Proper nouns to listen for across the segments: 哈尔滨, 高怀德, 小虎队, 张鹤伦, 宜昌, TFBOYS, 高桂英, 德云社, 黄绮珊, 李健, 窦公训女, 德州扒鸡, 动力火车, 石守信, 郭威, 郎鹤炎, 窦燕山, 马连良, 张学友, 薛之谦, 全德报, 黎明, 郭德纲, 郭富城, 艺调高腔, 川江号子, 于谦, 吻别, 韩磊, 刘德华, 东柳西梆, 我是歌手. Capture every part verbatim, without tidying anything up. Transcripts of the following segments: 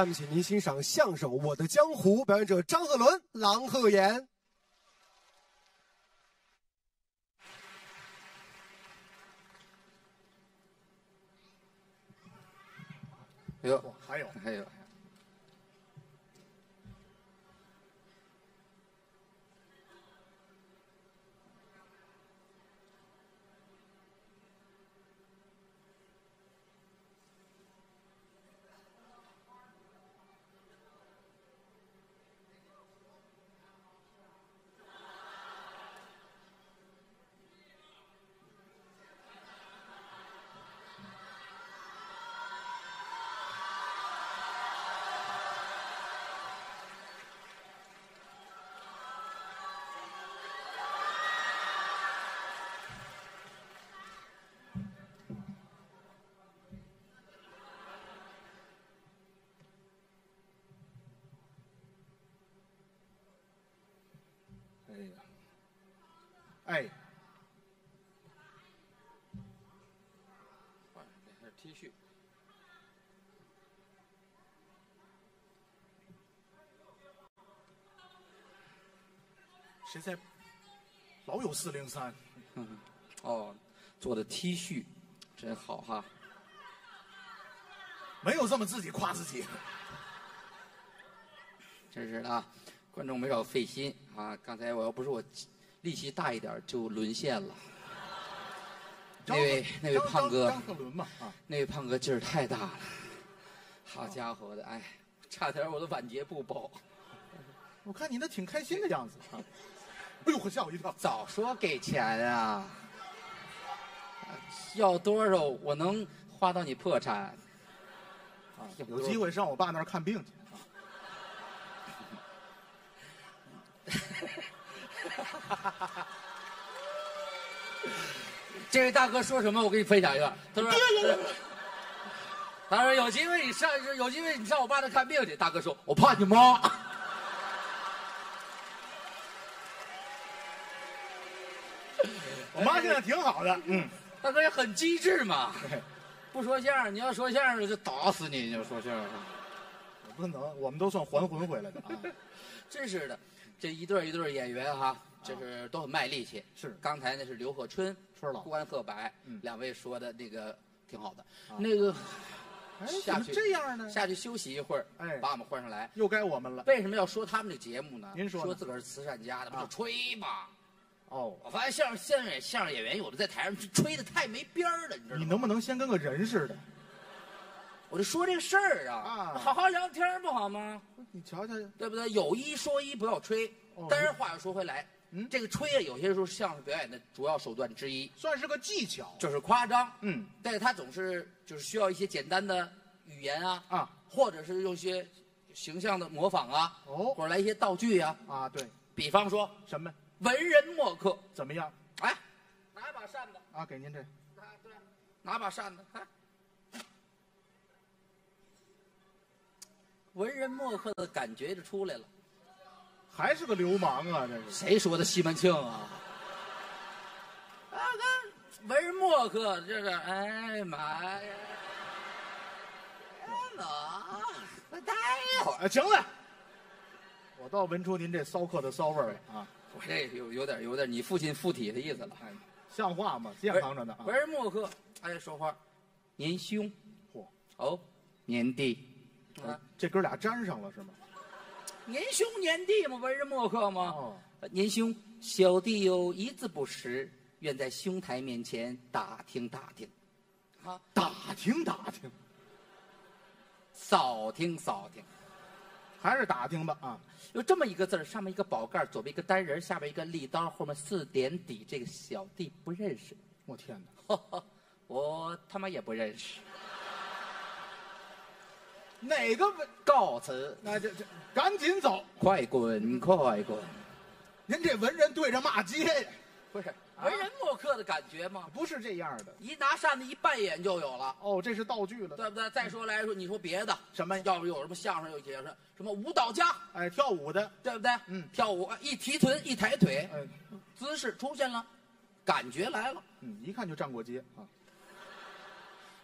下面，请您欣赏相声《我的江湖》，表演者张鹤伦、郎鹤炎。有，还有，还有。 哎，啊，这是 T 恤。谁在？老有四零三。嗯，哦，做的 T 恤，真好哈。没有这么自己夸自己。真是的啊，观众没少费心啊！刚才我要不是我。 力气大一点就沦陷了。那位那位胖哥，张鹤伦嘛，啊，那位胖哥劲儿太大了，好家伙的，哎，差点我的晚节不保。我看你那挺开心的样子啊！哎呦，我吓我一跳！早说给钱啊！要多少我能花到你破产？啊，有机会上我爸那儿看病去啊！ 这位大哥说什么？我给你分享一段。他说：“他说有机会你上，有机会你上我爸那看病去。”大哥说：“我怕你妈。”我妈现在挺好的，嗯，大哥也很机智嘛。不说相声，你要说相声就打死你！你要说相声，不可能，我们都算还魂回来的啊！真是的，这一对一对演员哈。 这是都很卖力气。是，刚才那是刘鹤春、春老、关鹤白两位说的那个挺好的。那个，哎，怎么这样呢？下去休息一会儿，哎，把我们换上来。又该我们了。为什么要说他们这节目呢？您说，说自个儿是慈善家的，不就吹嘛？哦，我发现相声相声相声演员有的在台上吹的太没边儿了，你知道吗？你能不能先跟个人似的？我就说这个事儿啊，好好聊天不好吗？你瞧瞧，对不对？有一说一，不要吹。但是话又说回来。 嗯，这个吹啊，有些时候是相声表演的主要手段之一，算是个技巧，就是夸张。嗯，但是他总是就是需要一些简单的语言啊，啊，或者是用些形象的模仿啊，哦，或者来一些道具呀，啊，对，比方说什么文人墨客怎么样？哎，拿把扇子啊，给您这，啊对，拿把扇子，哎，文人墨客的感觉就出来了。 还是个流氓啊！这是谁说的？西门庆啊！啊，跟文人墨客这是，哎妈呀！我我待一会儿，行了。我倒闻出您这骚客的骚味儿了啊！我这有有点有点你父亲附体的意思了，哎，像话吗？健康着呢。文人墨客，哎，说话，年兄，嚯，哦，年弟，啊，这哥俩沾上了是吗？ 年兄年弟嘛，文人墨客嘛。哦、年兄，小弟有一字不识，愿在兄台面前打听打听，啊，打听打听，扫听扫听，还是打听吧啊。有这么一个字儿，上面一个宝盖，左边一个单人，下边一个立刀，后面四点底。这个小弟不认识。我天哪，呵呵我他妈也不认识。 哪个文告辞？那这这，赶紧走！快滚，快滚！您这文人对着骂街呀？不是、啊、文人墨客的感觉吗？不是这样的，一拿扇子一扮演就有了。哦，这是道具了，对不对？再说来说，你说别的什么？要不有什么相声，有些是什么舞蹈家，哎，跳舞的，对不对？嗯，跳舞一提臀一抬腿，哎、姿势出现了，感觉来了。嗯，一看就站过街啊。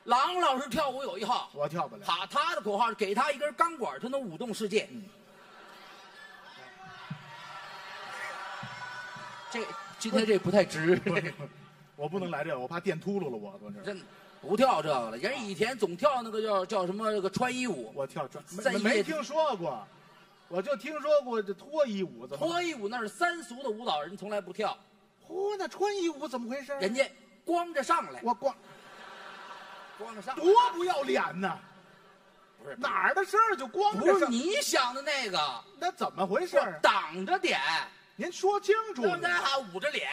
郎朗老师跳舞有一号，我跳不了。他他的口号是给他一根钢管，他能舞动世界。嗯、这今天这不太值，我不能来这个，我怕电秃噜了我。我这真不跳这个了，人以前总跳那个叫叫什么这个穿衣舞，我跳穿没没听说过，我就听说过这脱衣舞。脱衣舞那是三俗的舞蹈人从来不跳。嚯，那穿衣舞怎么回事？人家光着上来，我光。 光着上多不要脸呢！不是哪儿的事儿就光着上，不是你想的那个，那怎么回事、啊？挡着点，您说清楚。刚才还捂着脸，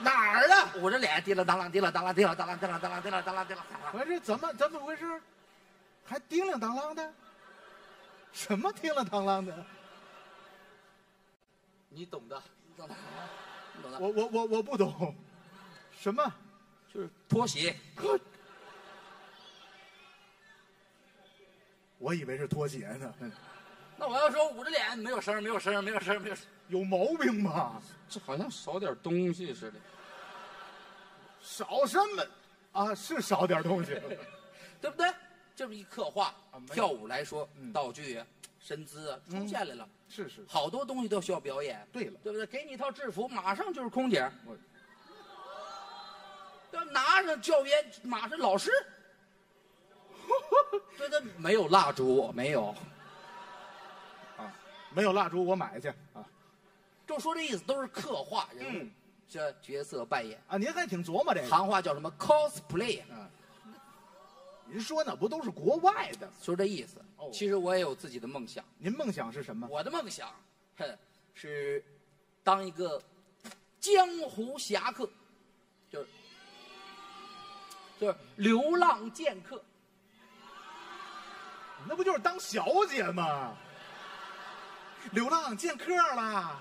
哪儿的？捂着脸，滴了当啷，滴了当啷，滴了当啷，滴了当啷，滴了当啷，滴了当啷。不是怎么怎么回事？还叮铃当啷的？什么叮铃当啷的？你懂的，你懂的，你懂的。我我我我不懂，什么？ 就是拖鞋，我以为是拖鞋呢。那我要说捂着脸，没有声，没有声，没有声，没有声，有毛病吧？这好像少点东西似的。少什么？啊，是少点东西，对不对？这么一刻画，跳舞来说，道具啊、身姿啊，出现来了。是是，好多东西都需要表演。对了，对不对？给你一套制服，马上就是空姐。 要拿上教员，马上老师。对对，没有蜡烛，没有。啊，没有蜡烛，我买去啊。就说这意思，都是刻画人物，这、嗯、角色扮演啊。您还挺琢磨这个。行话叫什么 cosplay？ 啊，您说那不都是国外的？说这意思。哦、其实我也有自己的梦想。您梦想是什么？我的梦想，哼，是当一个江湖侠客，就是。 就是流浪剑客，那不就是当小姐吗？流浪剑客啦！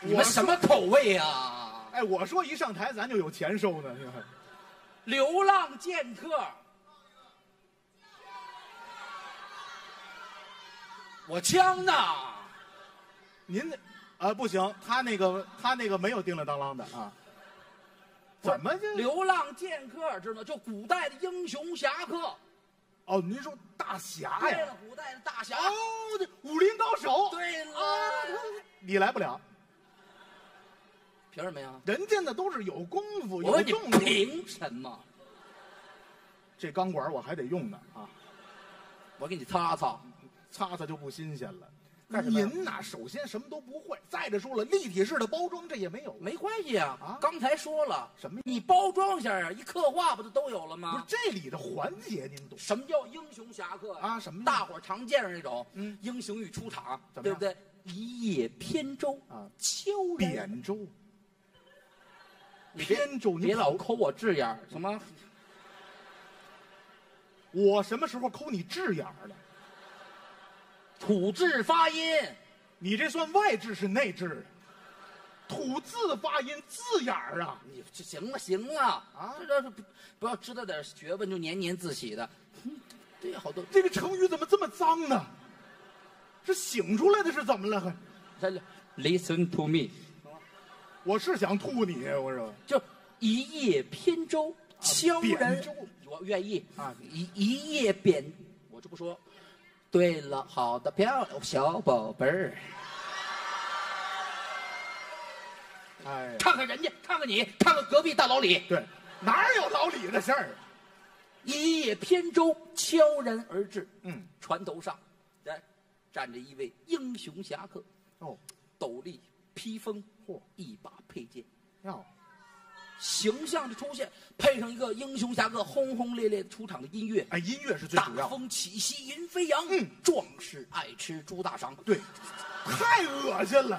你们什么口味啊？哎，我说一上台咱就有钱收呢。流浪剑客，我枪呢？您那。 啊，不行，他那个他那个没有叮了当啷的啊。怎么就流浪剑客知道？就古代的英雄侠客。哦，您说大侠呀？对了，古代的大侠。哦，对，武林高手。对了，啊、你来不了。凭什么呀？人家那都是有功夫，有动作。凭什么？这钢管我还得用呢啊！我给你擦擦，擦擦就不新鲜了。 您呐，首先什么都不会，再者说了，立体式的包装这也没有，没关系啊。啊，刚才说了什么？你包装一下啊，一刻画不就都有了吗？不是这里的环节您懂？什么叫英雄侠客啊？什么？大伙常见着那种，嗯，英雄一出场，对不对？一叶扁舟啊，悄然扁舟。扁舟，你别老抠我智眼儿，什么？我什么时候抠你智眼儿了？ 土字发音，你这算外字是内字？土字发音字眼儿啊！你这行了行了啊！这这不不要知道点学问就年年自喜的，这好多。这个成语怎么这么脏呢？是醒出来的是怎么了？还 ，Listen to me， 我是想吐你，我说就一叶扁舟，悄然，我愿意啊！一一叶扁，我就不说。 对了，好的漂亮小宝贝儿，哎，看看人家，看看你，看看隔壁大老李，对，哪有老李的事儿？一叶扁舟，悄然而至。嗯，船头上，来，站着一位英雄侠客。哦，斗笠、披风，嚯，一把佩剑。哦，形象的出现，配上一个英雄侠客轰轰烈烈出场的音乐，哎，音乐是最主要。大风起兮云飞扬，嗯，壮士爱吃猪大肠。对，太恶心了，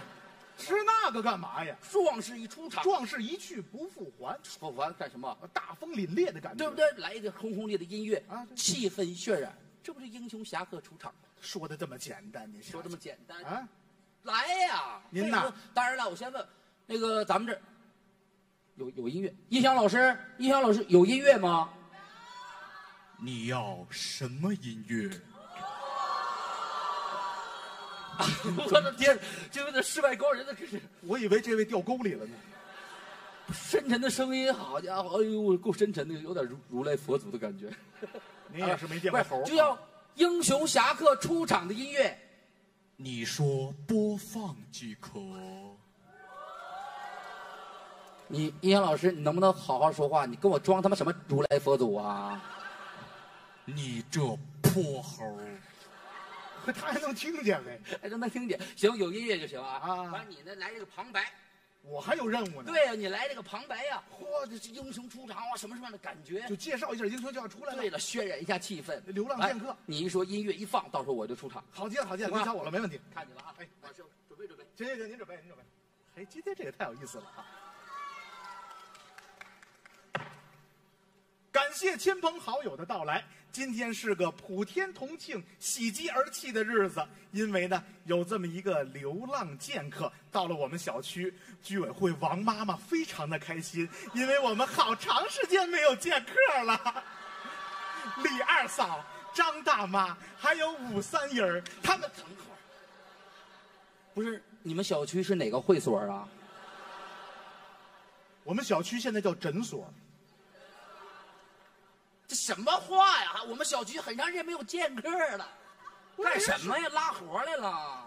吃那个干嘛呀？壮士一出场，壮士一去不复还，不复还干什么？大风凛冽的感觉，对不对？来一个轰轰烈烈的音乐啊，气氛渲染，这不是英雄侠客出场吗？说的这么简单，你说这么简单啊？来呀，您呐，当然了，我先问那个咱们这。 有有音乐，音响老师，音响老师有音乐吗？你要什么音乐？我的天，这位的世外高人的，我以为这位掉沟里了呢。深沉的声音，好家伙，哎呦，够深沉的，有点如如来佛祖的感觉。您也是没见过猴、啊。就要英雄侠客出场的音乐，你说播放即可。你音响老师，你能不能好好说话？你跟我装他妈什么如来佛祖啊？你这泼猴！他还能听见嘞，还能能听见。行，有音乐就行啊。啊，把你呢来这个旁白，我还有任务呢。对呀、啊，你来这个旁白呀、啊，嚯、哦，这是英雄出场啊，什么什么样的感觉？就介绍一下英雄就要出来了。对了，渲染一下气氛。流浪剑客，你一说音乐一放，到时候我就出场。好极了，好极了，您找我了，没问题。看见了啊，哎，老师，准备准备。行行行，您准备，您准备。哎，今天这个太有意思了啊！感谢亲朋好友的到来，今天是个普天同庆、喜极而泣的日子，因为呢，有这么一个流浪剑客到了我们小区，居委会王妈妈非常的开心，因为我们好长时间没有见客了。李二嫂、张大妈还有武三姨儿，他们等会儿。不是，你们小区是哪个会所啊？我们小区现在叫诊所。这什么话呀！我们小区很长时间没有见客了，干什么呀？拉活来了？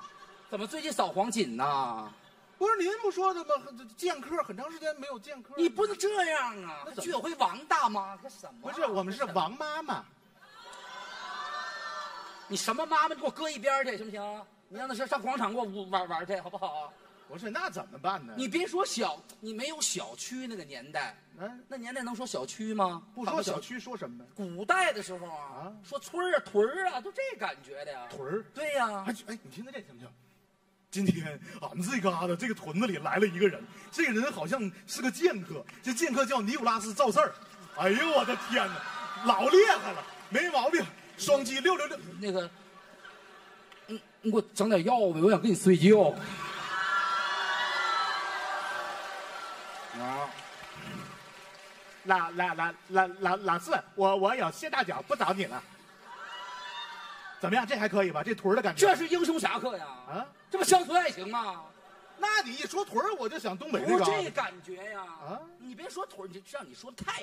怎么最近扫黄锦呢？不是您不说的吗？见客很长时间没有见客，你不能这样啊！那居委会王大妈，这什么？不是，我们是王妈妈。你什么妈妈？你给我搁一边去，行不行？你让他上上广场给我玩玩去，好不好？不是，那怎么办呢？你别说小，你没有小区那个年代，嗯，那年代能说小区吗？不说小区说什么呢？古代的时候啊，说村儿啊、屯儿啊，都这感觉的呀。屯儿，对呀。哎，你听听这，听不听？今天俺这嘎达这个屯子里来了一个人，这个人好像是个剑客，这剑客叫尼古拉斯·赵四儿。哎呦，我的天哪，老厉害了，没毛病，双击六六六。那个，嗯，你给我整点药呗，我想跟你睡觉。啊，老老老老老老四，我我有谢大脚，不找你了。怎么样，这还可以吧？这屯的感觉。这是英雄侠客呀！啊，这不乡村爱情吗？那你一说屯我就想东北那个。这感觉呀！啊，你别说屯，你让你说太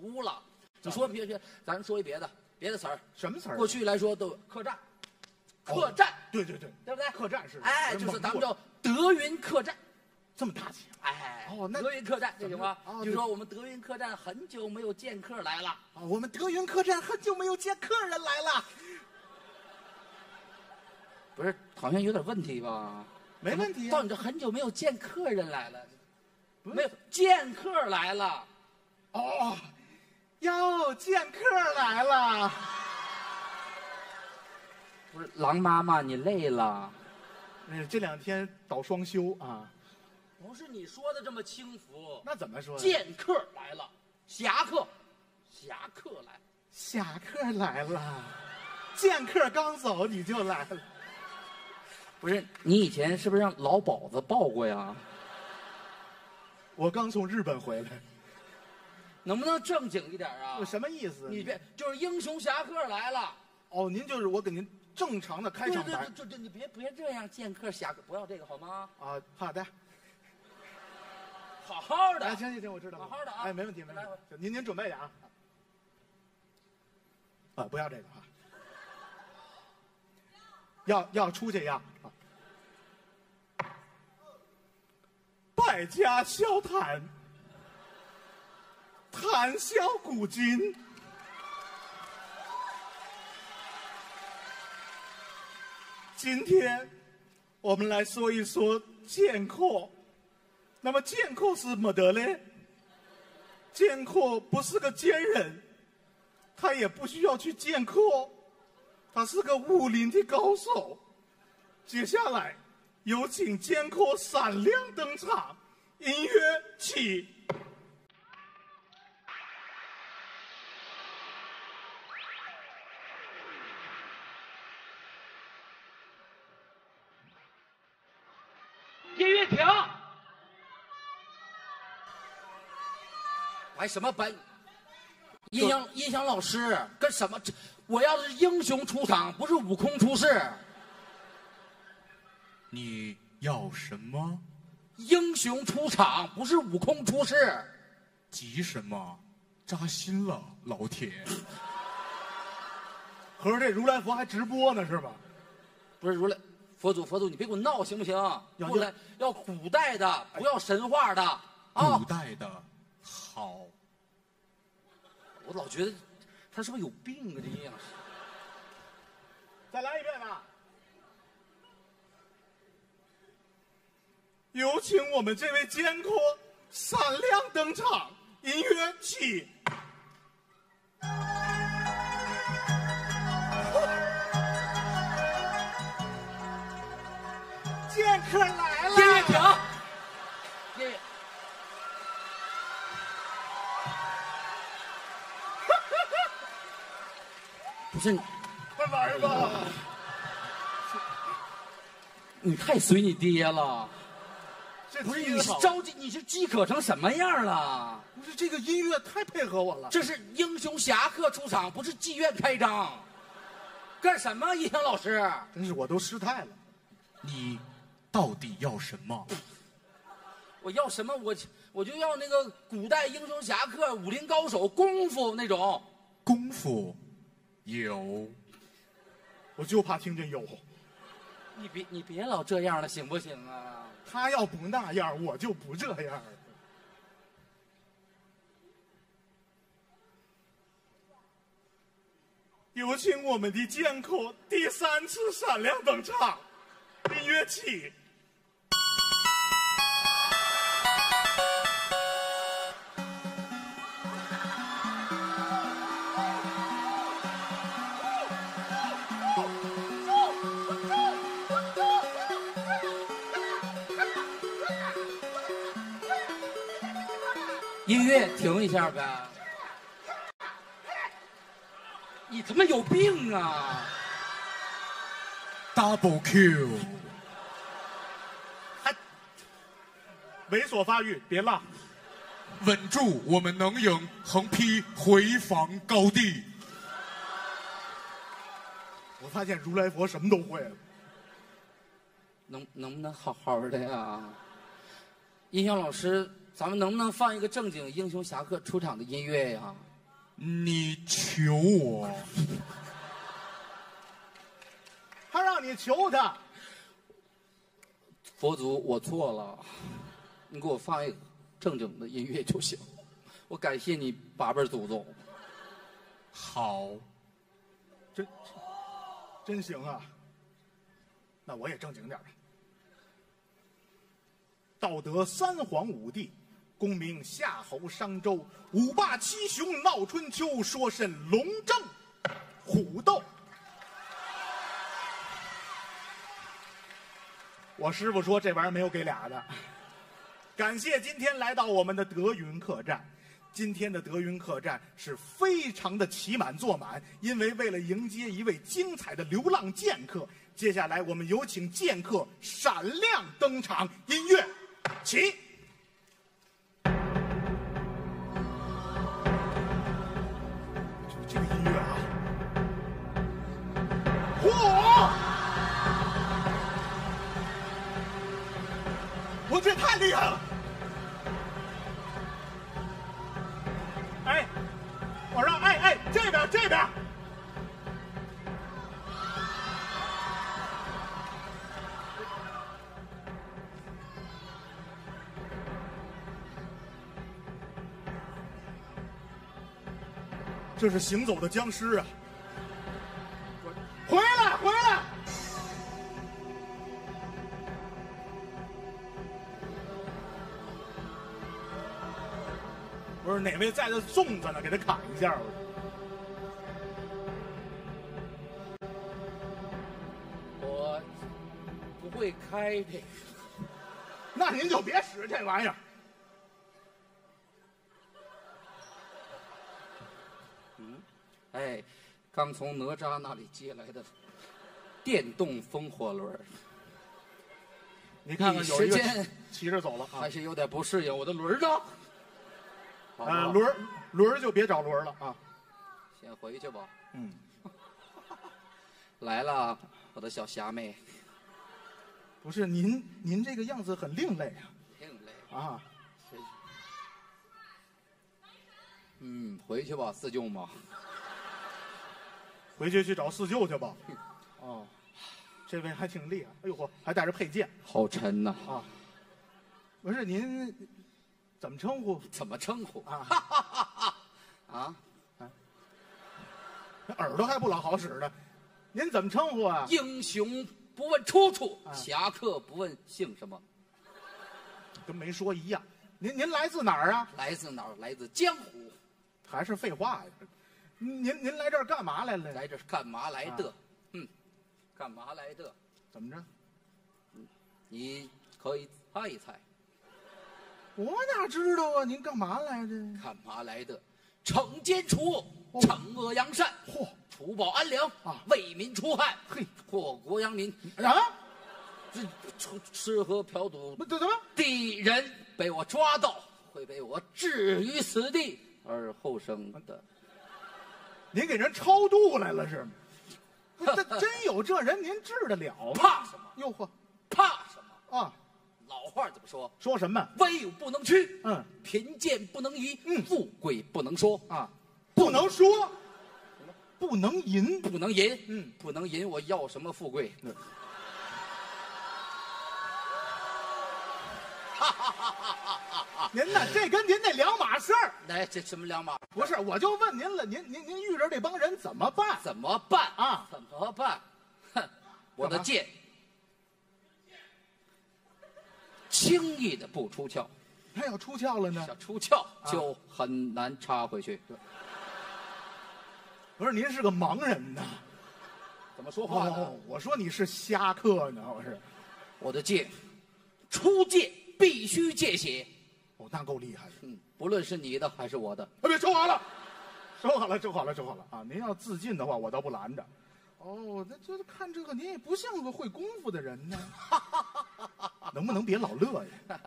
俗了。你说别别，咱说一别的别的词儿。什么词儿？过去来说都客栈，客栈。对对对，对不对？客栈是。哎，就是咱们叫德云客栈。这么大气、啊！哎，哦，那德云客栈这行吗？就说我们德云客栈很久没有见客来了。啊、哦，我们德云客栈很久没有见客人来了。不是，好像有点问题吧？没问题、啊。到你这很久没有见客人来了，没有见客来了。哦，哟，见客来了。不是，狼妈妈，你累了？嗯，这两天倒双休啊。不是你说的这么轻浮，那怎么说？剑客来了，侠客，侠客来，侠客来了，剑客刚走你就来了。不是你以前是不是让老鸨子抱过呀？我刚从日本回来，能不能正经一点啊？有什么意思？你别就是英雄侠客来了。哦，您就是我给您正常的开场白。对对对，你别别这样，剑客侠客不要这个好吗？啊，好的。好好的，行行行，我知道。好好的啊，哎，没问题，没问题。您您准备点啊。啊，不要这个啊。要要出去呀！百家笑谈，谈笑古今。今天我们来说一说剑客。那么剑客是么的嘞？剑客不是个奸人，他也不需要去剑客，他是个武林的高手。接下来有请剑客闪亮登场，音乐起。音乐停。还什么班？音响音响老师跟什么？我要是英雄出场，不是悟空出世。你要什么？英雄出场，不是悟空出世。急什么？扎心了，老铁。合着这如来佛还直播呢是吧？不是如来佛祖，佛祖你别给我闹行不行？过来要古代的，不要神话的啊！古代的好。我老觉得他是不是有病啊？这阴阳师。再来一遍吧。有请我们这位奸阔闪亮登场，音乐起。剑客来了！爷爷停！爷爷。不是你，快玩吧！你太随你爹了。不是你是着急，你是饥渴成什么样了？不是这个音乐太配合我了。这是英雄侠客出场，不是妓院开张。干什么，叶翔老师？真是我都失态了。你到底要什么？我要什么？我我就要那个古代英雄侠客、武林高手、功夫那种。功夫有，我就怕听见有。你别你别老这样了，行不行啊？他要不那样，我就不这样。有请我们的剑客第三次闪亮登场，音乐起。音乐停一下呗！你他妈有病啊 ！Double Q， 还猥琐发育，别浪！稳住，我们能赢！横批：回防高地。我发现如来佛什么都会了，能能不能好好的呀？音响老师。咱们能不能放一个正经英雄侠客出场的音乐呀？你求我，他让你求他。佛祖，我错了，你给我放一个正经的音乐就行。我感谢你八辈祖宗。好，真真行啊！那我也正经点吧。道德三皇五帝。功名夏侯商周，五霸七雄闹春秋，说甚龙争虎斗？我师傅说这玩意儿没有给俩的。感谢今天来到我们的德云客栈，今天的德云客栈是非常的挤满坐满，因为为了迎接一位精彩的流浪剑客，接下来我们有请剑客闪亮登场，音乐起。我这太厉害了！哎，我让哎哎这边这边，这是行走的僵尸啊！回来回来！不是哪位在这粽子呢？给他砍一下！我不会开这个，那您就别使这玩意儿。嗯，哎，刚从哪吒那里借来的电动风火轮。你看看，有一个骑着走了，还是有点不适应。我的轮呢？啊，轮儿轮儿就别找轮儿了啊！先回去吧。嗯。来了，我的小虾妹。不是您，您这个样子很另类啊。另类啊。嗯，回去吧，四舅嘛。回去去找四舅去吧。哦，这位还挺厉害，哎呦嚯，还带着佩剑。好沉呐。啊。不是您，怎么称呼？怎么称呼啊？啊？啊？耳朵还不老好使呢。 您怎么称呼啊？英雄不问出处，啊、侠客不问姓什么，跟没说一样。您您来自哪儿啊？来自哪儿？来自江湖，还是废话呀？您您来这儿干嘛来了？来这是干嘛来的？啊、嗯，干嘛来的？怎么着？你可以猜一猜。我哪知道啊？您干嘛来的？干嘛来的？惩奸除恶，惩恶扬善。嚯、哦！ 除暴安良啊，为民除害，嘿，祸国殃民啊！这吃吃喝嫖赌，怎么敌人被我抓到，会被我置于死地而后生的。您给人超度来了是吗？这真有这人，您治得了吗？怕什么？哟呵，怕什么啊？老话怎么说？说什么？威武不能屈，嗯，贫贱不能移，嗯，富贵不能说啊，不能说。 不能淫，不能淫，嗯，不能淫，我要什么富贵？您呢？这跟您那两码事儿。哎，这什么两码？不是，我就问您了，您您您遇着这帮人怎么办？怎么办啊？怎么办？哼，我的剑，轻易的不出鞘。他要出鞘了呢？要出鞘就很难插回去。 不是您是个盲人呐，怎么说话呢？哦、我说你是侠客呢，我是。我的戒，出戒必须戒血。哦，那够厉害的。嗯，不论是你的还是我的。哎，别收好了，收好了，收好了，收好了啊！您要自尽的话，我倒不拦着。哦，那就是看这个，您也不像个会功夫的人呢。能不能别老乐呀？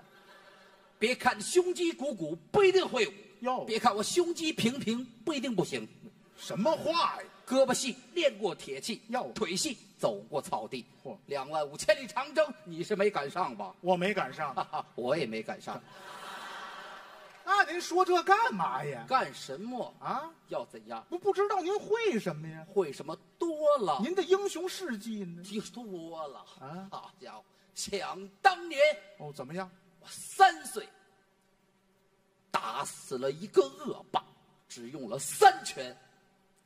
别看胸肌鼓鼓不一定会舞，哟别看我胸肌平平不一定不行。 什么话呀！胳膊细练过铁器，腿细走过草地。两万五千里长征，你是没赶上吧？我没赶上，我也没赶上。那您说这干嘛呀？干什么啊？要怎样？不不知道您会什么呀？会什么多了？您的英雄事迹呢？多了啊！好家伙，想当年哦，怎么样？我三岁打死了一个恶霸，只用了三拳。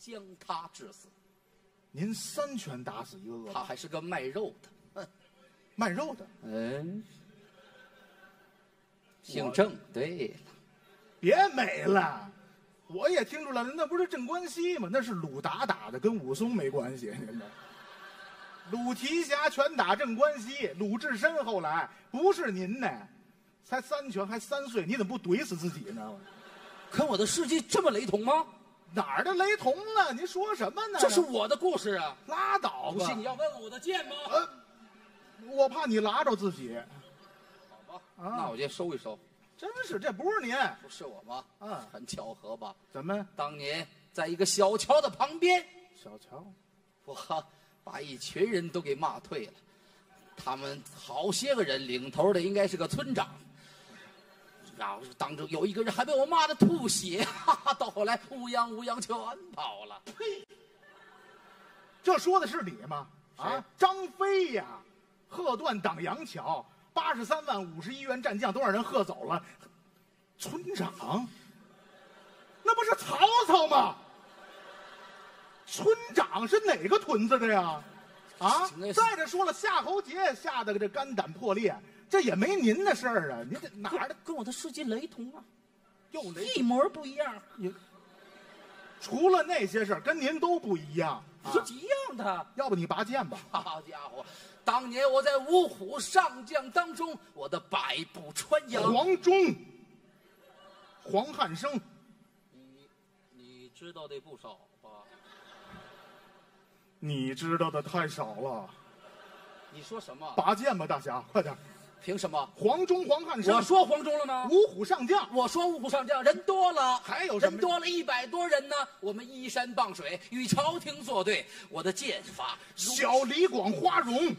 将他致死，您三拳打死一个恶霸，他还是个卖肉的，卖肉的，嗯，姓郑，对了，别美了，我也听出来了，那不是镇关西吗？那是鲁达打的，跟武松没关系。鲁提辖拳打镇关西，鲁智深后来不是您呢，才三拳还三岁，你怎么不怼死自己呢？跟我的事迹这么雷同吗？ 哪儿的雷同了？您说什么呢？这是我的故事啊！拉倒吧！不信你要问我的剑吗？呃，我怕你拉着自己。好吧，啊、那我就收一收。真是，这不是您，不是我吗？嗯、啊，很巧合吧？怎么？当年在一个小桥的旁边，小桥，我把一群人都给骂退了。他们好些个人，领头的应该是个村长。 然后当中有一个人还被我骂的吐血，哈哈，到后来乌泱乌泱全跑了。呸！这说的是你吗？啊，张飞呀，喝断挡阳桥，八十三万五十一员战将都让人喝走了。村长，那不是曹操吗？村长是哪个屯子的呀？啊！再者说了，夏侯杰吓得这肝胆破裂。 这也没您的事儿啊！您这哪儿的跟我的事迹雷同啊？又雷同一模不一样。除了那些事儿，跟您都不一样，啊、是一样的。要不你拔剑吧？好家伙，当年我在五虎上将当中，我的百步穿杨。黄忠、黄汉升，你你知道的不少吧？你知道的太少了。你说什么？拔剑吧，大侠，快点。 凭什么？黄忠、黄汉升，我说黄忠了吗？五虎上将，我说五虎上将，人多了，还有人多了一百多人呢。我们依山傍水，与朝廷作对。我的剑法，小李广花荣，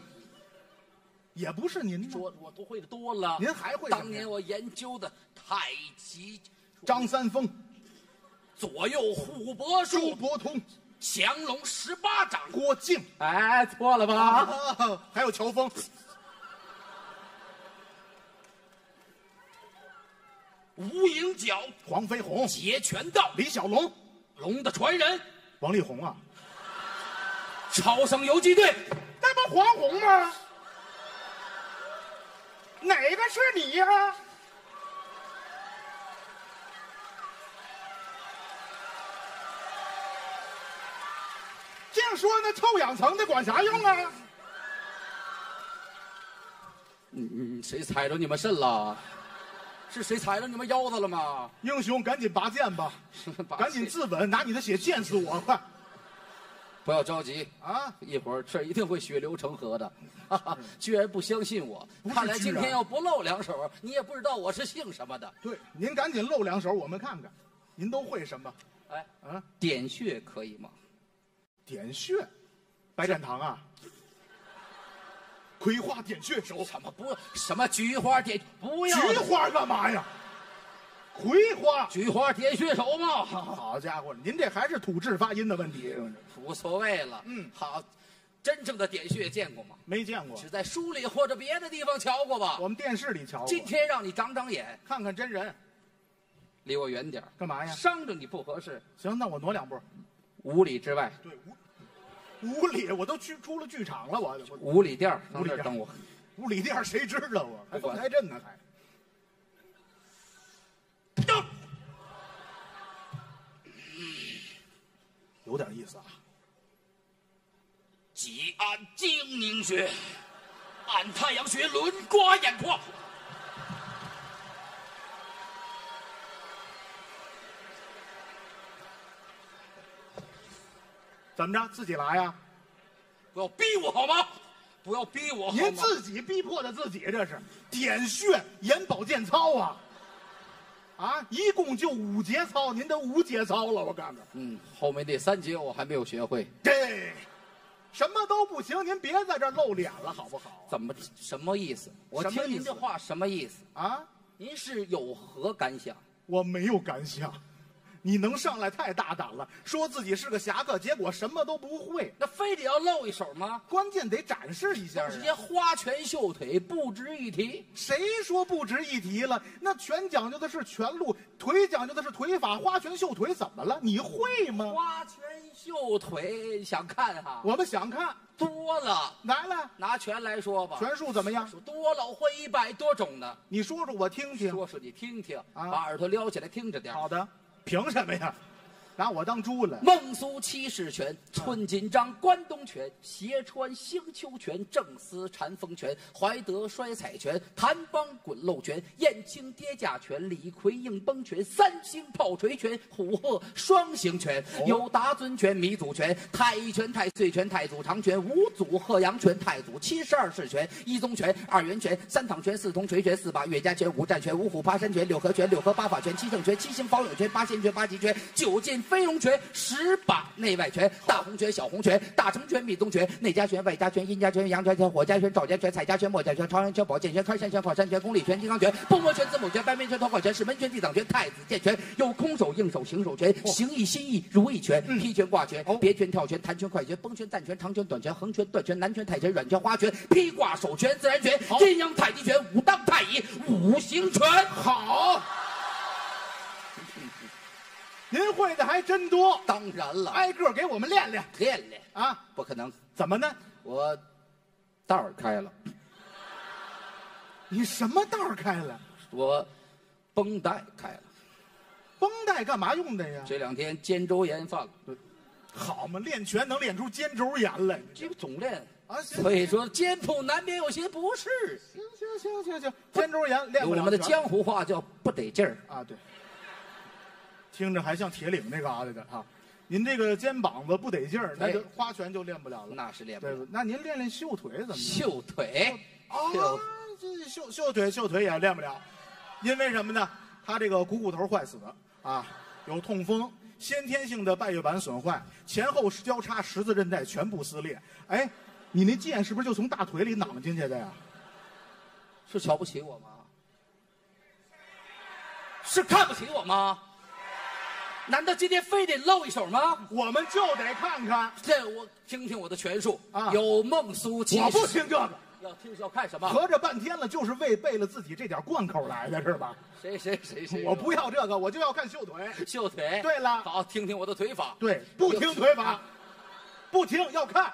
也不是您说我都会的多了。您还会？当年我研究的太极、张三丰、左右互搏术、周伯通、降龙十八掌、郭靖。哎，错了吧？啊、还有乔峰。无影脚，黄飞鸿；截拳道，李小龙；龙的传人，王力宏啊；超生游击队，那不黄宏吗？哪个是你呀、啊？净说那臭氧层的管啥用啊？嗯嗯，谁踩着你们肾了？是谁踩着你们腰子了吗？英雄，赶紧拔剑吧！赶紧自刎，拿你的血溅死我！快！不要着急啊，一会儿这一定会血流成河的。哈哈，居然不相信我！看来今天要不露两手，你也不知道我是姓什么的。对，您赶紧露两手，我们看看，您都会什么？哎，啊，点穴可以吗？点穴，白展堂啊。葵花点穴手什么不什么菊花点不要菊花干嘛呀？葵花菊花点穴手嘛，好家伙，您这还是土质发音的问题，无所谓了。嗯，好，真正的点穴见过吗？没见过，只在书里或者别的地方瞧过吧。我们电视里瞧过。今天让你长长眼，看看真人。离我远点，干嘛呀？伤着你不合适。行，那我挪两步，五里之外。对。五里，我都去出了剧场了，我五里店五里店等我，五里店谁知道我？还放台阵呢，还。有点意思啊。挤按睛凝穴，按太阳穴轮刮眼眶。怎么着？自己来呀！不要逼我好吗？不要逼我好吗？您自己逼迫的自己，这是点穴、眼保健操啊！啊，一共就五节操，您都五节操了，我看着。嗯，后面那三节我还没有学会。对，什么都不行，您别在这露脸了，好不好？怎么？什么意思？我听您这话什么意思啊？您是有何感想？我没有感想。你能上来太大胆了，说自己是个侠客，结果什么都不会，那非得要露一手吗？关键得展示一下、啊。直接花拳绣腿，不值一提。谁说不值一提了？那拳讲究的是拳路，腿讲究的是腿法，花拳绣腿怎么了？你会吗？花拳绣腿想看哈、啊？我们想看多了，来来，拿拳来说吧，拳术怎么样？多了会一百多种呢。你说说我听听，说说你听听，啊、把耳朵撩起来听着点。好的。凭什么呀？拿我当猪了？孟苏七式拳、寸锦章关东拳、斜穿星丘拳、正思禅风拳、怀德摔彩拳、谭帮滚漏拳、燕青跌架拳、李逵硬崩拳、三星炮锤拳、虎鹤双形拳、有达尊拳、米祖拳、太一拳、太岁拳、太祖长拳、五祖鹤阳拳、太祖七十二式拳、一宗拳、二元拳、三躺拳、四铜锤拳、四把岳家拳、五战拳、五虎八山拳、六合拳、六合八法拳、七圣拳、七星保友拳、八仙拳、八极拳、九进飞龙拳、十把内外拳、大红拳、小红拳、大成拳、密宗拳、内家拳、外家拳、阴家拳、阳家拳、火家拳、赵家拳、蔡家拳、墨家拳、朝阳拳、宝剑拳、开山拳、靠山拳、功力拳、金刚拳、崩魔拳、子母拳、白眉拳、头号拳、石门拳、地藏拳、太子剑拳，有空手、硬手、形手拳、形意、心意、如意拳、劈拳、挂拳、别拳、跳拳、弹拳、快拳、崩拳、散拳、长拳、短拳、横拳、断拳、南拳、泰拳、软拳、花拳、劈挂手拳、自然拳、阴阳太极拳、武当太乙、五行拳。好。您会的还真多，当然了，挨个给我们练练，练练啊！不可能，怎么呢？我道儿开了。你什么道儿开了？我绷带开了。绷带干嘛用的呀？这两天肩周炎犯了。好嘛，练拳能练出肩周炎来？这个总练啊，所以说肩部难免有些不适。行行行行行，肩周炎练不了。我们的江湖话叫不得劲儿啊，对。听着还像铁岭那嘎达的哈，您这个肩膀子不得劲儿，那就花拳就练不了了。那是练不了。对，那您练练秀腿怎么？秀腿啊，这秀秀腿秀腿也练不了，因为什么呢？他这个股骨头坏死啊，有痛风，先天性的半月板损坏，前后交叉十字韧带全部撕裂。哎，你那剑是不是就从大腿里攮进去的呀？是瞧不起我吗？是看不起我吗？难道今天非得露一手吗？我们就得看看。这我听听我的拳术啊！有孟苏气。我不听这个。要听要看什么？合着半天了，就是为背了自己这点贯口来的是吧？谁谁谁谁？我不要这个，我就要看秀腿。秀腿。对了，好，听听我的腿法。对，不听腿法，不听要看。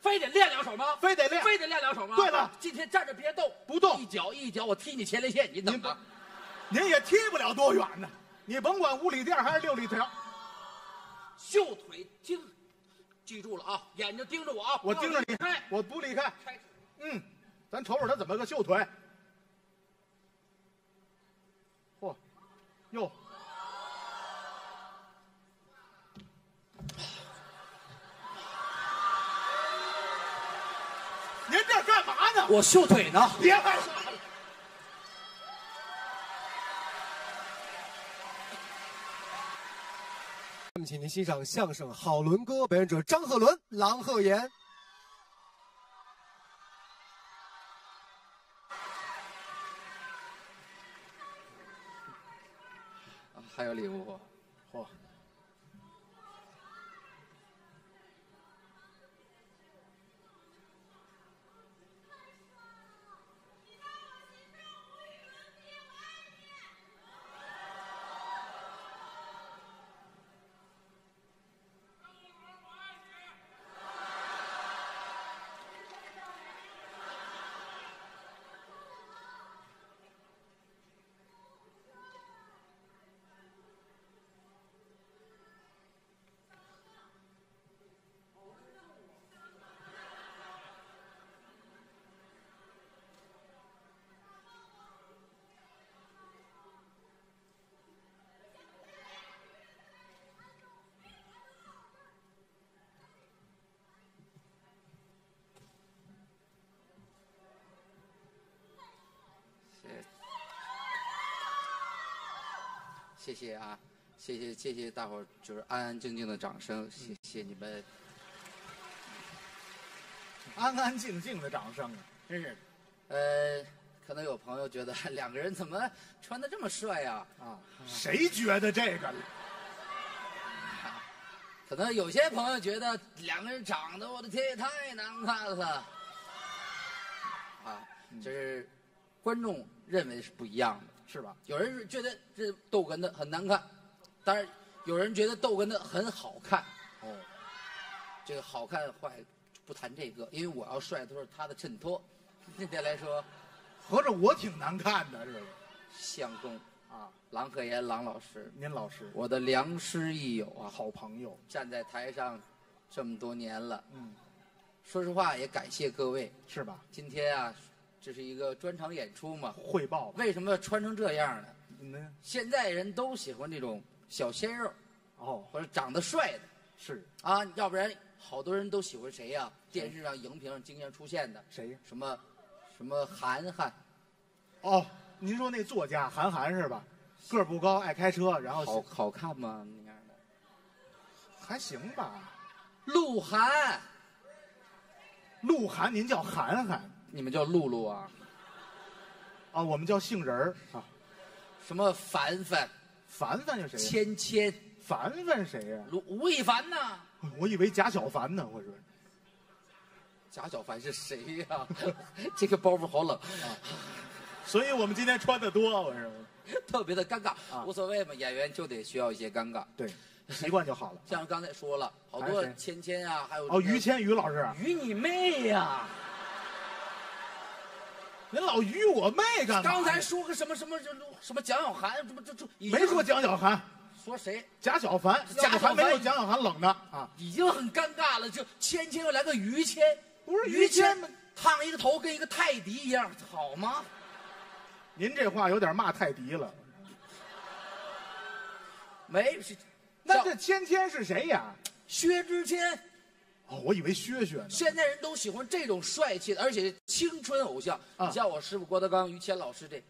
非得练两手吗？非得练，非得练两手吗？对了，今天站着别动，不动，一脚一脚，我踢你前列腺，你等着，您也踢不了多远呢。你甭管五里店还是六里条，秀腿盯，记住了啊，眼睛盯着我啊，我盯着你，我不离开。嗯，咱瞅瞅他怎么个秀腿。嚯，哟。 您这干嘛呢？我秀腿呢。别害臊了。那么，请您欣赏相声《好伦歌》，表演者张鹤伦、郎鹤炎。 还有礼物，嚯！ 谢谢啊，谢谢谢谢大伙儿，就是安安静静的掌声，谢谢你们，安安静静的掌声啊，真是。呃，可能有朋友觉得两个人怎么穿的这么帅呀？啊，谁觉得这个了？可能有些朋友觉得两个人长得，我的天，也太难看了。啊，这是观众认为是不一样的。 是吧？有人觉得这逗哏的很难看，当然有人觉得逗哏的很好看。哦，这个好看坏不谈这个，因为我要帅的时候他的衬托。那天来说，合着我挺难看的，是吧？相公啊，郎鹤炎郎老师，您老师，我的良师益友啊，好朋友，站在台上这么多年了，嗯，说实话也感谢各位，是吧？今天啊。 这是一个专场演出嘛？汇报为什么穿成这样呢？嗯，现在人都喜欢这种小鲜肉，哦，或者长得帅的，是啊，要不然好多人都喜欢谁呀？电视上、荧屏上经常出现的谁呀？什么，什么韩寒？哦，您说那作家韩寒是吧？个儿不高，爱开车，然后好好看吗？那样的还行吧。鹿晗，鹿晗，您叫韩寒。 你们叫露露啊？啊，我们叫杏仁儿啊。什么凡凡？凡凡是谁？芊芊。凡凡谁呀？卢吴亦凡呢？我以为贾小凡呢，我说。贾小凡是谁呀？这个包袱好冷啊！所以我们今天穿的多，我说。特别的尴尬，无所谓嘛，演员就得需要一些尴尬。对，习惯就好了。像刚才说了，好多芊芊啊，还有哦，于谦于老师。于你妹呀！ 您老愚我妹干嘛？刚才说个什么什么什么蒋小涵，这不这这没说蒋小涵，说谁？贾小凡，贾小凡没有蒋小涵冷的啊，已经很尴尬了。就芊芊又来个于谦，不是于谦吗？烫一个头跟一个泰迪一样，好吗？您这话有点骂泰迪了。没，那这芊芊是谁呀？薛之谦。 哦，我以为薛薛呢。现在人都喜欢这种帅气的，而且青春偶像。啊、你像我师傅郭德纲、于谦老师这，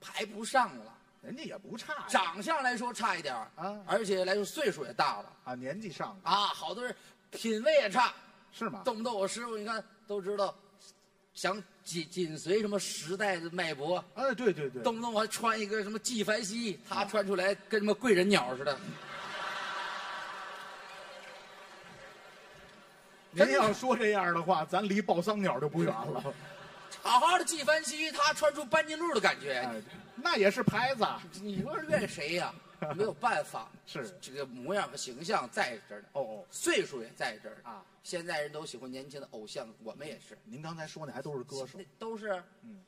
排不上了。人家也不差、啊，长相来说差一点啊，而且来说岁数也大了啊，年纪上了啊，好多人品味也差，是吗？动不动我师傅，你看都知道，想紧紧随什么时代的脉搏。哎，对对对，动不动我还穿一个什么纪梵希，他穿出来跟什么贵人鸟似的。您要说这样的话，咱离抱丧鸟就不远了。好好的纪梵希，他穿出班尼路的感觉，哎、那也是牌子。你说是怨谁呀、啊？没有办法，是这个模样和形象在这儿呢。哦哦，岁数也在这儿啊。现在人都喜欢年轻的偶像，我们也是。您刚才说那还都是歌手，都是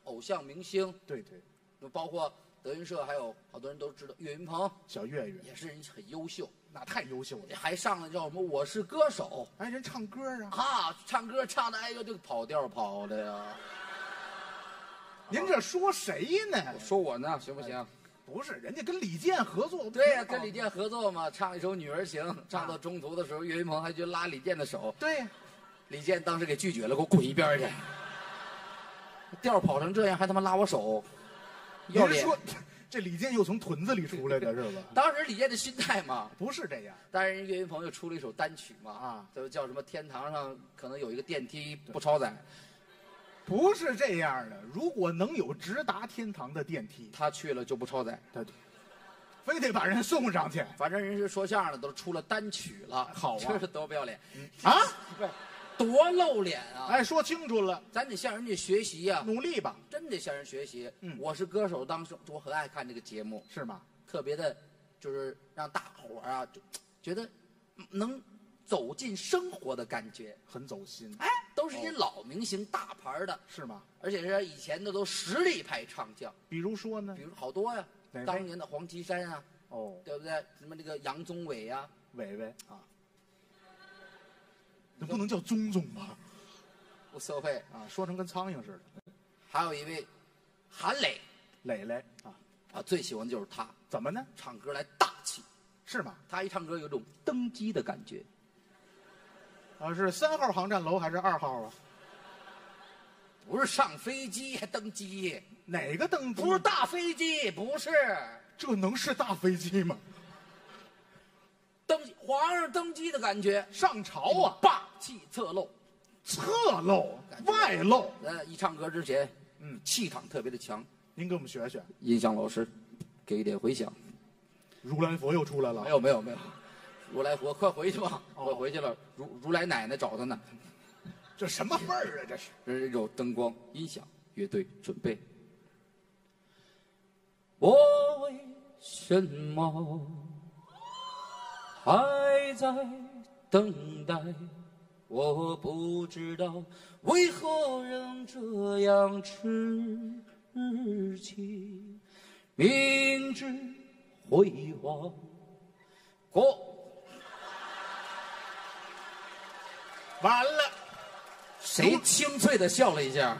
偶像明星。嗯、对对，就包括德云社，还有好多人都知道岳云鹏，小岳岳也是人很优秀。那太优秀了，还上了叫什么《我是歌手》？哎，人唱歌啊！啊，唱歌唱的，哎呦，这个跑调跑的呀！您这说谁呢？我说我呢，行不行？不是，人家跟李健合作。对呀，跟李健合作嘛，唱一首《女儿情》，唱到中途的时候，岳云鹏还去拉李健的手。对呀，李健当时给拒绝了，给我滚一边去！调跑成这样，还他妈拉我手，要脸！这李健又从屯子里出来的是吧？当时李健的心态嘛，不是这样。但是岳云鹏又出了一首单曲嘛，啊，就叫什么天堂上可能有一个电梯不超载，不是这样的。如果能有直达天堂的电梯，他去了就不超载，对对，非得把人送上去。反正人是说相声的，都出了单曲了，好啊，这是多不要脸、嗯、啊！多露脸啊！哎，说清楚了，咱得向人家学习呀、啊，努力吧，真得向人学习。嗯，我是歌手，当时我很爱看这个节目，是吗？特别的，就是让大伙儿啊，觉得能走进生活的感觉，很走心。哎，都是一些老明星、大牌的，是吗？而且是以前的都实力派唱将，比如说呢，比如好多呀、啊，当年的黄绮珊啊，哦，对不对？什么这个杨宗纬呀、啊，伟伟啊。那不能叫宗宗吧？无所谓啊，说成跟苍蝇似的。还有一位，韩磊，磊磊啊，我最喜欢的就是他。怎么呢？唱歌来大气，是吗？他一唱歌有种登基的感觉。啊，是三号航站楼还是二号啊？不是上飞机还登基？哪个登基？不是大飞机，不是。这能是大飞机吗？登皇上登基的感觉，上朝啊，霸气侧漏，侧漏外露。呃，一唱歌之前，嗯，气场特别的强。您给我们学学，音响老师，给一点回响。如来佛又出来了？没有没有没有，如来佛快回去吧，快回去了。如如来奶奶找他呢。这什么味儿啊？这是。这是有灯光、音响、乐队准备。我为什么？还在等待，我不知道为何人这样痴情，明知辉煌过，完了，谁清脆的笑了一下？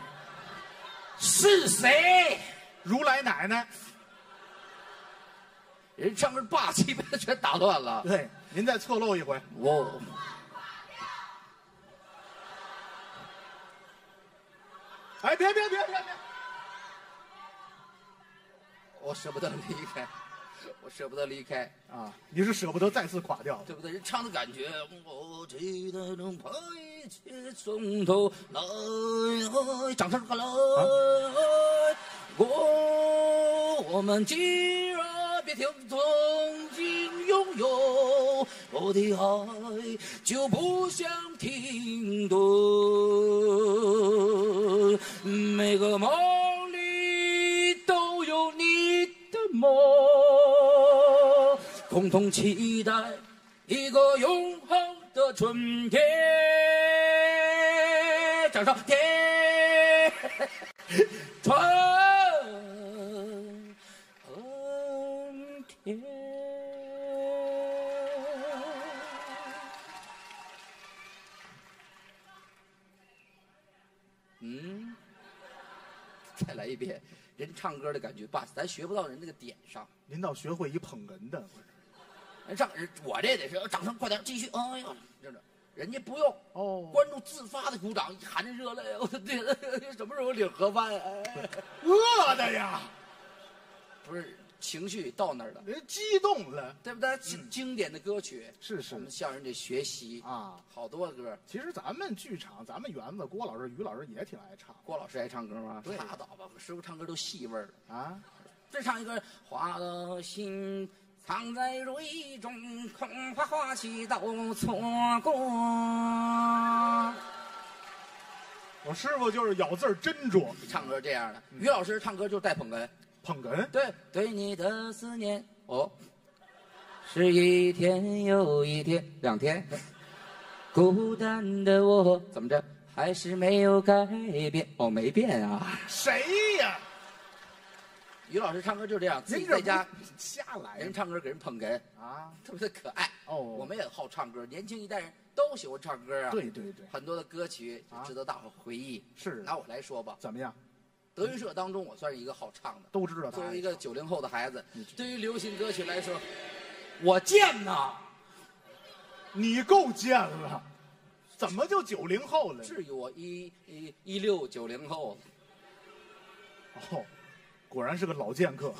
是谁？如来奶奶。人唱歌霸气把他全打乱了。对，您再侧漏一回。我，哎，别别别别别！我舍不得离开，我舍不得离开啊！你是舍不得再次垮掉，对不对？人唱的感觉，我期待能把一切从头来，掌声来！我我们既然。别停，曾经拥有我的爱，就不想停顿。每个梦里都有你的梦，共同期待一个永恒的春天。掌声！天，春。嗯，再来一遍，人唱歌的感觉，爸，咱学不到人那个点上。您倒学会一捧哏的，人唱人，我这得是掌声，快点继续。哎呦，真的，人家不用哦，观众自发的鼓掌，含着热泪。我对，什么时候领盒饭？饿的呀，不是。情绪到那儿了，人激动了，对不对？经经典的歌曲是是，我们向人家学习啊，好多歌。其实咱们剧场，咱们园子郭老师、于老师也挺爱唱。郭老师爱唱歌吗？拉倒吧，我们师傅唱歌都戏味儿了啊。这唱一个花的心藏在蕊中，恐怕花期都错过。我师傅就是咬字斟酌，唱歌这样的。于老师唱歌就带捧哏。捧哏，对对你的思念哦，是一天又一天，两天，孤单的我怎么着还是没有改变？哦，没变啊。谁呀？于老师唱歌就这样，自己在家瞎来，人唱歌给人捧哏啊，特别的可爱哦。我们也好唱歌，年轻一代人都喜欢唱歌啊。对对对，很多的歌曲值得大伙回忆。是，拿我来说吧，怎么样？德云社当中，我算是一个好唱的，都知道。作为一个九零后的孩子，对于流行歌曲来说，我贱呐！你够贱了，怎么就九零后了？至于我一一一六九零后，哦，果然是个老剑客，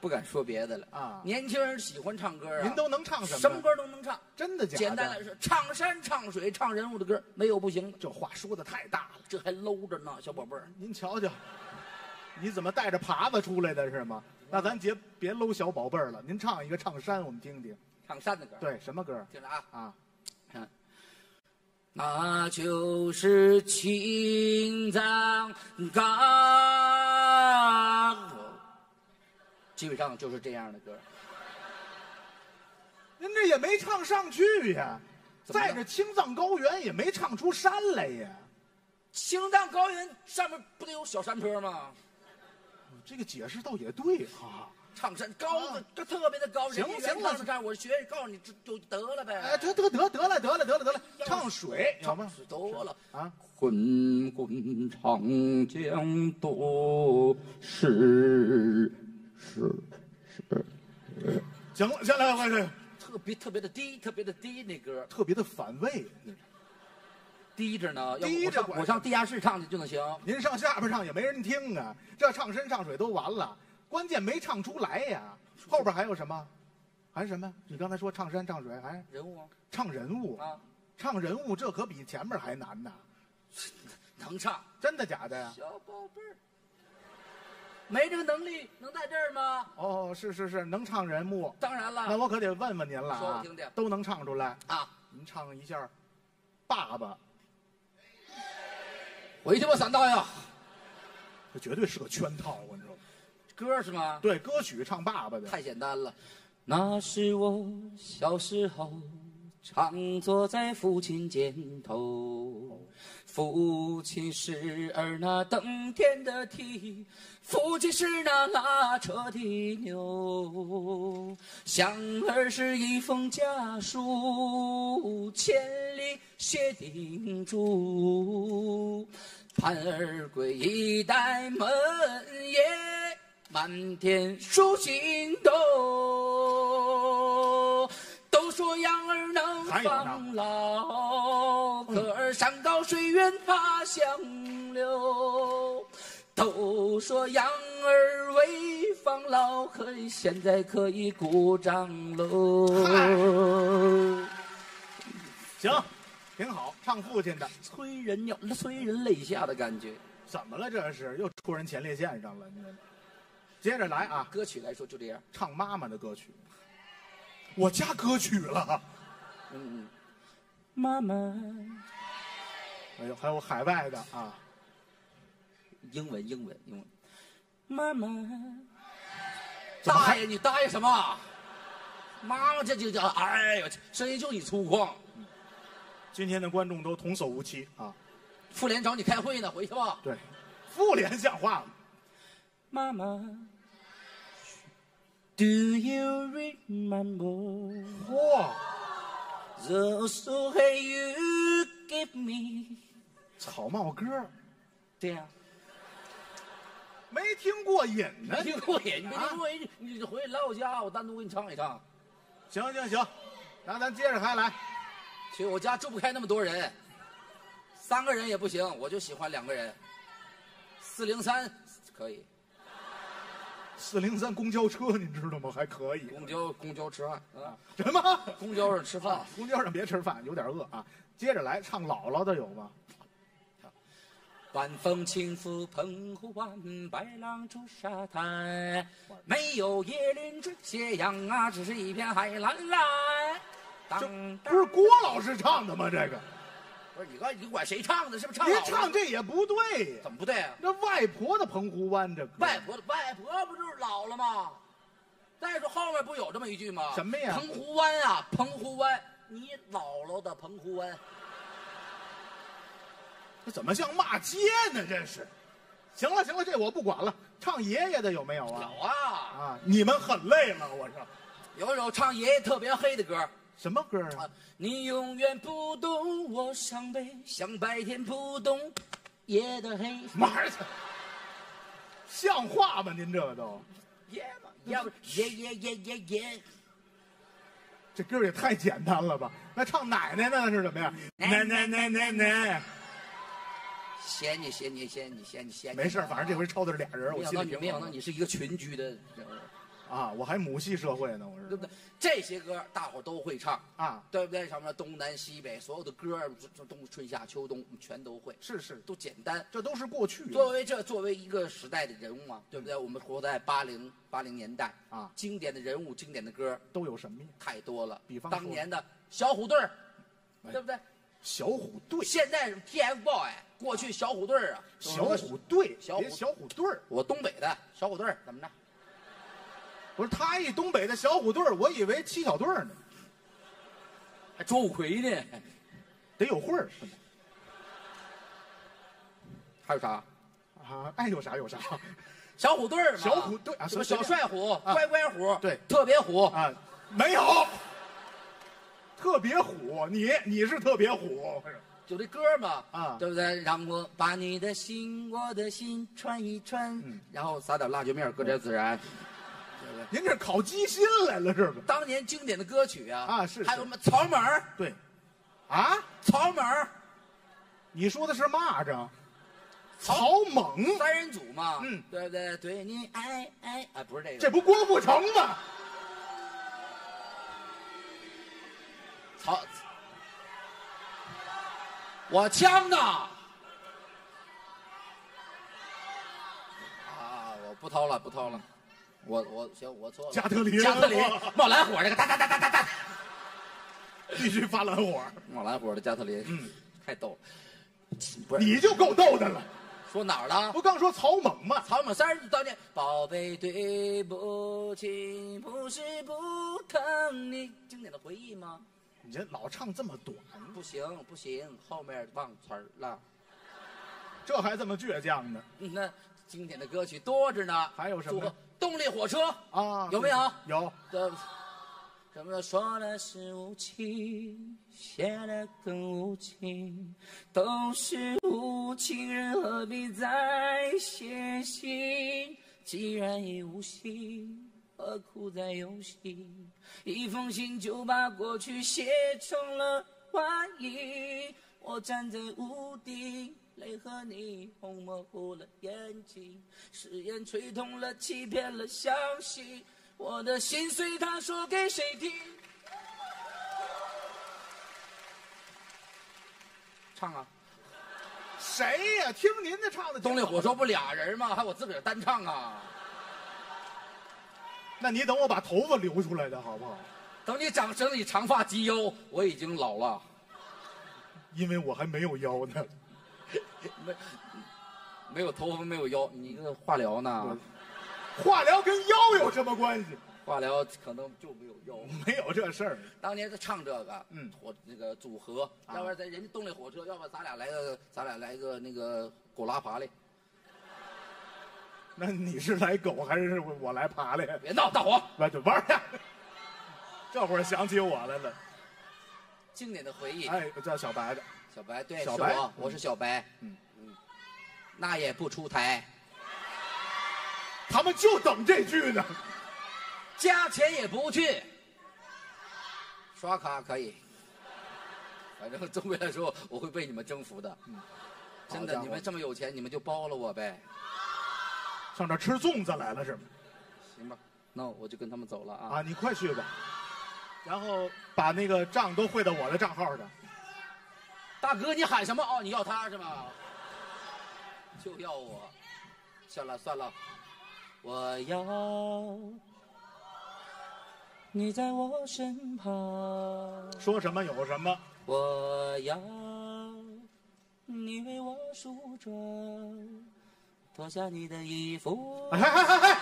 不敢说别的了啊！年轻人喜欢唱歌啊，您都能唱什么？什么歌都能唱，真的假的？简单来说，唱山、唱水、唱人物的歌，没有不行的。这话说的太大了。这还搂着呢，小宝贝儿，您瞧瞧，你怎么带着耙子出来的是吗？那咱别别搂小宝贝儿了，您唱一个唱山，我们听听。唱山的歌。对，什么歌？听着啊啊，看，那就是青藏高原，基本上就是这样的歌。您这也没唱上去呀，在这青藏高原也没唱出山来呀。青藏高原上面不得有小山坡吗？这个解释倒也对啊。唱山高的，这特别的高。行行了，唱我学，告诉你就得了呗。哎，得得得得了得了得了得了。唱水，唱水得了啊！滚滚长江东逝逝逝。行了，行了，快点。特别特别的低，特别的低，那歌特别的反胃。低着呢，要不我上我上地下室唱去就能行。您上下边唱也没人听啊，这唱山唱水都完了，关键没唱出来呀。后边还有什么？还什么？你刚才说唱山唱水还人物啊？唱人物啊？唱人物这可比前面还难呐。能唱？真的假的呀？小宝贝儿，没这个能力能在这儿吗？哦，是是是，能唱人物。当然了。那我可得问问您了啊。说我听听。都能唱出来啊？您唱一下，爸爸。回去吧，散道呀！这绝对是个圈套，我跟你说。歌是吗？对，歌曲唱爸爸的。太简单了。那是我小时候，常坐在父亲肩头，父亲是儿那登天的梯，父亲是那拉车的牛，想儿是一封家书，千里写叮嘱，盼儿归一代门也满天数星斗。都说养儿能防老，可儿山高水远怕相留。都说养儿为防老，可现在可以鼓掌喽。行，挺好，唱父亲的，催人尿，催人泪下的感觉。怎么了？这是又出人前列腺上了？接着来啊！歌曲来说就这样，唱妈妈的歌曲。我加歌曲了，嗯，妈妈，哎呦，还有海外的啊，英文英文英文，妈妈，大爷你大爷什么？妈妈这就叫哎呦，声音就你粗犷。今天的观众都童叟无欺啊！妇联找你开会呢，回去吧。对，妇联讲话了，妈妈。Do you remember the story you gave me？ 草帽歌，对呀，没听过瘾呢，没听过瘾，没听过瘾，你回来我家，我单独给你唱一唱。行行行，那咱接着还来。去我家住不开那么多人，三个人也不行，我就喜欢两个人。四零三可以。四零三公交车，你知道吗？还可以。公交公交吃饭啊？什么？公交上吃饭、啊？公交上别吃饭，有点饿啊。接着来唱姥姥的有吗？晚风轻拂澎湖湾，白浪逐沙滩。没有椰林缀斜阳啊，只是一片海蓝蓝。这不是郭老师唱的吗？这个。 不是你管你管谁唱的？是不是唱？您唱这也不对，怎么不对啊？那外婆的澎湖湾这歌，外婆的外婆不就是老了吗？再说后面不有这么一句吗？什么呀？澎湖湾啊，澎湖湾，你姥姥的澎湖湾，这怎么像骂街呢？这是。行了行了，这我不管了。唱爷爷的有没有啊？有啊啊！你们很累了，我说。有一首唱爷爷特别黑的歌。 什么歌啊？你永远不懂我伤悲，像白天不懂夜的黑。妈呀，像话吗？您这个都爷嘛，要不爷爷爷爷爷，这歌也太简单了吧？那唱奶奶呢是什么呀？奶奶奶奶奶。嫌你嫌你嫌你嫌你嫌你。没事，反正这回抄的是俩人，我心里平衡。没想到你是一个群居的人。 啊，我还母系社会呢，我是对不对？这些歌大伙都会唱啊，对不对？什么东南西北，所有的歌，冬春夏秋冬，全都会，是是，都简单，这都是过去。作为这作为一个时代的人物啊，对不对？我们活在八零八零年代啊，经典的人物、经典的歌都有什么呀？太多了，比方当年的小虎队儿，对不对？小虎队，现在是 T F B O Y S， 过去小虎队儿啊，小虎队，小虎小虎队儿，我东北的小虎队儿怎么着？ 不是他一东北的小虎队，我以为七小队呢，还周奎呢，得有会儿。还有啥？啊，爱有啥有啥。小虎队小虎队啊，什么小帅虎、乖乖虎，对，特别虎啊，没有。特别虎，你你是特别虎，有这歌嘛啊，对不对？让我把你的心，我的心穿一穿，然后撒点辣椒面，搁点孜然。 您这烤鸡心来了是不？当年经典的歌曲啊啊是，还有什么草蜢儿？对，啊，草蜢儿，你说的是蚂蚱，草蜢三人组嘛，嗯，对不对？对你爱爱啊，不是这个，这不郭富城吗？草，我枪的。 啊，我不掏了，不掏了。 我我行，我错了。加特林，加特林冒蓝火，这个哒哒哒哒哒哒，必须发蓝火。冒蓝火的加特林，嗯，太逗了。不是，你就够逗的了。说哪儿了？不刚说草蜢吗？草蜢三人当年。宝贝，对不起，不是不疼你。经典的回忆吗？你这老唱这么短，不行不行，后面忘词儿了。这还这么倔强呢？那经典的歌曲多着呢。还有什么？ 动力火车啊，有没有？有。什么说的是无情，写的更无情，都是无情人，何必再写信？既然已无心，何苦再用心？一封信就把过去写成了回忆。我站在屋顶。 泪和霓虹模糊了眼睛，誓言吹痛了，欺骗了，相信我的心碎，他说给谁听？唱啊！谁呀、啊？听您的唱的。动力火车不俩人吗？还我自个儿单唱啊？那你等我把头发留出来的好不好？等你长整理长发及腰，我已经老了，因为我还没有腰呢。 没没有头发，没有腰，你这化疗呢？化疗跟腰有什么关系？化疗可能就没有腰，没有这事儿。当年他唱这个，嗯，火那个组合，要不然咱人家动力火车，要不然咱俩来个，咱俩来个那个狗拉爬嘞。那你是来狗还是我来爬嘞？别闹，大伙来就玩去。这会儿想起我来了，经典的回忆。哎，叫小白的。 小白对，小白，我是小白，嗯嗯，那也不出台，他们就等这句呢，加钱也不去，刷卡可以，反正终归来说，我会被你们征服的，嗯、真的，你们这么有钱，你们就包了我呗，上这吃粽子来了是吗？行吧，那我就跟他们走了啊。啊，你快去吧，然后把那个账都汇到我的账号上。大哥，你喊什么？哦，你要他是吧？就要我，算了算了，我要你在我身旁。说什么有什么？我要你为我梳妆，脱下你的衣服。哎哎哎哎！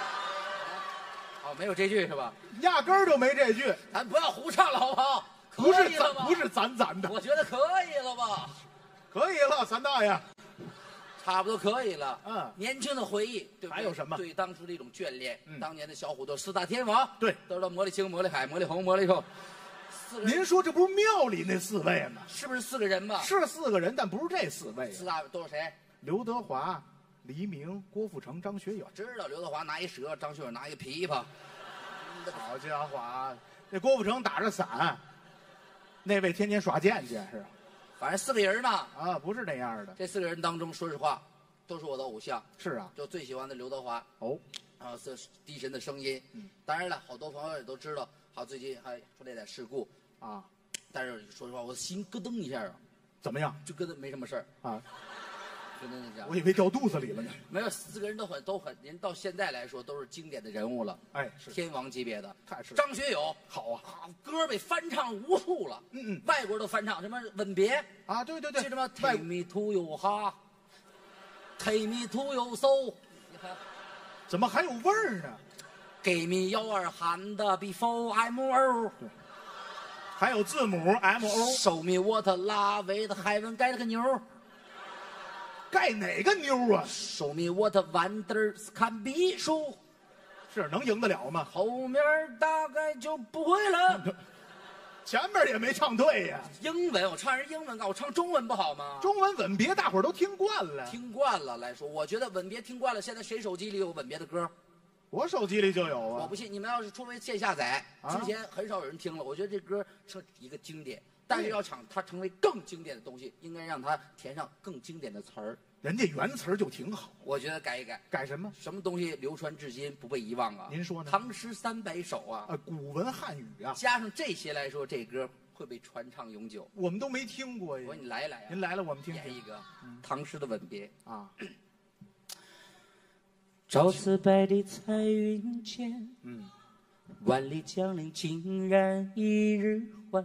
哦，没有这句是吧？压根儿就没这句，咱不要胡唱了好不好？不是咱，不是咱咱的。我觉得可以了吧？可以了，三大爷。差不多可以了，嗯，年轻的回忆，对不对？还有什么？对当初的一种眷恋，嗯，当年的小虎队四大天王，对，都知道魔力青、魔力海、魔力红、魔力臭。您说这不是庙里那四位吗？是不是四个人吧？是四个人，但不是这四位。四大都是谁？刘德华、黎明、郭富城、张学友。知道刘德华拿一蛇，张学友拿一琵琶。好家伙，那郭富城打着伞，那位天天耍剑去是。反正四个人嘛，啊，不是那样的。这四个人当中，说实话，都是我的偶像。是啊，就最喜欢的刘德华。哦，啊，这低沉的声音。嗯，当然了，好多朋友也都知道，好，最近还出了点事故啊。但是说实话，我心咯噔一下啊。怎么样？就跟没什么事儿啊。咯噔一下。我以为掉肚子里了呢。没有，四个人都很都很，人到现在来说都是经典的人物了。哎，是天王级别的。太是。张学友，好啊。歌被翻唱无数了。嗯嗯。外国都翻唱什么《吻别》啊？对对对。就什么 Take me to your heart，Take me to your soul。怎么还有味儿呢？给你幺二含的 before I'm old， 还有字母 M O。手米沃特拉维的海文盖了个牛，盖哪个牛啊？手米沃特玩的看比数，是能赢得了吗？后面大概就不会了，前面也没唱对呀。英文我唱人英文歌，我唱中文不好吗？中文吻别大伙儿都听惯了，听惯了来说，我觉得吻别听惯了。现在谁手机里有吻别的歌？我手机里就有啊！我不信，你们要是除非线下载，之前很少有人听了。我觉得这歌是一个经典，但是要唱它成为更经典的东西，应该让它填上更经典的词儿。人家原词儿就挺好，我觉得改一改。改什么？什么东西流传至今不被遗忘啊？您说呢？唐诗三百首啊，呃，古文汉语啊，加上这些来说，这歌会被传唱永久。我们都没听过呀！我说你来一来啊！您来了，我们听听。演一个唐诗的吻别啊。朝辞白帝彩云间，嗯，万里江陵竟然一日还。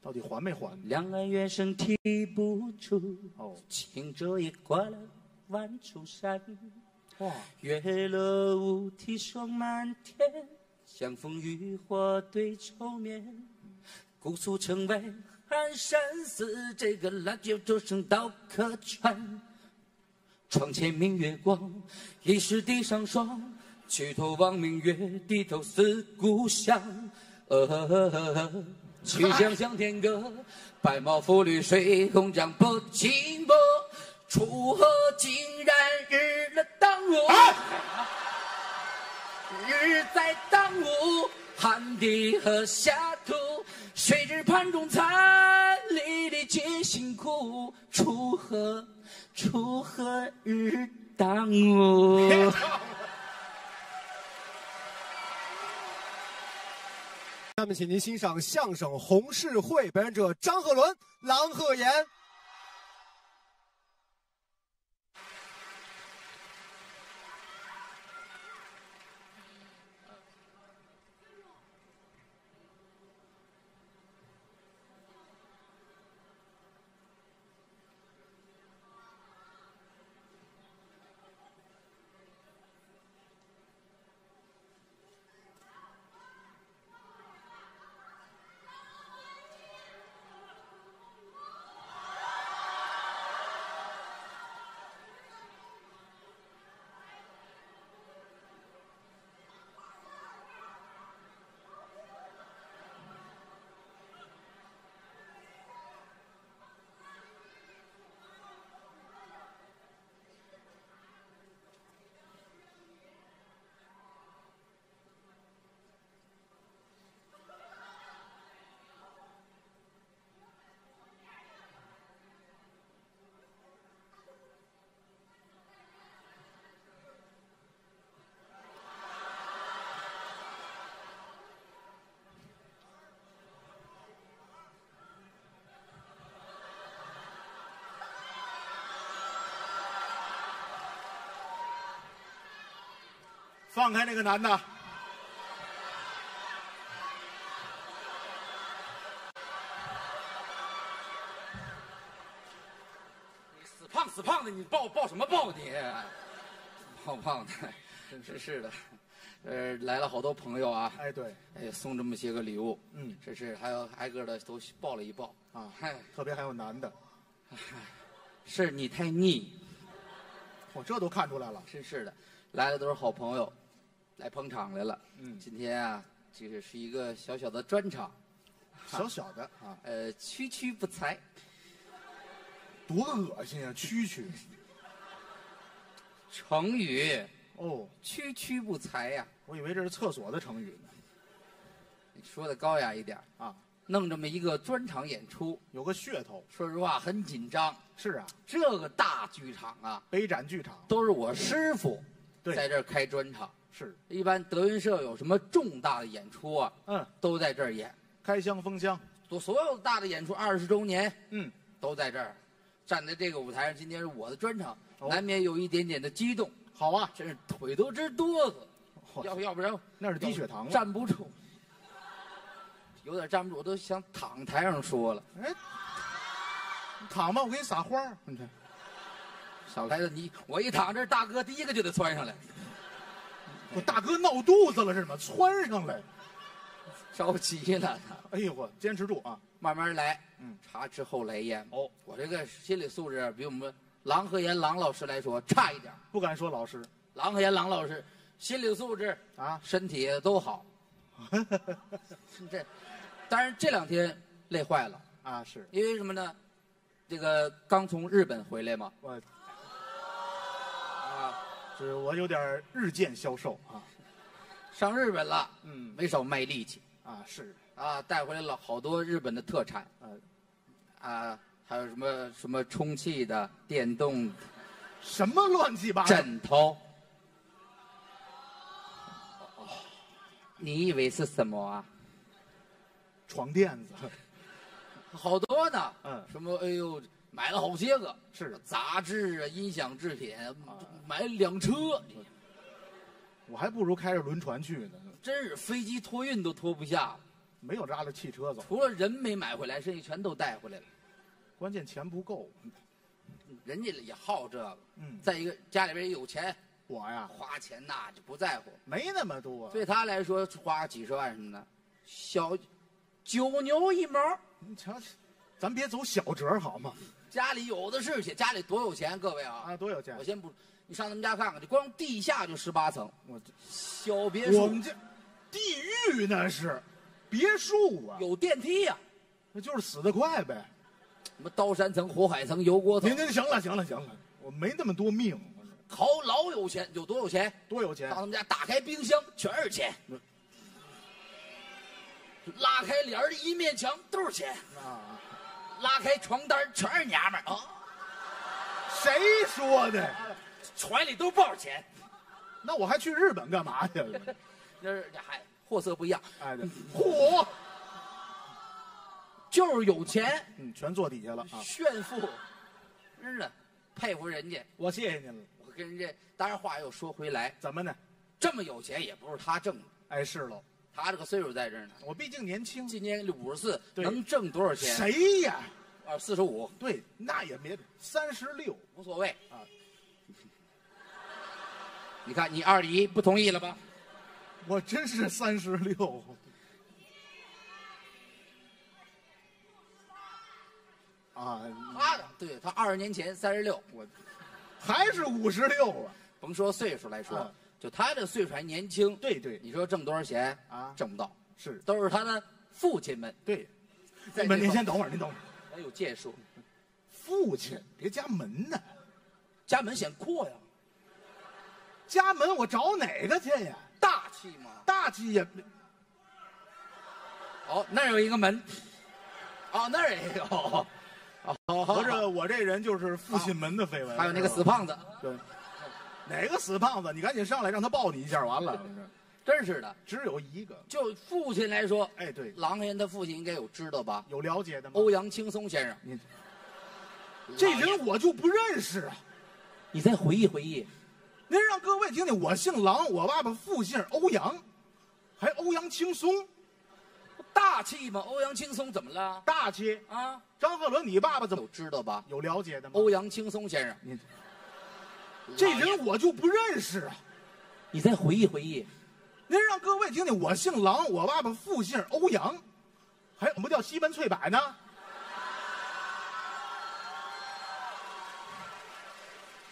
到底还没还？两岸猿声啼不住，哦，轻舟已过了万重山。哇！月落乌啼霜满天，相逢渔火对愁眠。姑苏城外寒山寺，这个烂酒桌上刀客穿。床前明月光，疑是地上霜。举头望明月，低头思故乡。呃，曲项向天歌，白毛浮绿水，红掌拨清波。锄禾竟然日了当午，日在当午，汗滴禾下土。谁知盘中餐，粒粒皆辛苦。锄禾。锄禾日当午。下面，请您欣赏相声《红事会》，表演者张鹤伦、郎鹤炎。放开那个男的。你死胖死胖的，你抱抱什么抱你？胖胖的，真是是的。 呃，来了好多朋友啊！哎，对，哎，送这么些个礼物，嗯，这是还有挨个的都抱了一抱啊，嗨，特别还有男的，是你太腻，我这都看出来了，真是的，来的都是好朋友，来捧场来了，嗯，今天啊，这个是一个小小的专场，小小的啊，呃，区区不才，多恶心啊，区区，成语。 哦，区区不才呀！我以为这是厕所的成语呢。你说的高雅一点啊，弄这么一个专场演出，有个噱头。说实话，很紧张。是啊，这个大剧场啊，北展剧场都是我师傅在这儿开专场。是，一般德云社有什么重大的演出啊，嗯，都在这儿演。开箱封箱，都所有大的演出，二十周年，嗯，都在这儿，站在这个舞台上。今天是我的专场，难免有一点点的激动。 好啊，真是腿都直哆嗦，要要不然那是低血糖了，站不住，有点站不住，我都想躺台上说了。哎，躺吧，我给你撒花。你看，小孩子，你我一躺这，大哥第一个就得窜上来。我大哥闹肚子了是吗？窜上来，着急了。哎呦我坚持住啊，慢慢来。嗯，茶之后来烟。哦，我这个心理素质比我们。 郎和岩郎老师来说差一点，不敢说老师。郎和岩郎老师心理素质啊，身体都好。这，当然这两天累坏了啊，是因为什么呢？这个刚从日本回来嘛，我啊，这我有点日渐消瘦啊，上日本了，嗯，没少卖力气啊，是啊，带回来了好多日本的特产，嗯，啊。 还有什么什么充气的、电动的，什么乱七八糟枕头？哦，你以为是什么啊？床垫子，好多呢。嗯，什么？哎呦，买了好些个。是杂志啊，音响制品，买辆车。我还不如开着轮船去呢。真是飞机托运都拖不下，没有拉着汽车走。除了人没买回来，剩下全都带回来了。 关键钱不够，人家也好这个。嗯，再一个家里边也有钱，我呀花钱呐就不在乎，没那么多。对他来说，花几十万什么的，小九牛一毛。你瞧，咱别走小折好吗？家里有的是钱，家里多有钱，各位啊啊，多有钱！我先不，你上他们家看看，就光地下就十八层，我这小别墅，我们这地狱那是别墅啊，有电梯呀、啊，那就是死得快呗。 什么刀山层、火海层、油锅层？您您行了，行了，行了，我没那么多命。好，老有钱，有多有钱？多有钱！到他们家打开冰箱，全是钱；嗯、拉开帘的一面墙都是钱；啊、拉开床单全是娘们儿啊！谁说的？怀里都抱着钱。那我还去日本干嘛去了？那是嗨，货色不一样。哎，对，嚯！ 就是有钱，嗯，全坐底下了啊！炫富，真的佩服人家。我谢谢您了。我跟人家，当然话又说回来，怎么呢？这么有钱也不是他挣的。哎，是喽，他这个岁数在这儿呢。我毕竟年轻，今年五十四，能挣多少钱？谁呀？啊，四十五。对，那也没三十六，无所谓啊。你看，你二姨不同意了吧？我真是三十六。 啊，他的对他二十年前三十六，我还是五十六啊！甭说岁数来说，啊、就他这岁数还年轻。对对，你说挣多少钱啊？挣不到，是都是他的父亲们。对，你们您先等会儿，您等会儿，咱有借数。父亲别加门呢，加门显阔呀。加门我找哪个去呀？大气嘛，大气也。哦，那儿有一个门，哦，那儿也有。 合着我这人就是父亲门的绯闻，还有那个死胖子，对，哪个死胖子？你赶紧上来让他抱你一下，完了，真是的，只有一个。就父亲来说，哎，对，郎和岩他父亲应该有知道吧？有了解的吗？欧阳青松先生，这人我就不认识啊！你再回忆回忆，您让各位听听，我姓郎，我爸爸父姓欧阳，还欧阳青松，大气吗？欧阳青松怎么了？大气啊！张鹤伦，你爸爸怎么知道吧？有了解的吗？欧阳青松先生，你这人我就不认识啊！你再回忆回忆。 您让各位听听，我姓郎，我爸爸父姓欧阳，还有什么叫西门翠柏呢？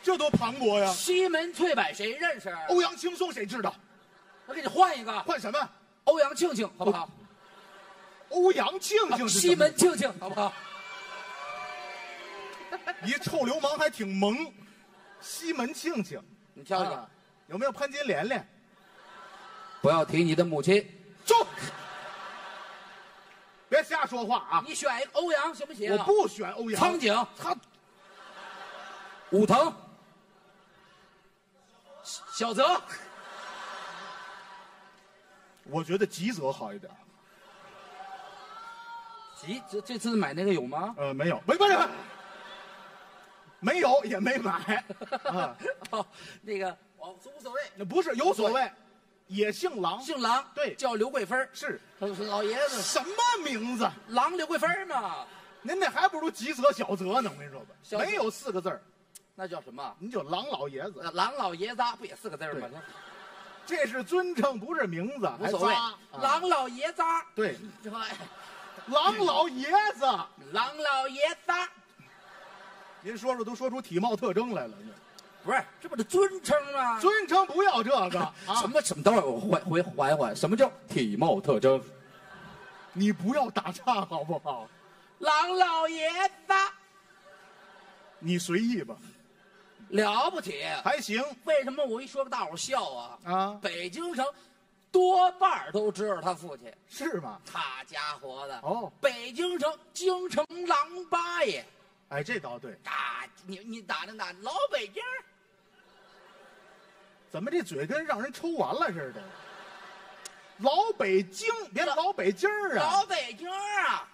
这多磅礴呀！西门翠柏谁认识？欧阳青松谁知道？我给你换一个，换什么？欧阳庆庆好不好？欧阳庆庆是西门庆庆好不好？一臭流氓还挺萌，西门庆庆，你挑一个，有没有潘金莲莲？ 不要提你的母亲，住！别瞎说话啊！你选一个欧阳行不行？我不选欧阳。苍井，他武藤，小泽，我觉得吉泽好一点。吉，这这次买那个有吗？呃，没有，没关系，没有也没买。啊，哦，那个我无所谓，那不是有所谓。 也姓郎，姓郎，对，叫刘桂芬是，老爷子什么名字？郎刘桂芬嘛，您那还不如吉泽小泽呢，我跟你说吧，没有四个字儿，那叫什么？您就郎老爷子，郎老爷子不也四个字吗？这是尊称，不是名字，无所谓。郎老爷子，对，郎老爷子，郎老爷子，您说说都说出体貌特征来了。 不是，这不是尊称吗？尊称不要这个啊！什么什么？等会儿我回回缓缓，什么叫体貌特征？你不要打岔好不好？郎老爷子，你随意吧。了不起，还行。为什么我一说大伙笑啊？啊！北京城多半都知道他父亲是吗？他家伙的哦，北京城京城郎八爷。哎，这倒对。打你你打听打老北京。 怎么这嘴跟让人抽完了似的？老北京，别老北京啊！老北京啊，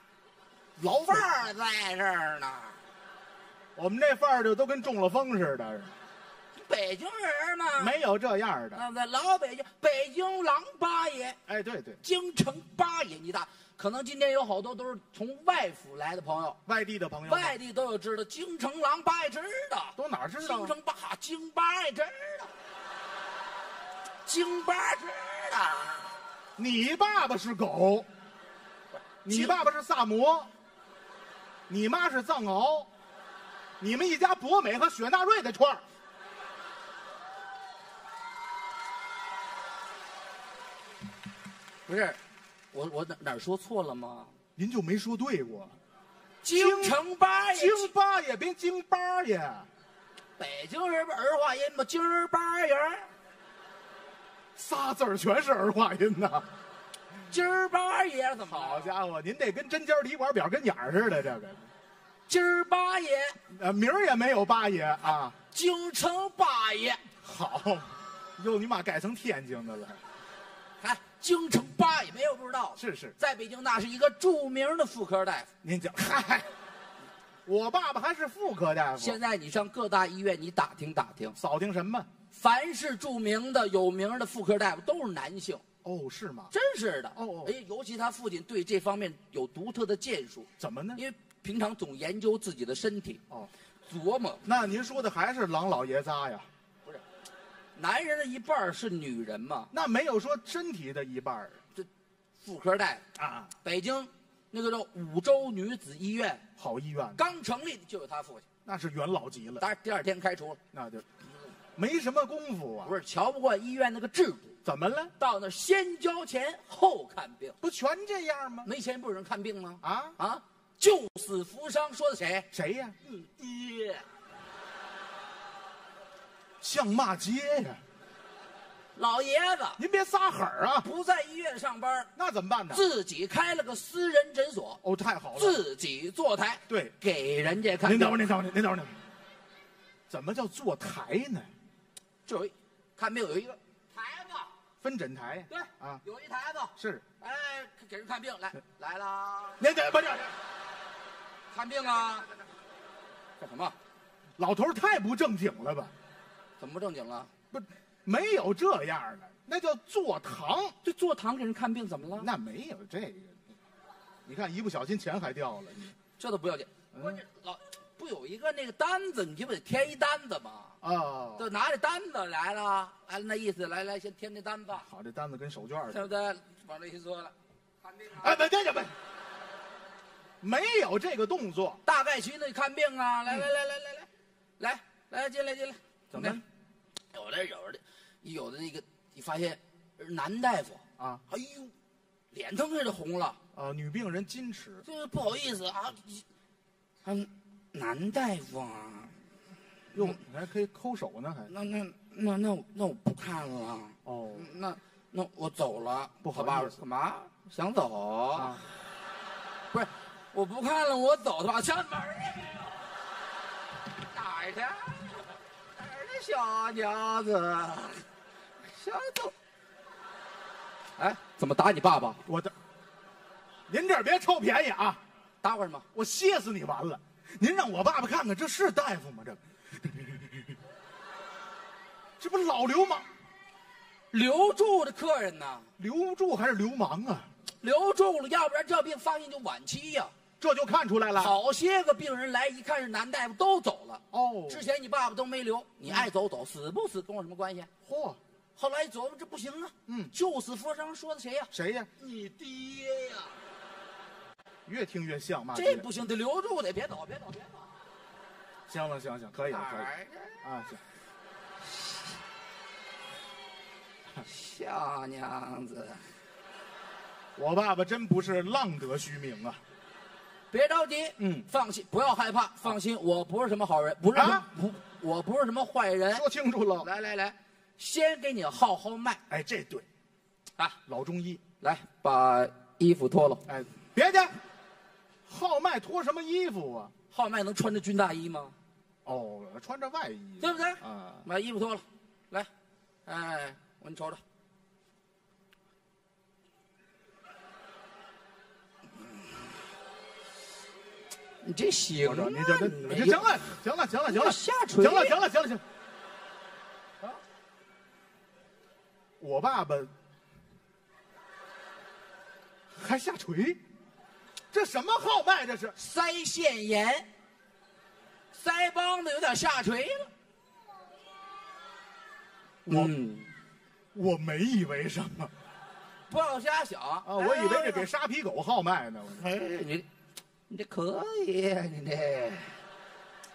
老范儿在这儿呢。我们这范儿就都跟中了风似的。北京人嘛，没有这样的。那老北京，北京郎八爷。哎，对对，京城八爷，你大可能今天有好多都是从外府来的朋友，外地的朋友，外地都有知道京城郎八爷知道，都哪知道？京城八，京八爷知道。 京八知道，你爸爸是狗，你爸爸是萨摩，你妈是藏獒，你们一家博美和雪纳瑞的串儿。不是，我我哪哪说错了吗？您就没说对过。京城八爷，京八爷别京八爷，北京人不儿化音吗？京儿八爷。 仨字儿全是儿化音呐，今儿八爷怎么？好家伙，您这跟针尖里管表跟眼儿似的，这个今儿八爷，呃，名儿也没有八爷啊，京城八爷。好，又你妈改成天津的了，哎，京城八爷没有不知道，是是，在北京那是一个著名的妇科大夫。您讲，嗨，我爸爸还是妇科大夫。现在你上各大医院，你打听打听，扫听什么？ 凡是著名的、有名的妇科大夫都是男性哦，是吗？真是的哦哦，哎，尤其他父亲对这方面有独特的建树，怎么呢？因为平常总研究自己的身体哦，琢磨。那您说的还是郎老爷子呀？不是，男人的一半是女人嘛？那没有说身体的一半，这妇科大夫啊，北京那个叫五洲女子医院，好医院，刚成立就有他父亲，那是元老级了。当然第二天开除了，那就。 没什么功夫啊！不是瞧不惯医院那个制度，怎么了？到那先交钱后看病，不全这样吗？没钱不有人看病吗？啊啊！救死扶伤，说的谁？谁呀？你爹，像骂街呀！老爷子，您别撒狠啊！不在医院上班，那怎么办呢？自己开了个私人诊所。哦，太好了！自己坐台，对，给人家看。您等会儿，您等会儿，您等会儿，怎么叫坐台呢？ 这有一，看病有一个台子，分诊台。对啊，有一台子是，哎，给人看病来来啦。您这不是看病啊？干什么？老头太不正经了吧？怎么不正经了？不是，没有这样的，那叫坐堂。这坐堂给人看病怎么了？那没有这个，你看一不小心钱还掉了，你这都不要紧。关键、嗯、老不有一个那个单子，你不得填一单子吗？啊、哦，就拿着单子来了，哎，那意思来来先填这单子。好，这单子跟手绢似的，对不对？往这一说了，看病。哎，别别别！没有这个动作，大概去那看病啊！来来来来来来，来来进来进来，怎么？有的有的，有的那个你发现男大夫啊，哎呦，脸腾似的红了啊！女病人矜持，这不好意思啊，嗯，男大夫啊，哟，你还可以抠手呢，还那那那那那我不看了哦，那那我走了，不好吧？干嘛？想走？不是。我不看了，我走的吧，上门儿去！哪儿的？哪儿的小娘子？想走？哎，怎么打你爸爸？我的，您这儿别臭便宜啊！打会儿吗？我歇死你完了！您让我爸爸看看，这是大夫吗？这，这不老流氓，留住的客人呢？留住还是流氓啊？留住了，要不然这病发现就晚期呀、啊。这就看出来了，好些个病人来一看是男大夫都走了哦。之前你爸爸都没留，你爱走走，死不死跟我什么关系？嚯、哦！后来一琢磨这不行啊，嗯，救死扶伤说的谁呀、啊？谁呀、啊？你爹呀、啊！越听越像嘛。这不行，得留住，得别走，别走，别走。行了，行行，可以了，可以了。啊，行。小娘子。我爸爸真不是浪得虚名啊！别着急，嗯，放心，不要害怕，放心，我不是什么好人，不是啊，不，我不是什么坏人。说清楚了，来来来，先给你号号脉。哎，这对，啊，老中医，来把衣服脱了。哎，别介，号脉脱什么衣服啊？号脉能穿着军大衣吗？哦，穿着外衣，对不对？啊，把衣服脱了，来，哎，我给你瞅瞅。你这行啊！你这这行了，行了，行了，行了，下垂，行了，行了，行了，行。啊！我爸爸还下垂，这什么号脉？这是腮腺炎，腮帮子有点下垂了。我、嗯、我没以为什么，不要瞎想啊！我以为这给沙皮狗号脉呢。哎，你。你这可以、啊，你这，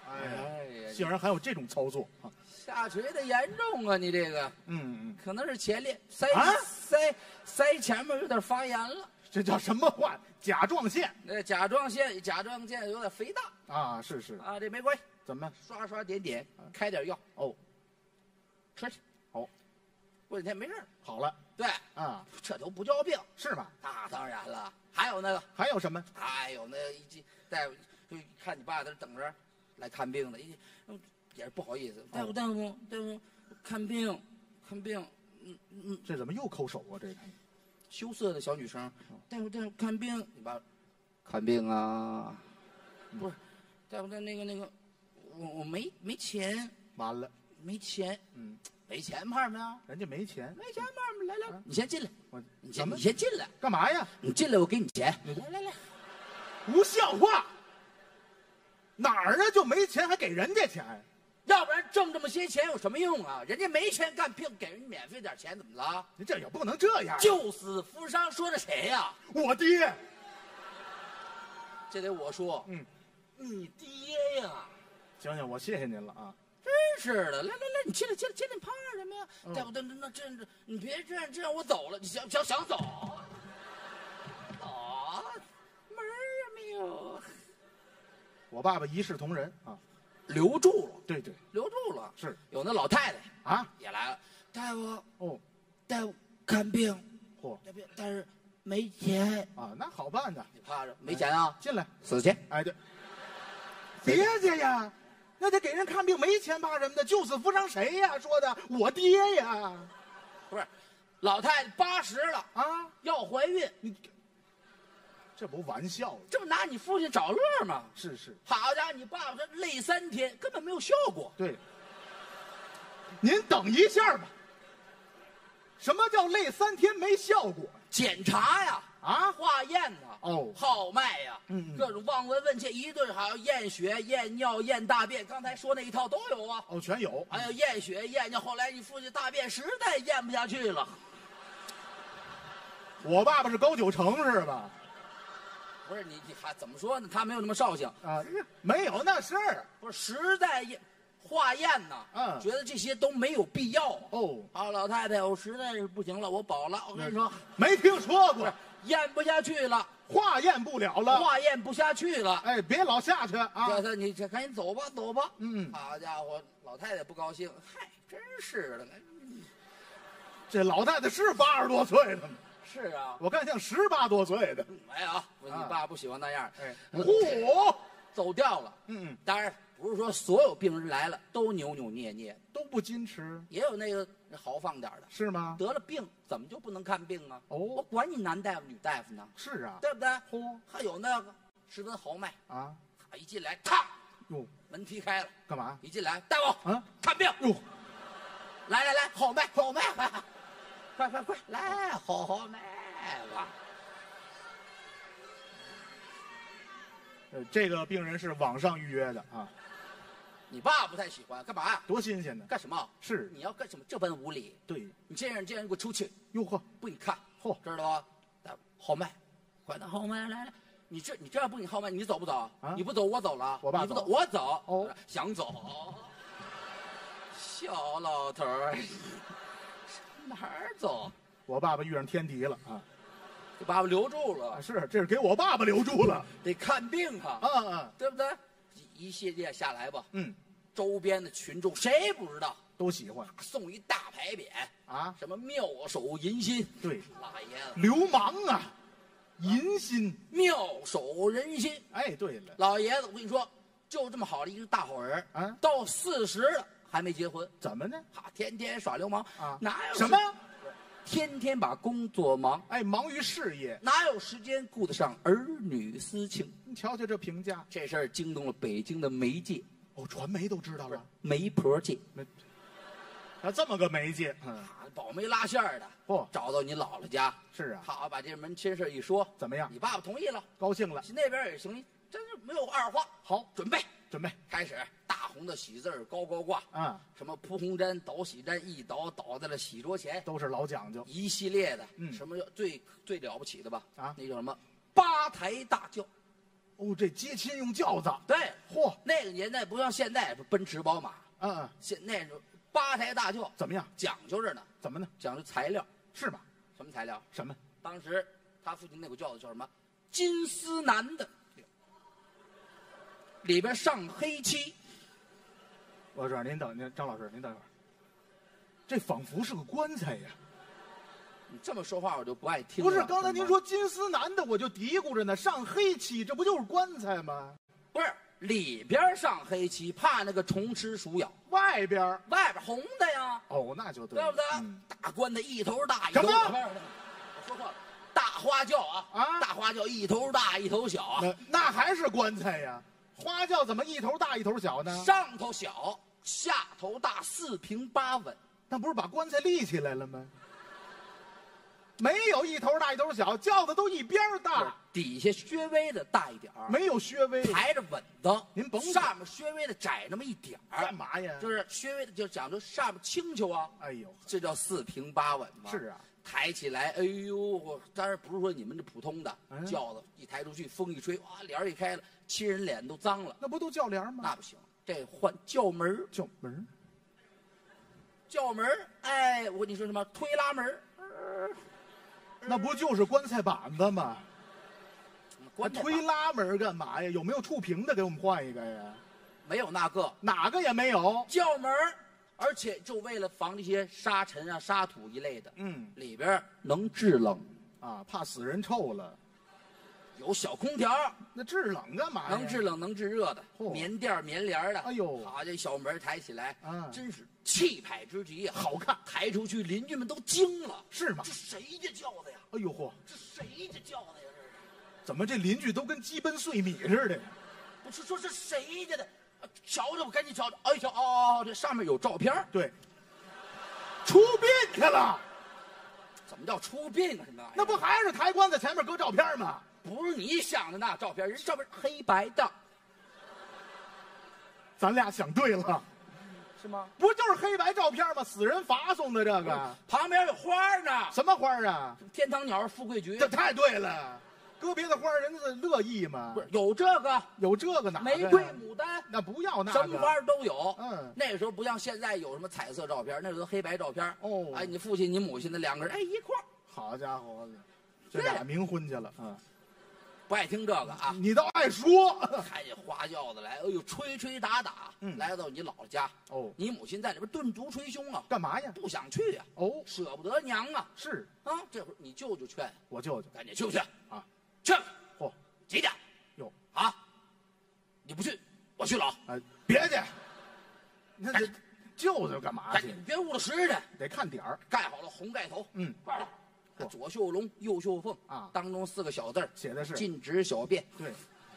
哎呀，竟然还有这种操作啊！下垂的严重啊，你这个，嗯嗯，可能是前列腮腮腮前面有点发炎了，这叫什么话？甲状腺，那甲状腺甲状腺有点肥大啊，是是啊，这没关系，怎么刷刷点点，开点药哦，吃去，好，过几天没事好了，对啊，这都不叫病是吧？那当然了。还有那个，还有什么？还有那一大夫，就看你爸在这等着来看病的，也是不好意思。大夫，大夫，大夫，看病，看病，嗯嗯，这怎么又抠手啊？这个羞涩的小女生，大夫，大夫，看病，你爸看病啊？不是，大夫，那那个那个，我我没没钱，完了，没钱，嗯。没钱怕什么呀？人家没钱，没钱怕什么？来来，你先进来，我你先你先进来，干嘛呀？你进来，我给你钱。来来来，不像话！哪儿啊？就没钱还给人家钱？要不然挣这么些钱有什么用啊？人家没钱干病，给人免费点钱怎么了？您这也不能这样。救死扶伤说的谁呀？我爹。这得我说，嗯，你爹呀。行行，我谢谢您了啊。真是的，来来来，你进来进来进来，怕什么呀？大夫，那那这这，你别这样这样，我走了，你想想想走，走、哦，门儿没有。我爸爸一视同仁啊，留住了，对对，留住了。是有那老太太啊，也来了，大夫哦，大夫看病，嚯、哦，但是没钱啊，那好办的，你怕着没钱啊？进来，死去。哎对，别介呀。那得给人看病，没钱怕什么的？救死扶伤谁呀？说的我爹呀，不是，老太太八十了啊，要怀孕，你这不玩笑吗？这不拿你父亲找乐吗？是是，好家伙，你爸爸这累三天，根本没有效果。对，您等一下吧。什么叫累三天没效果？检查呀，啊，化验呐，哦，号脉呀，嗯，各种望闻问切一顿，还要验血、验尿、验大便，刚才说那一套都有啊，哦，全有。还有验血、验尿，后来你父亲大便实在验不下去了。我爸爸是高九成是吧？不是你，你还怎么说呢？他没有那么绍兴啊，没有那事儿，不是实在验。 化验呢？嗯，觉得这些都没有必要哦。啊，老太太，我实在是不行了，我饱了。我跟你说，没听说过，验不下去了，化验不了了，化验不下去了。哎，别老下去啊！老太太，你赶紧走吧，走吧。嗯，好家伙，老太太不高兴，嗨，真是的。这老太太是八十多岁的吗？是啊，我看像十八多岁的。哎呀，你爸不喜欢那样。哎，嚯，走掉了。嗯，当然。 不是说所有病人来了都扭扭捏捏，都不矜持，也有那个豪放点的，是吗？得了病怎么就不能看病啊？哦，我管你男大夫女大夫呢？是啊，对不对？嚯，还有那个十分豪迈啊！一进来，嘡，哟，门踢开了，干嘛？一进来，大夫，嗯，看病，哟，来来来，豪迈，豪迈，快快快，来，豪豪迈吧。 呃，这个病人是网上预约的啊。你爸不太喜欢，干嘛呀？多新鲜呢！干什么？是你要干什么？这般无理。对，你这样这样，你给我出去！哟呵，不，你看，嚯，知道吧？大夫，号脉，快点，号脉，来来，你这你这样不，你号脉，你走不走？啊，你不走，我走了。我爸走，我走。哦，想走，小老头儿，哪儿走？我爸爸遇上天敌了啊！ 给爸爸留住了，是，这是给我爸爸留住了，得看病啊，嗯嗯，对不对？一系列下来吧，嗯，周边的群众谁不知道，都喜欢，送一大牌匾啊，什么妙手银心，对，老爷子，流氓啊，银心，妙手仁心，哎，对了，老爷子，我跟你说，就这么好的一个大好人啊，到四十了还没结婚，怎么呢？哈，天天耍流氓啊，哪有什么？ 天天把工作忙，哎，忙于事业，哪有时间顾得上儿女私情？你瞧瞧这评价，这事儿惊动了北京的媒介，哦，传媒都知道了，媒婆界，啊，这么个媒介，嗯，保媒拉线的，嚯，找到你姥姥家，是啊，好，把这门亲事一说，怎么样？你爸爸同意了，高兴了，那边也行，真是没有二话，好，准备，准备，开始。 大红的喜字高高挂，嗯，什么铺红毡、倒喜毡，一倒倒在了喜桌前，都是老讲究。一系列的，嗯，什么最最了不起的吧？啊，那叫什么八抬大轿，哦，这接亲用轿子，对，嚯，那个年代不像现在奔驰、宝马，嗯嗯，现那时候八抬大轿怎么样？讲究着呢，怎么呢？讲究材料是吧？什么材料？什么？当时他父亲那个轿子叫什么？金丝楠的，里边上黑漆。 我说您等您张老师，您等一会儿。这仿佛是个棺材呀！你这么说话我就不爱听了。不是，刚才您说金丝楠的，我就嘀咕着呢，上黑漆，这不就是棺材吗？不是，里边上黑漆，怕那个虫吃鼠咬。外边，外边红的呀。哦，那就对了，对不对？嗯、大棺材一头大，一头小。我说错了，大花轿啊啊！大花轿一头大一头小啊，那还是棺材呀。 花轿怎么一头大一头小呢？上头小，下头大，四平八稳。那不是把棺材立起来了吗？没有一头大一头小，轿子都一边大，底下稍微的大一点儿，没有稍微排着稳当。您甭上面稍微的窄那么一点儿，干嘛呀？就是稍微的，就讲究上面轻巧啊。哎呦，这叫四平八稳嘛。是啊。 抬起来，哎呦！当然不是说你们这普通的轿子，一抬出去，风一吹，哇，帘儿一开了，亲人脸都脏了。那不都轿帘吗？那不行，这换轿门轿门轿门哎，我跟你说什么？推拉门、呃、那不就是棺材板子吗？棺材板推拉门干嘛呀？有没有触屏的？给我们换一个呀？没有那个，哪个也没有。轿门 而且就为了防这些沙尘啊、沙土一类的，嗯，里边能制冷啊，怕死人臭了。有小空调，那制冷干嘛呀？能制冷、能制热的，棉垫、棉帘的。哎呦，好，这小门抬起来，啊，真是气派之极呀，好看。抬出去，邻居们都惊了，是吗？这谁家轿子呀？哎呦嚯，这谁家轿子呀？这是？怎么这邻居都跟鸡奔碎米似的？不是说是谁家的？ 瞧瞧，我赶紧瞧瞧！哎瞧，哦，这上面有照片对，出殡去了。怎么叫出殡啊？什么玩意？那不还是抬棺在前面搁照片吗？不是你想的那照片，人照片黑白的。咱俩想对了，是吗？不就是黑白照片吗？死人发送的这个，嗯、旁边有花呢。什么花啊？天堂鸟、富贵菊。这太对了。 搁别的花人家乐意吗？不是有这个有这个哪？玫瑰、牡丹，那不要那什么花都有。嗯，那时候不像现在有什么彩色照片，那时候黑白照片。哦，哎，你父亲、你母亲的两个人，哎，一块儿。好家伙，这俩冥婚去了啊！不爱听这个啊，你倒爱说。看见花轿子来，哎呦，吹吹打打，来到你姥姥家。哦，你母亲在里边顿足捶胸啊，干嘛呀？不想去呀。哦，舍不得娘啊。是啊，这会儿你舅舅劝我舅舅，赶紧去不去啊？ 去，嚯，几点？哟啊！你不去，我去了。哎，别去，那这舅舅干嘛去？你别误了时辰，得看点儿。盖好了红盖头，嗯，挂了。左绣龙，右绣凤啊，当中四个小字写的是禁止小便。对，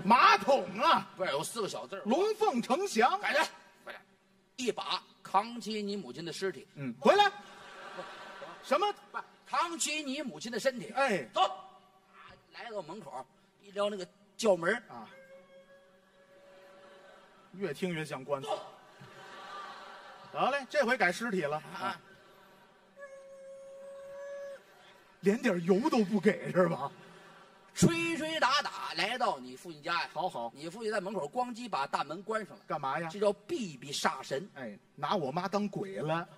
马桶啊，不是有四个小字龙凤呈祥。赶紧，快点，一把扛起你母亲的尸体。嗯，回来。什么？扛起你母亲的身体。哎，走。 来到门口，一撩那个轿门啊，越听越像棺材。得嘞，这回改尸体了啊，连点油都不给是吧？吹吹打打来到你父亲家呀，好好，你父亲在门口咣叽把大门关上了，干嘛呀？这叫避避煞神，哎，拿我妈当鬼了。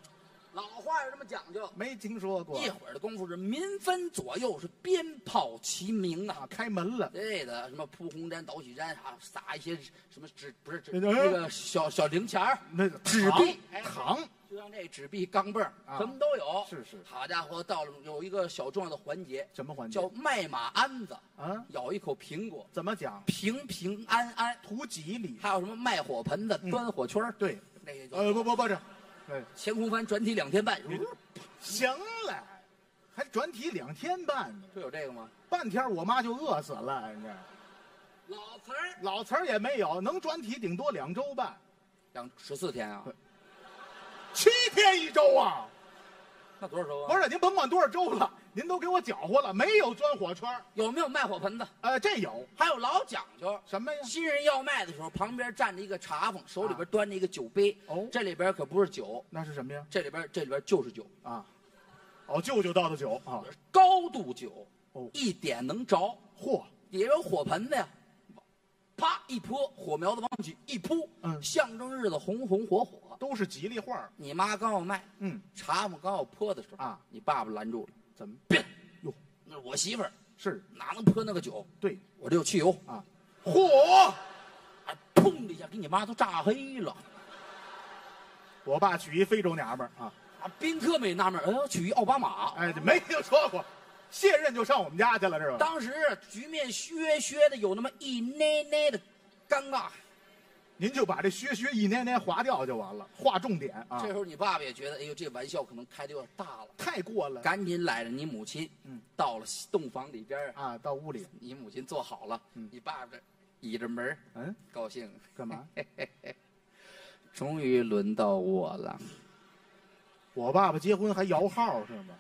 老话有这么讲究，没听说过。一会儿的功夫是民分左右，是鞭炮齐鸣啊，开门了。对的，什么铺红毡、倒喜毡啊，撒一些什么纸，不是纸，那个小小零钱儿，那个纸币、糖，就像这纸币、钢镚儿，什么都有。是是。好家伙，到了有一个小重要的环节，什么环节？叫卖马鞍子啊，咬一口苹果，怎么讲？平平安安，图吉利。还有什么卖火盆子、端火圈儿？对，那个呃，不不不，这。 前空翻转体两天半，行了，还转体两天半呢？这有这个吗？半天我妈就饿死了。这老词儿，老词儿也没有，能转体顶多两周半，两十四天啊，七天一周啊，那多少周啊？不是，您甭管多少周了，您都给我搅和了，没有钻火圈，有没有卖火盆子？呃，这有，还有老讲究什么呀？新人要卖的时候，旁边站着一个茶坊，手里边端着一个酒杯。哦，这里边可不是酒，那是什么呀？这里边这里边就是酒啊，哦，舅舅倒的酒啊，高度酒，哦，一点能着，嚯，也有火盆子呀，啪一泼，火苗子往起一扑，嗯，象征日子红红火火，都是吉利话。你妈刚要卖，嗯，茶坊刚要泼的时候啊，你爸爸拦住了。 怎么变？哟，那是我媳妇儿，是哪能泼那个酒？对，我这有汽油啊！嚯！哎，砰的一下，给你妈都炸黑了。我爸娶一非洲娘们儿啊！啊，宾客没纳闷儿，哎呦，娶一奥巴马，哎，没听说过，卸任就上我们家去了，是吧？当时局面削削的，有那么一捏捏的尴尬。您就把这削削一捏捏划掉就完了，划重点啊！这时候你爸爸也觉得，哎呦，这玩笑可能开的有点大了，太过了，赶紧揽着你母亲，嗯，到了洞房里边啊，到屋里，你母亲坐好了，嗯，你爸爸倚着门，嗯，高兴干嘛？终于轮到我了。我爸爸结婚还摇号是吗？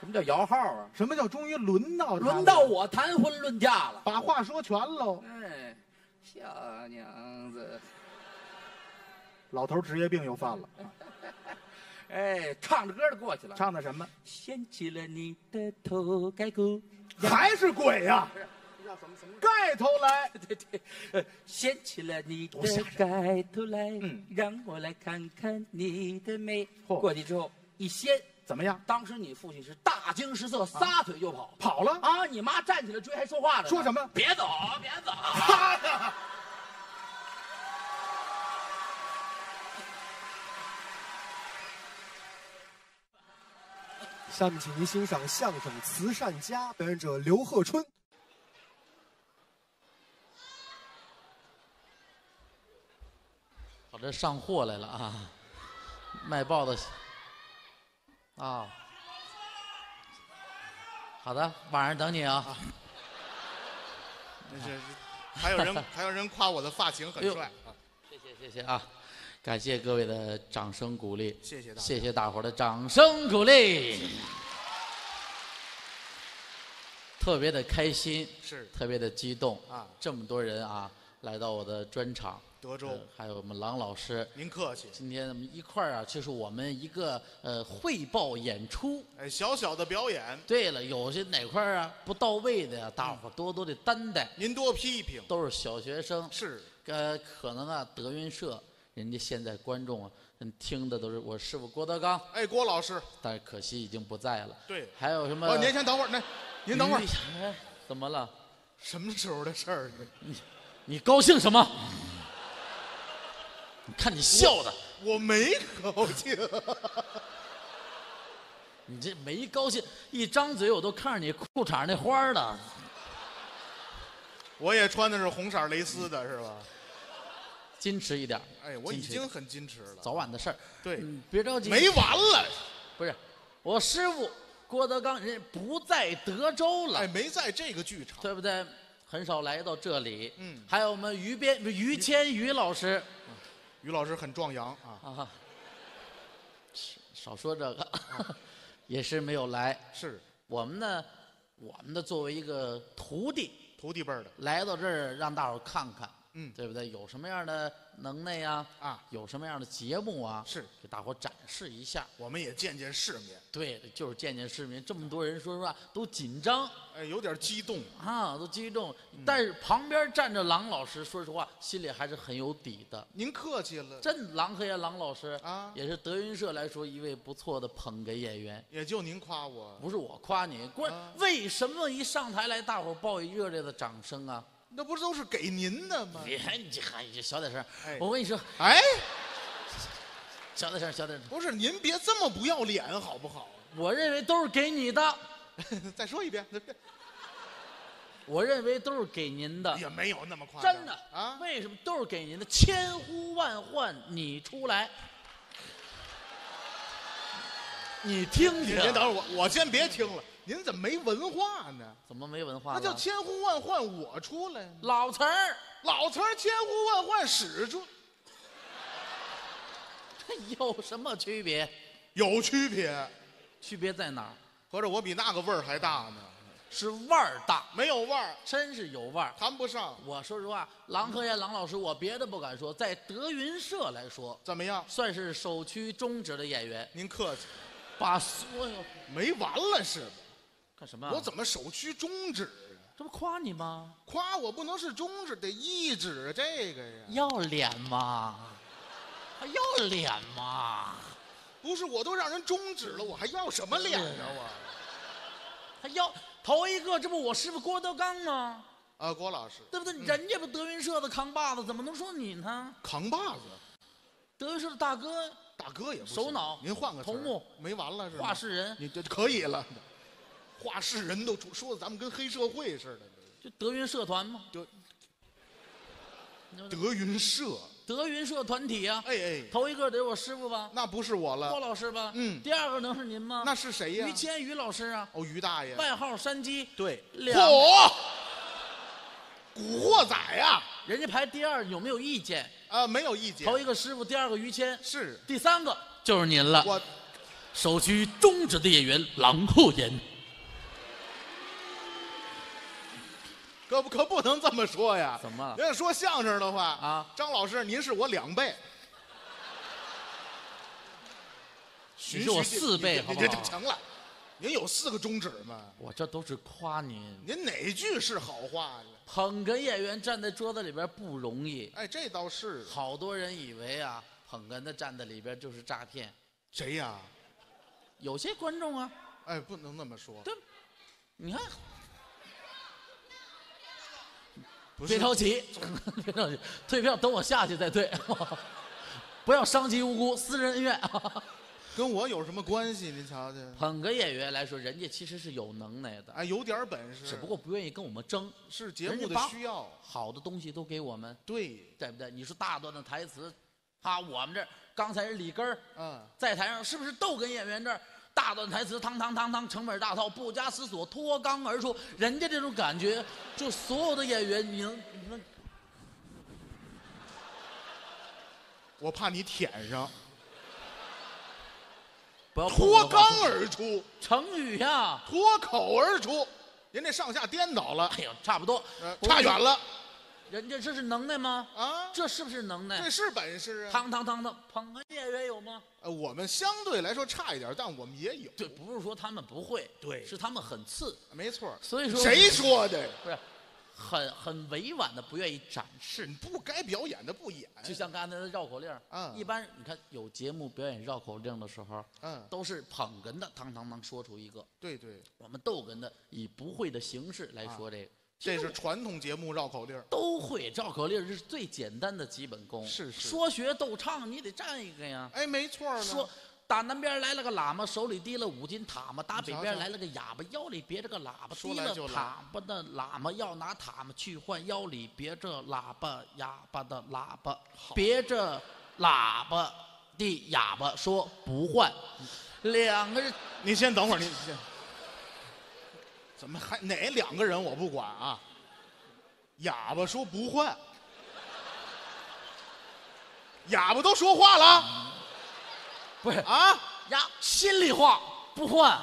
什么叫摇号啊？什么叫终于轮到轮到我谈婚论嫁了？把话说全喽。哎。 小娘子，老头职业病又犯了。哎，唱着歌的过去了。唱的什么？掀起了你的头盖骨，还是鬼呀？叫什么什么？盖头来，对对，掀起了你的盖头来，嗯，让我来看看你的美。过去之后一掀，怎么样？当时你父亲是大惊失色，撒腿就跑，跑了啊！你妈站起来追，还说话呢，说什么？别走，别走。 下面请您欣赏相声《慈善家》，表演者刘鹤春。我这上货来了啊，卖报的啊。好的，晚上等你啊。啊这是还有人还有人夸我的发型很帅啊！谢谢谢谢啊。感谢各位的掌声鼓励，谢谢大，谢谢大伙的掌声鼓励，谢谢特别的开心，是特别的激动啊！这么多人啊，来到我的专场。 德州、呃，还有我们郎老师，您客气。今天我们一块儿啊，就是我们一个呃汇报演出，哎，小小的表演。对了，有些哪块儿啊不到位的呀、啊，大伙多多的担待。您多批评。都是小学生。是。呃，可能啊，德云社人家现在观众啊，听的都是我师傅郭德纲。哎，郭老师。但是可惜已经不在了。对。还有什么？哦，您先等会儿，那您等会儿。哎，怎么了？什么时候的事儿？你你高兴什么？ 你看你笑的， 我, 我没高兴。你这没高兴，一张嘴我都看着你裤衩那花了。我也穿的是红色蕾丝的，是吧？矜持一点。哎，我已经很矜持了。早晚的事儿。对，嗯、别着急。没完了。不是，我师傅郭德纲人不在德州了。哎，没在这个剧场，对不对？很少来到这里。嗯。还有我们于边于谦于老师。 于老师很壮阳啊！啊，少说这个，啊、也是没有来。是我们呢，我们呢作为一个徒弟，徒弟辈的来到这儿，让大伙看看，嗯，对不对？有什么样的能耐呀？啊，有什么样的节目啊？是给大伙展示一下，我们也见见世面。对，就是见见世面。这么多人，说实话都紧张，哎，有点激动啊，都激动。嗯、但是旁边站着郎老师，说实话心里还是很有底的。您客气了，真郎和爷郎老师啊，也是德云社来说一位不错的捧哏演员。也就您夸我，不是我夸您。关、啊、为什么一上台来，大伙报以热烈的掌声啊？ 那不是都是给您的吗？别，你这喊，你这小点声。哎、我跟你说，哎，小点声，小点声。不是您别这么不要脸好不好？我认为都是给你的。再说一遍。我认为都是给您的。也没有那么夸张。真的啊？为什么都是给您的？千呼万唤你出来。你听听。您等会儿，我我先别听了。 您怎么没文化呢？怎么没文化？那叫千呼万唤我出来。老词儿，老词儿，千呼万唤始出。这有什么区别？有区别，区别在哪儿？合着我比那个味儿还大呢。是腕儿大，没有腕儿，真是有腕儿，谈不上。我说实话，郎和彦郎老师，我别的不敢说，在德云社来说，怎么样？算是首屈中指的演员。您客气，把所有没完了是吧？ 干什么、啊？我怎么首屈中指啊？这不夸你吗？夸我不能是中指，得一指这个呀。要脸吗？还要脸吗？不是，我都让人中指了，我还要什么脸呢？我还要头一个，这不我师傅郭德纲吗？啊，郭老师，对不对？嗯、人家不德云社的扛把子，怎么能说你呢？扛把子，德云社的大哥，大哥也不首脑，您换个头目，没完了是吧？话事人，你这可以了。 话事人都说的咱们跟黑社会似的，就德云社团吗？就德云社，德云社团体啊！哎哎，头一个得我师傅吧？那不是我了，郭老师吧？嗯，第二个能是您吗？那是谁呀？于谦于老师啊！哦，于大爷，外号山鸡。对，嚯，古惑仔呀！人家排第二，有没有意见？啊，没有意见。头一个师傅，第二个于谦，是第三个就是您了。我首屈中指的演员郎鹤炎。 可不可不能这么说呀？怎么了？要说相声的话啊，张老师，您是我两倍，您是我四倍，好不好？您成了，您有四个中指吗？我这都是夸您。您哪句是好话呢？捧哏演员站在桌子里边不容易。哎，这倒是。好多人以为啊，捧哏的站在里边就是诈骗。谁呀？有些观众啊。哎，不能那么说。对，你看。 别着急，别着急，退票等我下去再退，不要伤及无辜，私人恩怨。跟我有什么关系？您瞧瞧，捧哏演员来说，人家其实是有能耐的，哎，有点本事，只不过不愿意跟我们争，是节目的需要。好的东西都给我们，对，对不对？你说大段的台词，啊，我们这刚才是李根儿，嗯，在台上是不是逗哏演员这儿？ 大段台词，堂堂堂堂，成本大套，不加思索，脱纲而出。人家这种感觉，就所有的演员，你能，你能，我怕你舔上。不要脱肛而出，成语呀，脱口而出，人家上下颠倒了。哎呦，差不多，差远了。人家这是能耐吗？啊，这是不是能耐？这是本事啊！汤汤汤汤，捧哏演员有吗？呃，我们相对来说差一点，但我们也有。对，不是说他们不会，对，是他们很次。没错。所以说谁说的？不是，很很委婉的不愿意展示，你不该表演的不演。就像刚才的绕口令，嗯，一般你看有节目表演绕口令的时候，嗯，都是捧哏的汤汤汤说出一个。对对。我们逗哏的以不会的形式来说这个。这是传统节目绕口令，都会绕口令是最简单的基本功。是是，说学逗唱你得占一个呀。哎，没错呢。说打南边来了个喇嘛，手里提了五斤塔嘛；打北边来了个哑巴，腰里别着个喇叭。提了塔巴的喇嘛要拿塔嘛去换腰里别着喇叭哑巴的喇叭，别着喇叭的哑巴说不换。两个人，你先等会儿，你先。怎么还哪两个人我不管啊？哑巴说不换，哑巴都说话了，嗯、不是啊？哑心里话不换，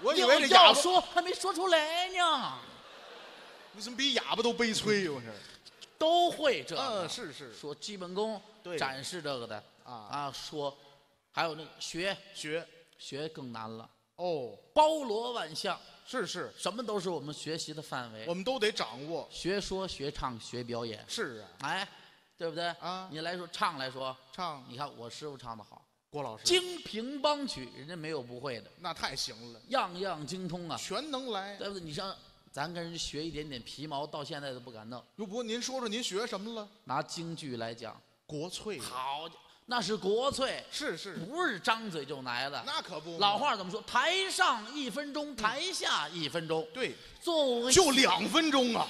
我以为这哑巴说还没说出来呢。你怎么比哑巴都悲催呀？我是都会这个，嗯，是是，说基本功，对，展示这个的啊啊，说还有那个学学学更难了。哦，包罗万象，是是，什么都是我们学习的范围，我们都得掌握。学说、学唱、学表演，是啊，哎，对不对啊？你来说唱来说唱，你看我师傅唱的好，郭老师《京评梆曲》，人家没有不会的，那太行了，样样精通啊，全能来，对不对？你像咱跟人学一点点皮毛，到现在都不敢弄。哟，不，您说说您学什么了？拿京剧来讲，国粹好。那是国粹，是是，不是张嘴就来的。那可不，老话怎么说？台上一分钟，台下一分钟。对，做就两分钟啊，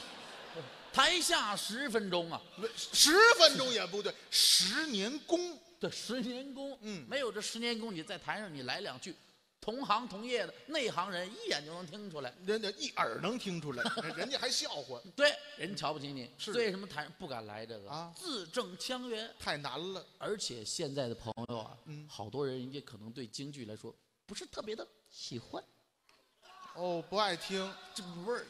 台下十分钟啊，十分钟也不对，十年功。对，十年功，嗯，没有这十年功，你在台上你来两句，同行同业的内行人一眼就能听出来，人家一耳能听出来，人家还笑话。对，人瞧不起你，所以什么台上不敢来这个啊，字正腔圆太难了。而且现在的朋友啊，嗯，好多人也可能对京剧来说不是特别的喜欢，哦，不爱听，这味儿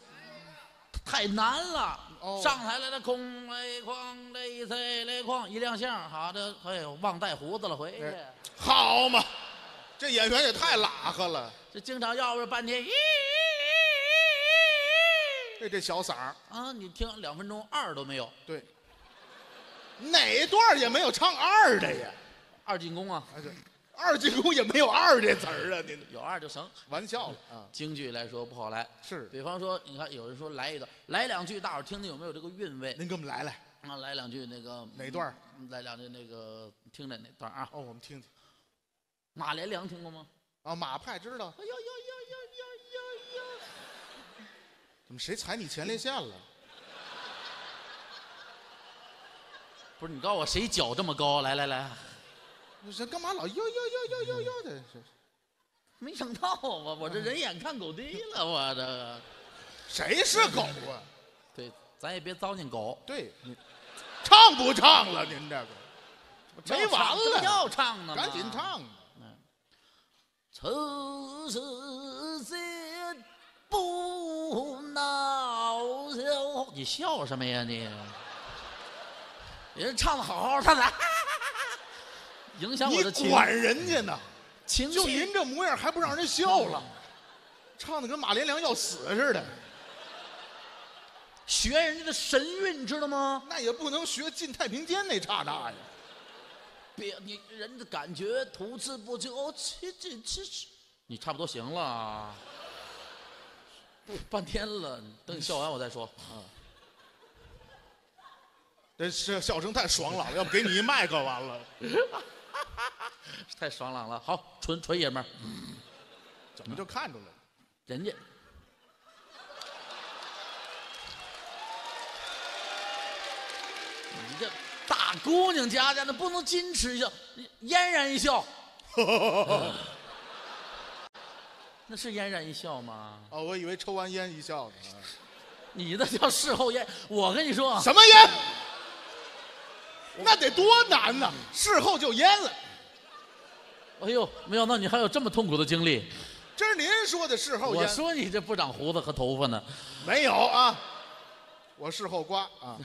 太难了。哦，上台来的空雷哐雷塞雷哐一亮相，好的，哎呦，忘带胡子了，回去好嘛。这演员也太喇哈了，这经常要不半天，这这小嗓儿啊，你听两分钟二都没有，对，哪段也没有唱二的呀，二进宫啊，二进宫也没有二这词儿啊，你有二就成，玩笑了啊。京剧来说不好来，是，比方说你看有人说来一段，来两句，大伙儿听听有没有这个韵味？您给我们来来啊，来两句那个哪段？来两句那个听着哪段啊？哦，我们听听。马连良听过吗？啊，马派知道。哎呦呦呦呦呦呦呦！怎么谁踩你前列腺了？不是你告诉我谁脚这么高？来来来，这干嘛老呦呦呦呦呦呦的？没想到我我这人眼看狗低了，我这个谁是狗啊？对，咱也别糟践狗。对，唱不唱了？您这个没完了，要唱呢，赶紧唱。愁是谁不恼羞？你笑什么呀你？人唱的好好，他咋影响我的情绪？你管人家呢？情绪就您这模样还不让人笑了，唱的跟马连良要死似的。学人家的神韵，知道吗？那也不能学进太平间那刹那呀。别你人的感觉吐字不清哦，这这这，你差不多行了，半天了，等你笑完我再说啊。这这笑声太爽朗了，要不给你一麦克完了，太爽朗了。好，纯纯爷们儿，怎么就看出来了？人家你这。大姑娘家家的不能矜持一下，嫣然一笑，呃、那是嫣然一笑吗？哦，我以为抽完烟一笑呢。你那叫事后烟。我跟你说，什么烟？那得多难呢！事后就淹了。哎呦，没想到你还有这么痛苦的经历。这是您说的事后淹。我说你这不长胡子和头发呢。没有啊，我事后刮啊。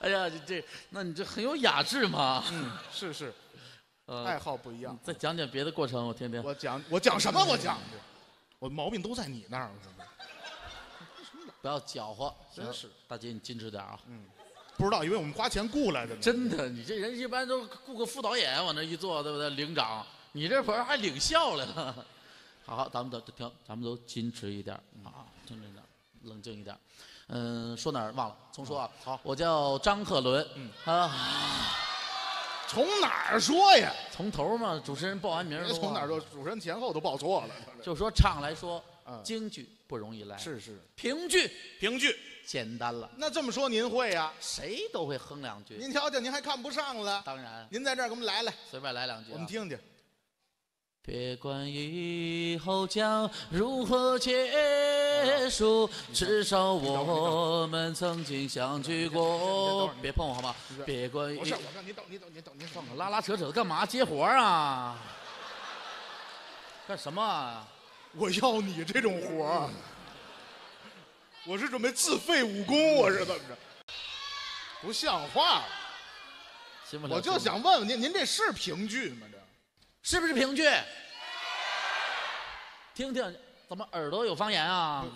哎呀，这那你这很有雅致嘛。嗯，是是，呃、爱好不一样。再讲讲别的过程，我听听。我讲我讲什么？我讲，我毛病都在你那儿。不要搅和，真是大姐，你矜持点啊。嗯，不知道，因为我们花钱雇来的。真的，你这人一般都雇个副导演往那一坐，对不对？领长，你这会儿还领校来了。好，咱们都听，咱们都矜持一点啊，听着点，冷静一点。嗯，说哪儿忘了，重说啊。好，我叫张鹤伦。嗯啊，从哪儿说呀？从头嘛，主持人报完名。从哪儿说？主持人前后都报错了。就说唱来说。京剧不容易来，是是。评剧，评剧简单了。那这么说您会呀？谁都会哼两句。您瞧瞧，您还看不上了？当然。您在这儿给我们来来，随便来两句，我们听听。别管以后将如何结束，至少我们曾经相聚过。别碰我好吗？别管。不是，我让您等，您等，您等，您放开。拉拉扯扯的干嘛？接活啊？干什么？我要你这种活儿，我是准备自废武功，我是怎么着？不像话！我就想问问您，您这是评剧吗？这是不是评剧？听听，怎么耳朵有方言啊？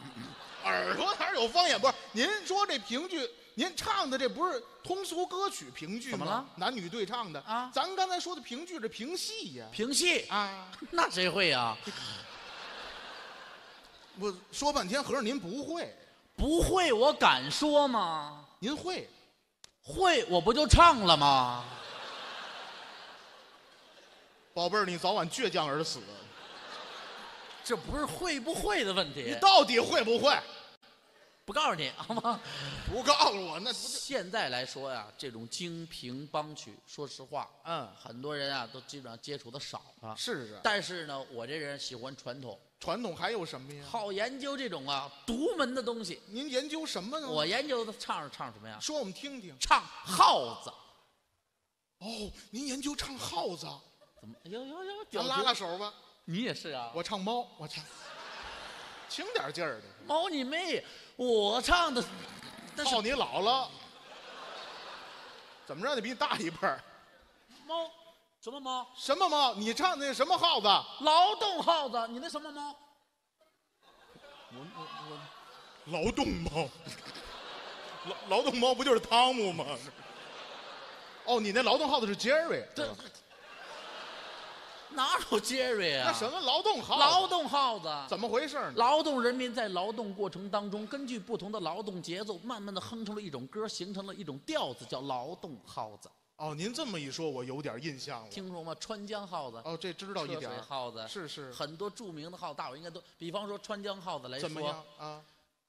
耳朵哪有方言？不是，您说这评剧，您唱的这不是通俗歌曲评剧吗？怎么了？男女对唱的啊？咱刚才说的评剧是评戏呀。评戏啊？那谁会呀？我说半天，合着您不会，不会我敢说吗？您会，会我不就唱了吗？宝贝儿，你早晚倔强而死。这不是会不会的问题，你到底会不会？不告诉你好吗？不告诉我那不是。现在来说呀，这种京评梆曲，说实话，嗯，很多人啊都基本上接触的少啊。是是。但是呢，我这人喜欢传统。传统还有什么呀？好研究这种啊独门的东西。您研究什么呢？我研究的唱唱什么呀？说我们听听。唱号子。哦，您研究唱号子？怎么？呦呦呦！咱拉拉手吧。你也是啊。我唱猫，我唱，轻点劲儿的。猫你妹！我唱的，操你姥姥！怎么着？你比你大一辈儿。猫。什么猫？什么猫？你唱的什么号子？劳动号子。你那什么猫？我我我，劳动猫。劳劳动猫不就是汤姆吗？哦，你那劳动号子是 Jerry。对。哪有 Jerry 啊？那什么劳动号？劳动号子？怎么回事呢？劳动人民在劳动过程当中，根据不同的劳动节奏，慢慢的哼成了一种歌，形成了一种调子，叫劳动号子。哦，您这么一说，我有点印象了。听说吗？川江号子。哦，这知道一点。号子是是。很多著名的号子，大伙应该都，比方说川江号子来说，怎么样啊？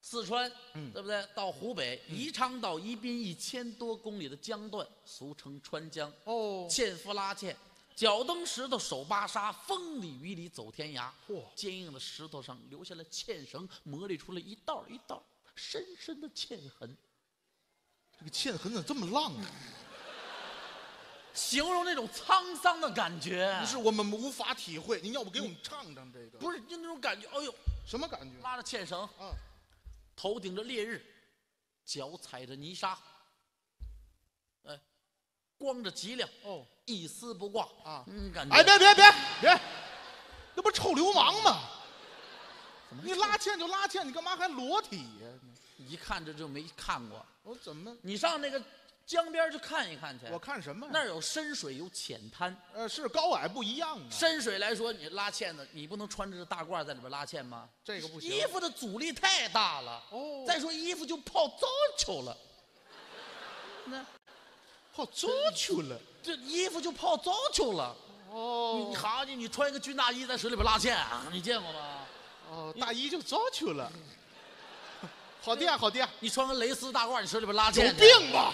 四川，嗯，对不对？到湖北，宜昌到宜宾一千多公里的江段，俗称川江。哦。纤夫拉纤，脚蹬石头，手扒沙，风里雨里走天涯。嚯！坚硬的石头上留下了纤绳，磨砺出了一道一道深深的纤痕。这个纤痕怎么这么浪啊？形容那种沧桑的感觉，不是我们无法体会。您要不给我们唱唱这个？不是，就那种感觉。哎呦，什么感觉？拉着纤绳，啊，头顶着烈日，脚踩着泥沙，哎，光着脊梁，哦，一丝不挂啊，嗯，感觉。哎，别别别别，那不是臭流氓吗？你拉纤就拉纤，你干嘛还裸体呀？一看这就没看过。我怎么？你上那个。江边去看一看去。我看什么？那儿有深水，有浅滩。呃，是高矮不一样啊。深水来说，你拉纤子，你不能穿着大褂在里边拉纤吗？这个不行。衣服的阻力太大了。哦。再说衣服就泡糟球了。那，泡糟球了。这衣服就泡糟球了。哦。你好，你你穿一个军大衣在水里边拉纤，你见过吗？哦，大衣就糟球了。好的呀，好的呀。你穿个蕾丝大褂，你水里边拉纤。有病吧？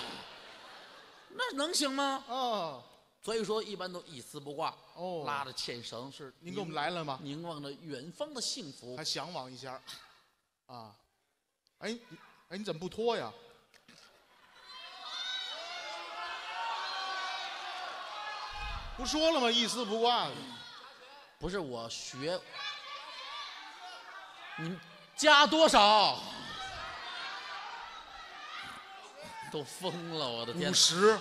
那能行吗？哦，所以说一般都一丝不挂，哦，拉着纤绳是。您给我们来了吗？凝望着远方的幸福，还向往一下，啊，哎，哎，你怎么不脱呀？不说了吗？一丝不挂的。不是我学，你加多少？都疯了，我的天！五十，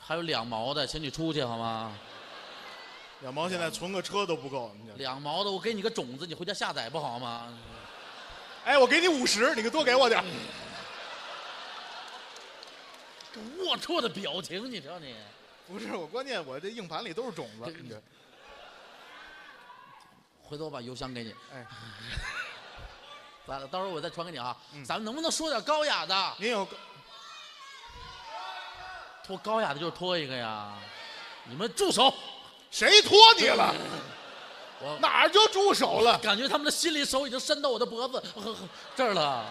还有两毛的，请你出去好吗？两毛现在存个车都不够。两毛的，我给你个种子，你回家下载不好吗？哎，我给你五十，你可多给我点。这龌龊的表情，你瞧你。不是我，关键我这硬盘里都是种子。你这，回头我把邮箱给你。哎。完了，到时候我再传给你啊。嗯、咱们能不能说点高雅的？您有脱高雅的就脱一个呀！你们住手！谁脱你了？我哪儿就住手了？感觉他们的心里手已经伸到我的脖子呵呵这儿了。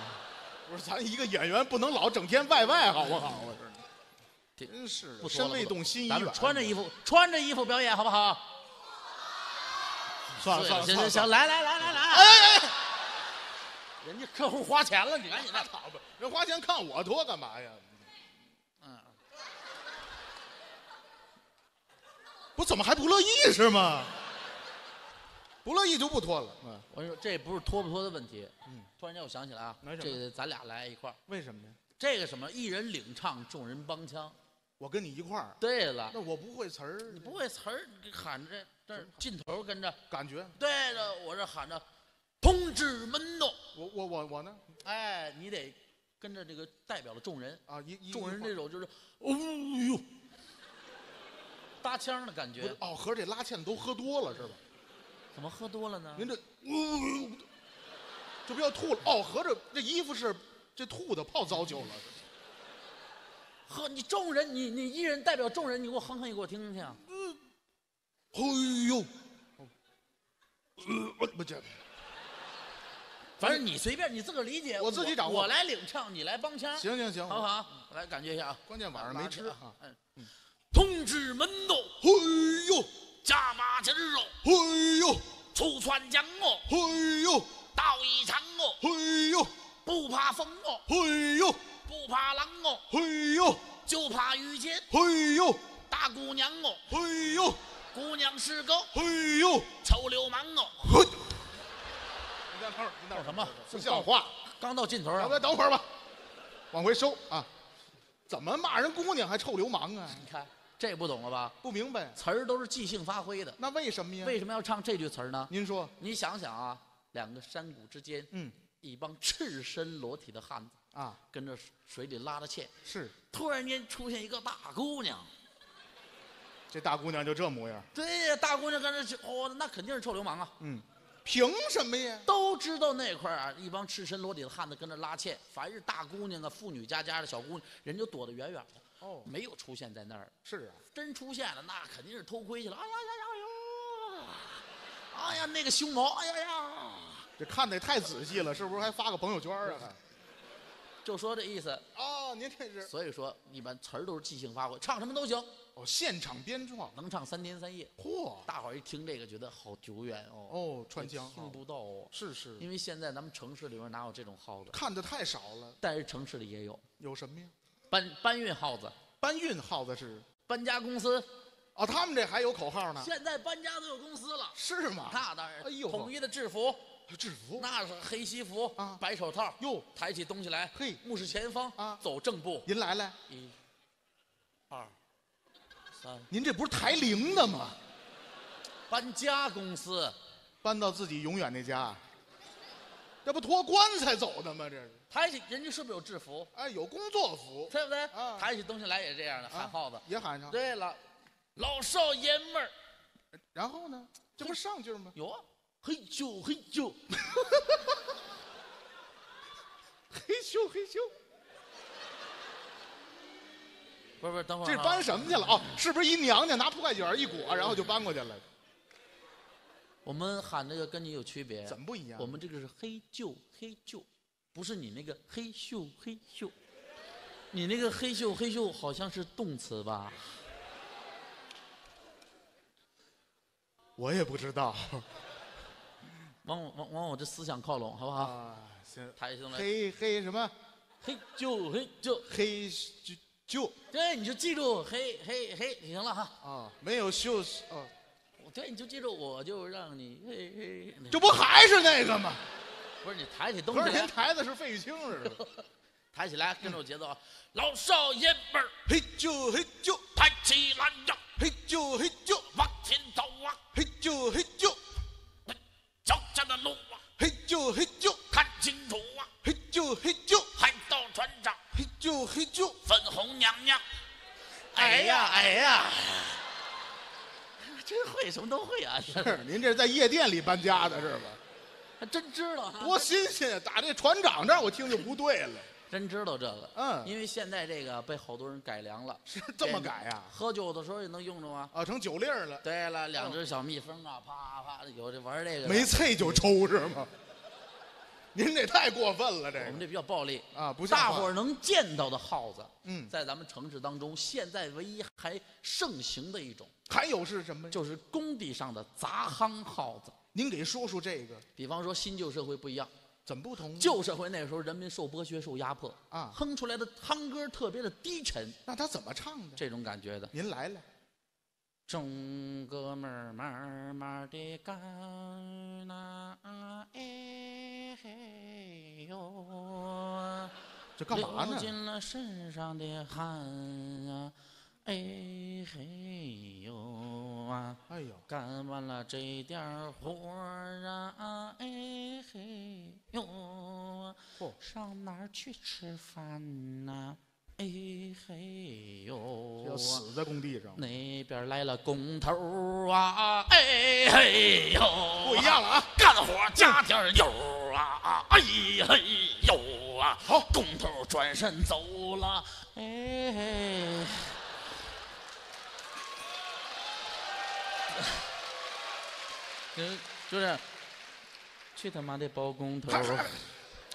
不是，咱一个演员不能老整天外外，好不好？我真真是不身未动心已远。咱们穿着衣服，穿着衣服表演，好不好？算了算了，行行行，来来来来来。哎哎哎！人家客户花钱了，你赶紧那跑吧！人花钱看我脱干嘛呀？嗯，我怎么还不乐意是吗？不乐意就不脱了。嗯，我跟你说，这不是脱不脱的问题。嗯，突然间我想起来啊，这个咱俩来一块儿，为什么呢？这个什么，一人领唱，众人帮腔。我跟你一块儿。对了，那我不会词儿，你不会词儿，你喊着这劲头跟着感觉。对了，我这喊着。同志们呢？我我我我呢？哎，你得跟着这个代表了众人啊，一众人这首就是，哦呦，搭腔的感觉。哦，合着这拉欠都喝多了是吧？怎么喝多了呢？您这，哦，这不要吐了？哦，合着这衣服是这吐的泡糟酒了。呵，你众人，你你一人代表众人，你给我哼哼，你给我听听。嗯，哎呦，我不讲。反正你随便，你自个儿理解。我自己掌握。我来领唱，你来帮腔。行行行，好不好？来感觉一下啊。关键晚上没吃啊。嗯。同志们哦，嘿呦，加麻筋肉，嘿呦，醋串姜哦，嘿呦，倒一肠哦，嘿呦，不怕风哦，嘿呦，不怕浪哦，嘿呦，就怕遇见，嘿呦，大姑娘哦，嘿呦，姑娘是个，嘿呦，臭流氓哦。您等会儿，您等什么？不像话！刚到尽头啊！要不要等会儿吧？往回收啊！怎么骂人姑娘还臭流氓啊？你看这不懂了吧？不明白，词儿都是即兴发挥的。那为什么呀？为什么要唱这句词儿呢？您说，你想想啊，两个山谷之间，嗯，一帮赤身裸体的汉子啊，跟着水里拉着纤，是。突然间出现一个大姑娘，这大姑娘就这模样。对呀，大姑娘跟着哦，那肯定是臭流氓啊。嗯。凭什么呀？都知道那块儿啊，一帮赤身裸体的汉子跟着拉纤，凡是大姑娘啊、妇女家家的小姑娘，人就躲得远远的，哦，没有出现在那儿。是啊，真出现了，那肯定是偷窥去了。哎呀呀呀呀！哎呀，那个胸毛，哎呀呀！这看得也太仔细了，是不是还发个朋友圈啊？还就说这意思。哦，您这是。所以说，一般词儿都是即兴发挥，唱什么都行。哦，现场编创，能唱三天三夜。嚯！大伙儿一听这个，觉得好久远哦。哦，川江听不到哦。是是。因为现在咱们城市里面哪有这种号子？看的太少了。但是城市里也有。有什么呀？搬搬运号子。搬运号子是搬家公司。哦，他们这还有口号呢。现在搬家都有公司了。是吗？那当然。哎呦，统一的制服。制服。那是黑西服啊，白手套。哟，抬起东西来。嘿，目视前方啊，走正步。您来来。一，二。您这不是抬零的吗？搬家公司，搬到自己永远那家，这不拖棺材走的吗？这是抬起，人家是不是有制服？哎，有工作服，对不对？啊，抬起东西来也这样的，喊号子也喊上。对了，老少爷们儿，然后呢？这不是上句吗？有啊，嘿咻嘿咻，嘿咻嘿咻。不是不是，等会儿这搬什么去了？哦，是不是一娘家拿铺盖卷一裹，然后就搬过去了？我们喊这个跟你有区别，怎么不一样？我们这个是嘿咻嘿咻，不是你那个嘿咻嘿咻，你那个嘿咻嘿咻好像是动词吧？我也不知道，往我往往我这思想靠拢，好不好？啊，行，抬起头来，嘿嘿什么？嘿咻嘿咻，嘿咻。就对，你就记住嘿嘿嘿就行了哈。啊，没有秀啊，对，你就记住，我就让你嘿嘿，这不还是那个吗？不是你抬起东西，不是您抬的是费玉清似的，抬起来跟着节奏啊，老少爷们儿嘿就嘿就抬起来呀，嘿就嘿就往前走啊，嘿就嘿就脚下的路啊，嘿就嘿就看清楚啊，嘿就嘿就海盗船长。 嘿啾嘿啾，粉红娘娘，哎呀哎呀，真会，什么都会啊！是您这在夜店里搬家的是吧？还真知道，多新鲜呀！打这船长这儿我听就不对了，真知道这个。嗯，因为现在这个被好多人改良了，是这么改呀？喝酒的时候也能用着吗？啊，成酒粒儿了。对了，两只小蜜蜂啊，啪啪的，有这玩这个。没啐就抽是吗？ 您这太过分了，这个我们这比较暴力啊，不像大伙儿能见到的耗子，嗯，在咱们城市当中，现在唯一还盛行的一种，还有是什么？就是工地上的杂夯耗子。您给说说这个，比方说新旧社会不一样，怎么不同？旧社会那时候人民受剥削、受压迫啊，哼出来的夯歌特别的低沉，那他怎么唱的？这种感觉的，您来来。 中哥们儿慢慢地干呐，哎嘿哟，这干嘛呢？流尽了身上的汗啊，哎嘿哟啊，哎呦，干完了这点活儿啊，哎嘿哟，上哪儿去吃饭呐？ 哎嘿呦！要死在工地上。那边来了工头啊！哎嘿呦！不一样了啊！干活加点油啊！哎嘿呦啊！好，工头转身走了。哎嘿。就是，去他妈的包工头！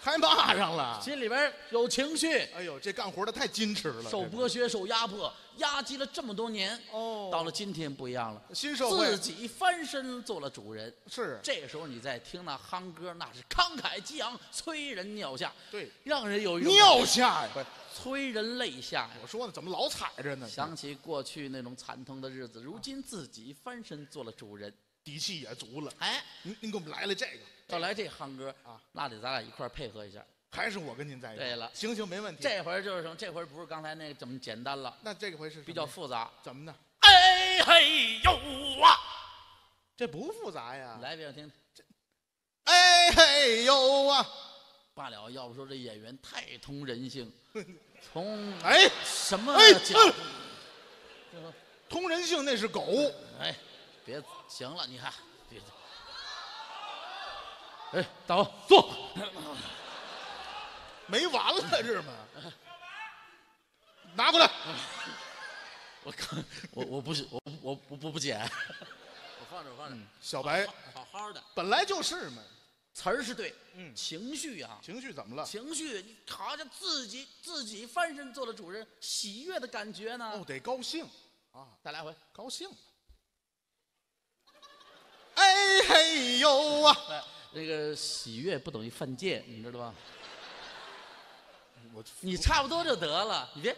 还骂上了，心里边有情绪。哎呦，这干活的太矜持了，受剥削、受压迫，压抑了这么多年。哦，到了今天不一样了，新社会自己翻身做了主人。是，这时候你再听那夯歌，那是慷慨激昂，催人尿下。对，让人有尿下呀，催人泪下。我说呢，怎么老踩着呢？想起过去那种惨痛的日子，如今自己翻身做了主人，底气也足了。哎，您您给我们来了这个。 要来这夯歌啊，那得咱俩一块配合一下。还是我跟您在一块。对了，行行，没问题。这回就是什么？这回不是刚才那怎么简单了？那这回是比较复杂，怎么呢？哎嘿呦啊，这不复杂呀。来，别听听。这，哎嘿呦啊，罢了。要不说这演员太通人性，从哎什么讲？通人性那是狗。哎，别行了，你看。 哎，大王坐，没完了是吗？拿过来，我看我我不是我我我不不捡，我放着我放着。小白，好好的，本来就是嘛，词儿是对，嗯，情绪啊，情绪怎么了？情绪，你好像自己自己翻身做了主人，喜悦的感觉呢？哦，得高兴啊！再来回，高兴。哎嘿呦啊！ 那个喜悦不等于犯贱，你知道吧？你差不多就得了，你别。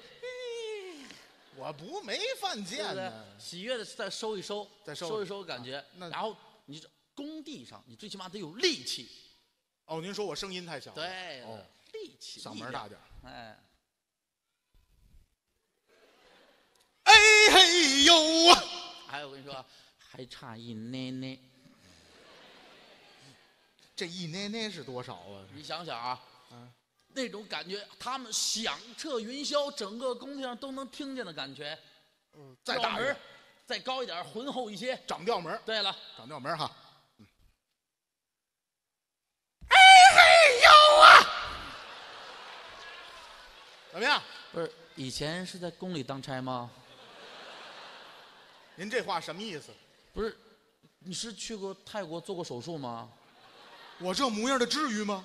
我不没犯贱呢。喜悦的再收一收，再收一收感觉。然后你工地上，你最起码得有力气。哦，您说我声音太小。对，力气。嗓门大点。哎。哎嘿呦啊！哎，我跟你说，还差一奶奶。 这一捏捏是多少啊？你想想啊，啊，那种感觉，他们响彻云霄，整个工地上都能听见的感觉。嗯，再大门，再高一点，浑厚一些，涨调门。对了，涨调门哈。嗯、哎嘿呦啊！怎么样？不是以前是在宫里当差吗？您这话什么意思？不是，你是去过泰国做过手术吗？ 我这模样的至于吗？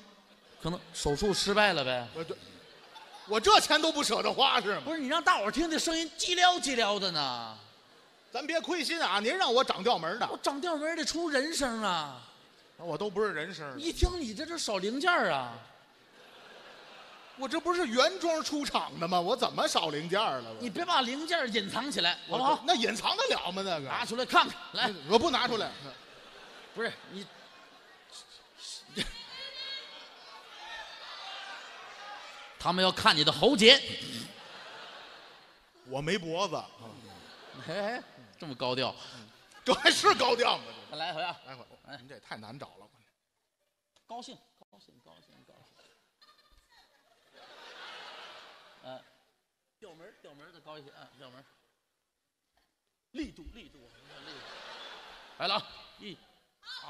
可能手术失败了呗。我这，我这钱都不舍得花是吗？不是你让大伙儿听这声音叽撩叽撩的呢，咱别亏心啊！您让我长调门的，我长调门得出人声啊！我都不是人声，一听你这就少零件啊！我这不是原装出厂的吗？我怎么少零件了？你别把零件隐藏起来，好不好？那隐藏得了吗？那个拿出来看看，来，我不拿出来。不是你，他们要看你的喉结。我没脖子。哎，这么高调，这还是高调吗？来回啊，来回，您这也太难找了。高兴，高兴，高兴，高兴。 呃，调门调门再高一些啊，调门，力度力度，力度，来了啊，一，啊，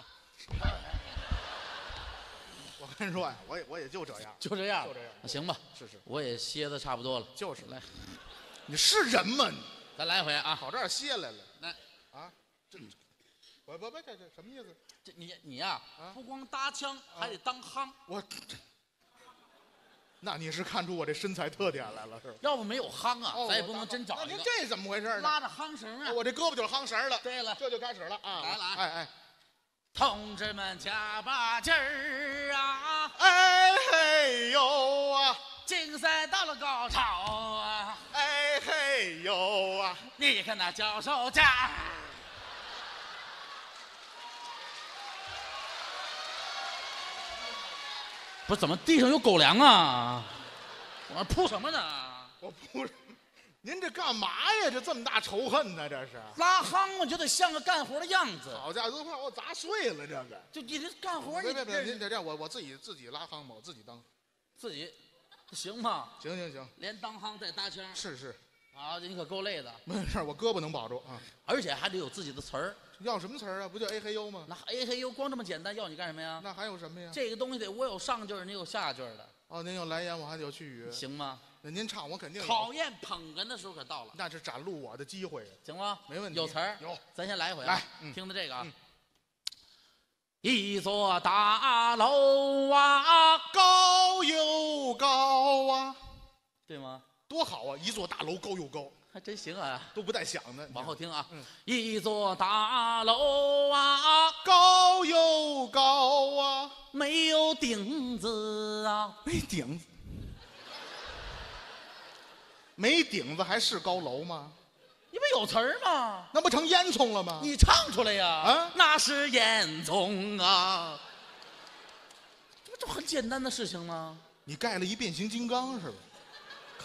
我跟你说呀，我也我也就这样，就这样，就这样，行吧，是是，我也歇的差不多了，就是来，你是人吗？咱来一回啊，跑这儿歇来了，来啊，这，我我我这这什么意思？这你你呀，不光搭腔，还得当夯，我。 那你是看出我这身材特点来了是吧？要不没有夯啊，咱也不能真找。那您这怎么回事呢？拉着夯绳啊！我这胳膊就是夯绳了。对了，这就开始了啊！来了，哎哎，同志们加把劲儿啊！哎嘿呦啊！竞赛到了高潮啊！哎嘿呦啊！你看那教授家。 不是怎么地上有狗粮啊？我铺什么呢？我铺，您这干嘛呀？这这么大仇恨呢？这是拉夯，我就得像个干活的样子。好家伙，都快我砸碎了这个！就你这干活，别别别，您得这样，我我自己自己拉夯吧，我自己当，自己行吗？行行行，连当夯带搭腔。是是，啊，你可够累的。没事，我胳膊能保住啊，而且还得有自己的词儿。 要什么词儿啊？不就 A 黑 U 吗？那 A 黑 U 光这么简单，要你干什么呀？那还有什么呀？这个东西得我有上句儿，你有下句儿的。哦，您有来言，我还得有去语，行吗？那您唱我肯定有。考验捧哏的时候可到了，那是展露我的机会，行吗？没问题。有词儿，有，咱先来一回啊。来，听着这个啊，一座大楼啊，高又高啊，对吗？多好啊！一座大楼高又高。 还真行啊，都不带想的。往后听啊，嗯、一座大楼啊，高又高啊，没有顶子啊，没顶子，没顶子还是高楼吗？你不有词儿吗？那不成烟囱了吗？你唱出来呀！啊，那是烟囱啊，这不就很简单的事情吗？你盖了一变形金刚是吧？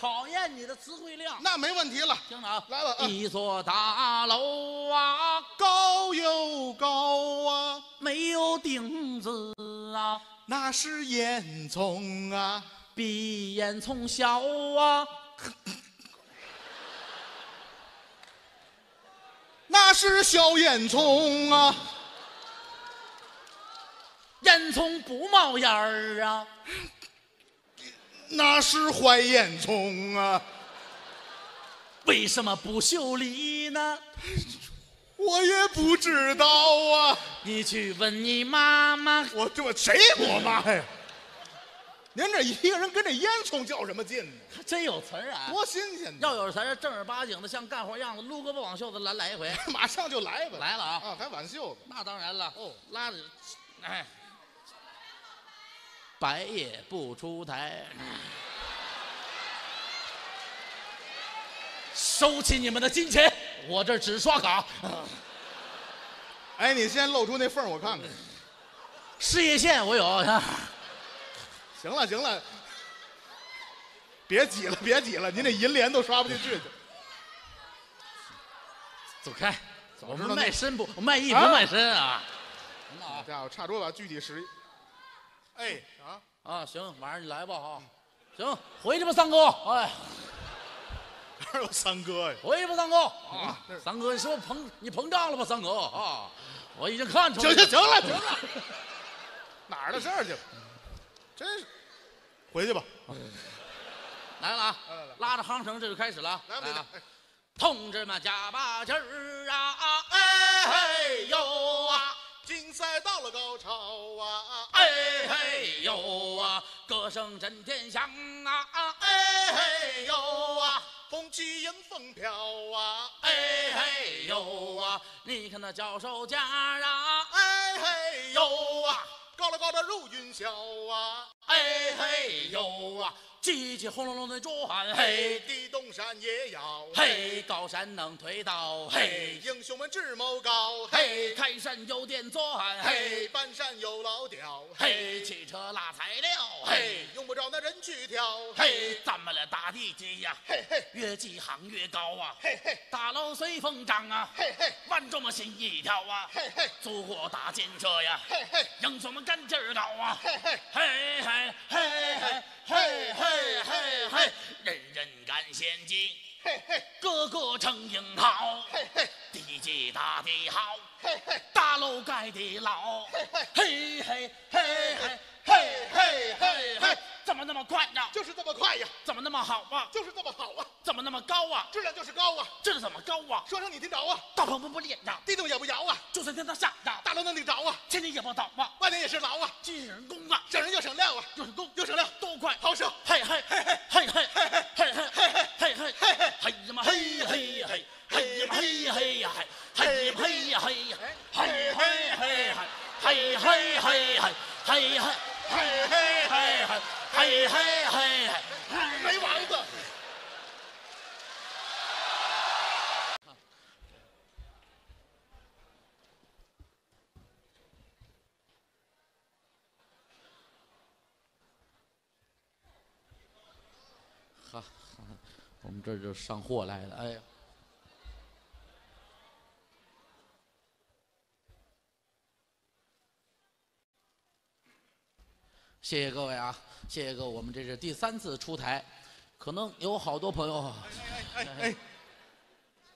考验你的词汇量，那没问题了。听着啊，来吧。啊、一座大楼啊，高又高啊，没有顶子啊，那是烟囱啊，比烟囱小啊，那是小烟囱啊，烟囱不冒烟儿啊。 那是坏烟囱啊！为什么不修理呢？我也不知道啊！你去问你妈妈。我这谁我妈呀？您这一个人跟这烟囱较什么劲呢？还真有词儿啊！多新鲜！要有词儿，正儿八经的，像干活样子，撸胳膊往袖子拦来一回。马上就来吧！来了啊！啊，还挽袖子？那当然了。哦，拉着，哎。 白也不出台，收起你们的金钱，我这只刷卡。哎，你先露出那缝我看看。事业线我有。行了行了，别挤了别挤了，您这银联都刷不进去。走开，我们卖身不卖艺不卖身啊。好家伙，差多把具体实。 哎啊啊行，晚上你来吧啊，行，回去吧三哥，哎，哪有三哥呀？回去吧三哥啊，三哥，你是不是膨你膨胀了吧三哥啊？我已经看出来。行行行了行了，哪儿的事儿去？真是，回去吧。来了啊，拉着夯绳这就开始了。来吧，同志们加把劲儿啊！哎呦啊！ 竞赛到了高潮啊！哎嘿呦啊，歌声震天响啊！哎嘿呦啊，红旗迎风飘啊！哎嘿呦啊，你看那教授家啊！哎嘿呦啊，高了高的入云霄啊，哎嘿呦啊，叽叽轰隆隆的猪喊，嘿，地动山也摇，嘿，高山能推倒，嘿，英雄们智谋高，嘿，开山有电钻，嘿，搬山有老屌，嘿，汽车拉材料，嘿，用不着那人去挑，嘿，咱们的大地基呀，嘿嘿，越基行越高啊，嘿嘿，大楼随风长啊，嘿嘿，万众们心一跳啊，嘿嘿，祖国大建设呀，嘿嘿，英雄们干劲儿高啊，嘿嘿，嘿嘿嘿嘿嘿嘿嘿嘿，人人干先进，嘿嘿，个个称英豪，嘿嘿，地基打得好，嘿嘿，大楼盖得牢，嘿嘿嘿嘿嘿嘿嘿嘿，怎么那么快呀？就是这么快呀！怎么那么好啊？就是这么好啊！怎么那么高啊？质量就是高啊！质量怎么高啊？说声你听着啊！大棚不不脸呀，地动也不摇啊！就算天塌下呀，大楼能顶着啊！千年也不倒啊，万年也是牢啊！节省工啊，省人又省料啊，又省工又省料，都快好省！嘿嘿嘿嘿嘿嘿嘿嘿嘿嘿嘿嘿嘿呀嘛嘿嘿嘿嘿呀嘿嘿呀嘿嘿呀嘿呀嘿呀嘿嘿嘿嘿嘿嘿嘿。嘿嘿嘿嘿嘿嘿嘿嘿嘿，没王子！哈哈，我们这就上货来了，哎呀！谢谢各位啊，谢谢各位，我们这是第三次出台，可能有好多朋友。哎哎哎，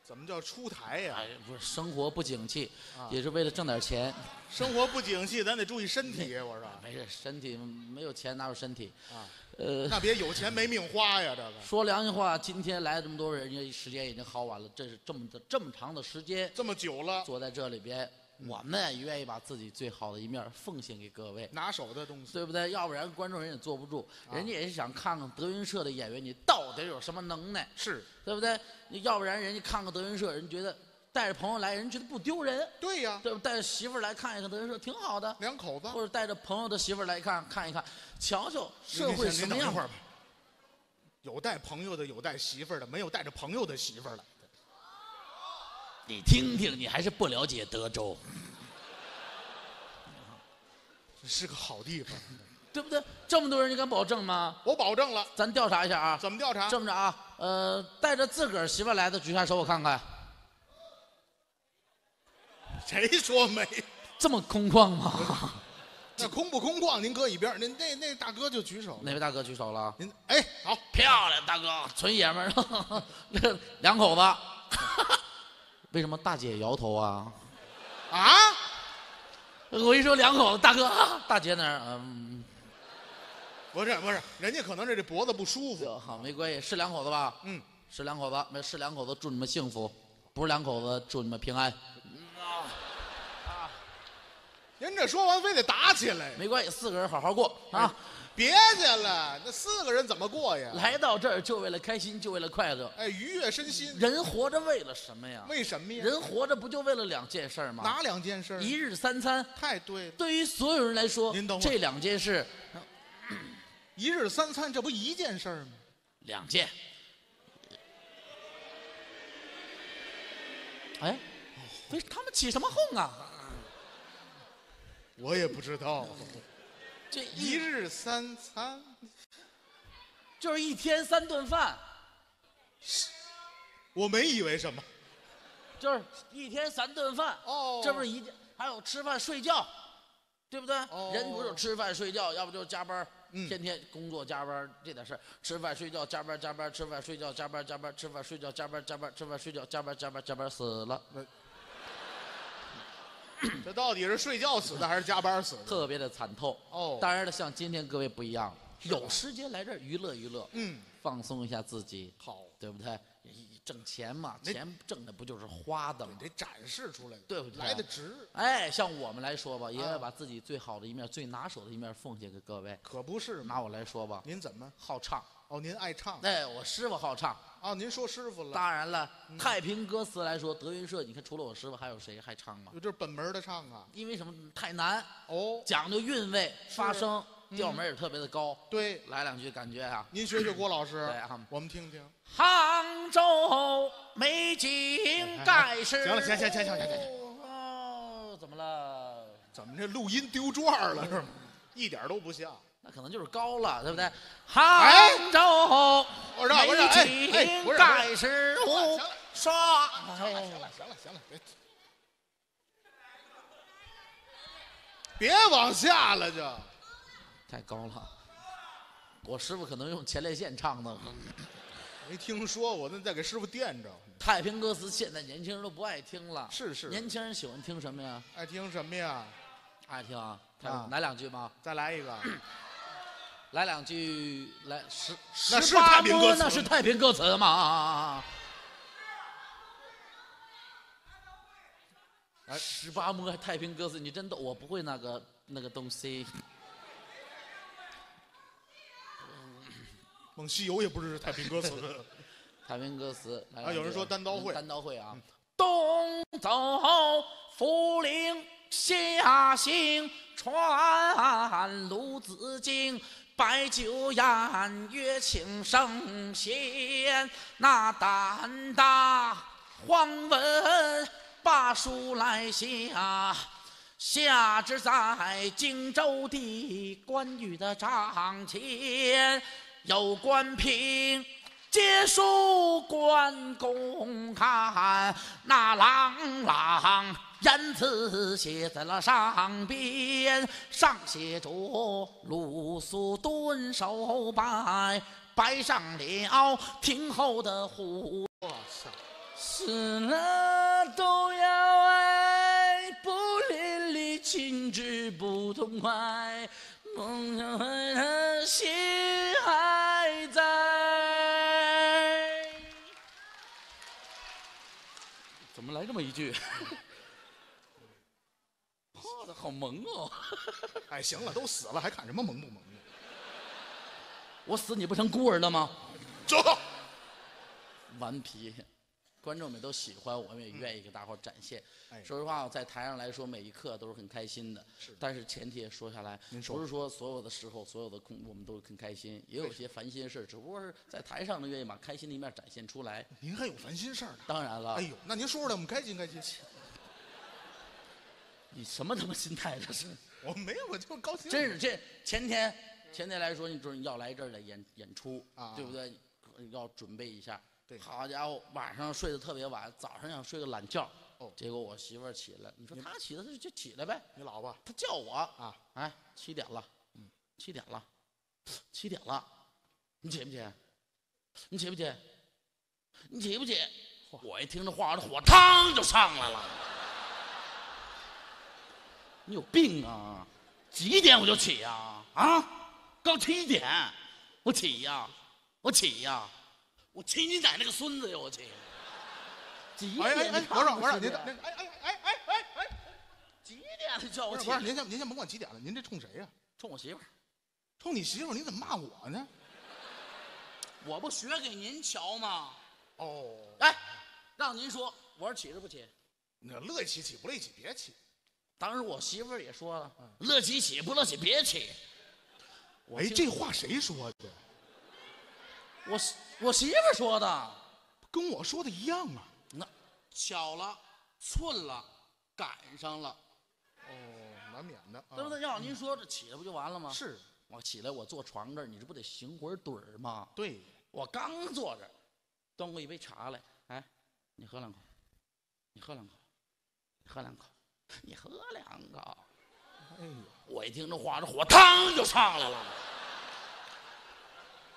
怎么叫出台呀？哎，不是，生活不景气，也是为了挣点钱。生活不景气，咱得注意身体，我说。没事，身体没有钱哪有身体啊？呃，那别有钱没命花呀，这个。说良心话，今天来这么多人，人家时间已经好晚了，这是这么的这么长的时间，这么久了，坐在这里边。我们也愿意把自己最好的一面奉献给各位，拿手的东西，对不对？要不然观众人也坐不住，人家也是想看看德云社的演员你到底有什么能耐，是对不对？要不然人家看看德云社，人觉得带着朋友来，人觉得不丢人，对呀，对不？带着媳妇来看一看德云社挺好的，两口子，或者带着朋友的媳妇来看看一看，瞧瞧社会什么样。有带朋友的，有带媳妇的，没有带着朋友的媳妇的。你听听，你还是不了解德州，是个好地方，对不对？这么多人，你敢保证吗？我保证了。咱调查一下啊。怎么调查？这么着啊，呃，带着自个儿媳妇来的举下手，我看看。谁说没？这么空旷吗？那空不空旷，您搁一边儿。那那那大哥就举手。哪位大哥举手了？您哎，好漂亮，大哥，纯爷们儿，两口子。为什么大姐摇头啊？啊！我一说两口子，大哥，大姐哪儿？嗯，不是不是，人家可能是这脖子不舒服。好，没关系，是两口子吧？嗯，是两口子，没是两口子，祝你们幸福；不是两口子，祝你们平安。啊！您这说完非得打起来？没关系，四个人好好过啊！别去了，那四个人怎么过呀？来到这儿就为了开心，就为了快乐，哎，愉悦身心。人活着为了什么呀？为什么呀？人活着不就为了两件事吗？哪两件事？一日三餐。太对了。对于所有人来说，您等会儿，这两件事，一日三餐，这不一件事吗？两件。哎，为他们起什么哄啊？我也不知道。这一日三餐，就是一天三顿饭。我没以为什么，就是一天三顿饭。哦，这不是一天，还有吃饭睡觉，对不对？哦，人不是吃饭睡觉，要不就加班，天天工作加班这点事儿。吃饭睡觉加班加班，吃饭睡觉加班加班，吃饭睡觉加班加班，吃饭睡觉加班加班加班，死了。这到底是睡觉死的还是加班死的？特别的惨透哦！当然了，像今天各位不一样，有时间来这儿娱乐娱乐，嗯，放松一下自己，好，对不对？挣钱嘛，钱挣的不就是花的吗？得展示出来，对不对？来得值。哎，像我们来说吧，也要把自己最好的一面、最拿手的一面奉献给各位，可不是？拿我来说吧，您怎么好唱？哦，您爱唱？哎，我师傅好唱。啊，您说师傅了。当然了，太平歌词来说，德云社你看除了我师傅还有谁还唱吗？这是本门的唱啊。因为什么太难哦，讲究韵味、发声，调门也特别的高。对，来两句感觉啊。您学学郭老师，对啊，我们听听。杭州美景盖世。行了，行行行行行行。哦，怎么了？怎么这录音丢转了是吗？一点都不像。 那可能就是高了，对不对？杭州美景盖世无双。行了，行了，行了，行了，别别往下了，就太高了。我师傅可能用前列腺唱的，没听说我那再给师傅垫着。太平歌词现在年轻人都不爱听了，是是。年轻人喜欢听什么呀？爱听什么呀？爱听啊，来两句吗？再来一个。 来两句，来十十八摸，那是太平歌词嘛？哎，十八摸还太平歌词，你真逗，我不会那个那个东西。蒙西游也不是太平歌词，太平歌词啊，有人说单刀会，单刀会啊。东走福陵下行船，鲁子敬。 白酒宴，约请圣贤。那胆大黄文把书来下，下旨在荆州地关羽的帐前。有关平借书关公看，那朗朗言辞写在了上边，上写着鲁肃蹲守拜，拜上了亭后的虎。哇塞，死了都要爱，不淋漓尽致不痛快，梦想和心还在。怎么来这么一句？好萌哦！哎，行了，都死了还看什么萌不萌的？我死你不成孤儿了吗？走，顽皮，观众们都喜欢我，我也愿意给大伙展现。嗯哎、说实话，我在台上来说，每一刻都是很开心的。是，但是前提也说下来，不是说所有的时候、所有的空，我们都是很开心，也有些烦心事，只不过是在台上呢，愿意把开心的一面展现出来。您还有烦心事儿呢？当然了。哎呦，那您说出来，我们开心开心。 你什么他妈心态这是？我没有，我就高兴。真是这前天前天来说，你说你要来这儿来演演出，啊、对不对？要准备一下。对。好家伙，晚上睡得特别晚，早上想睡个懒觉。哦。结果我媳妇儿起来，你说她起来她就起来呗。你老婆？她叫我啊，哎，七点了，嗯，七点了，七点了，你起不起？你起不起？你起不起？我一听这话，这火汤就上来了。 你有病啊！几点我就起呀？啊，刚七点，我起呀，我起呀，我起你奶奶个孙子呀！我起。几点？哎哎，我说我说您，哎哎哎哎哎哎，几点了叫我起？不是您先您先甭管几点了，您这冲谁呀？冲我媳妇儿，冲你媳妇儿？你怎么骂我呢？我不学给您瞧吗？哦，哎，让您说，我说起是不起？你乐意起起，不乐意起别起。 当时我媳妇儿也说了，乐起起不乐起别起。哎，这话谁说的？我我媳妇儿说的，跟我说的一样啊。那巧了，寸了，赶上了。哦，难免的，对不对？要您说这起来不就完了吗？是，我起来，我坐床这儿，你这不得行魂盹儿吗？对，我刚坐这儿，端过一杯茶来，哎，你喝两口，你喝两口，你喝两口。 你喝两个，哎呦！我一听这话，这火汤就上来了。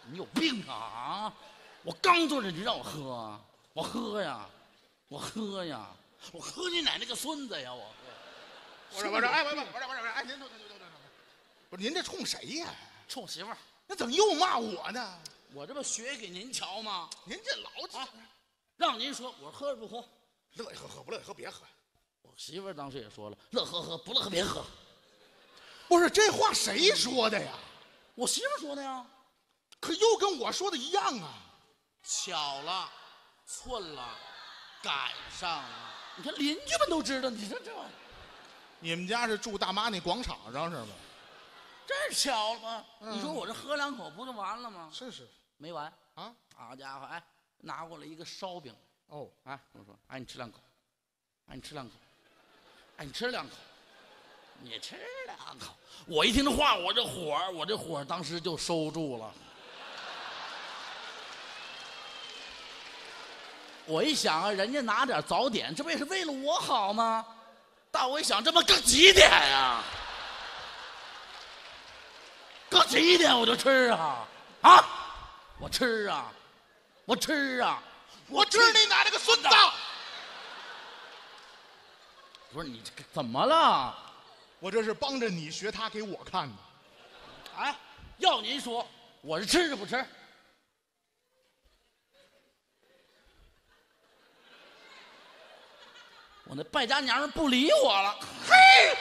你有病啊！我刚坐这，你让我喝，我喝呀，我喝呀，我喝你奶奶个孙子呀！我我说我说哎，我我我说我说哎，您不是您这冲谁呀？冲媳妇儿？那怎么又骂我呢？我这不学给您瞧吗？您这老让您说，我喝不喝？乐意喝喝，不乐意喝别喝。 我媳妇儿当时也说了，乐呵呵，不乐呵别喝。不是这话谁说的呀？我媳妇儿说的呀。可又跟我说的一样啊！巧了，寸了，赶上了。你看邻居们都知道，你这这玩意儿。你们家是住大妈那广场上是吗？这巧了吗？嗯、你说我这喝两口不就完了吗？是是，没完啊！好家伙，哎，拿过来一个烧饼。哦，哎，我说，哎，你吃两口，哎，你吃两口，哎，你吃两口，你吃两口。我一听这话，我这火，我这火当时就收住了。我一想啊，人家拿点早点，这不也是为了我好吗？但我一想，这不搁几点啊？搁几点我就吃啊！啊，我吃啊，我吃啊，我吃你奶奶个孙子！不是你这怎么了？我这是帮着你学他给我看的。哎，要您说，我是吃是不吃？我那败家娘们不理我了，嘿！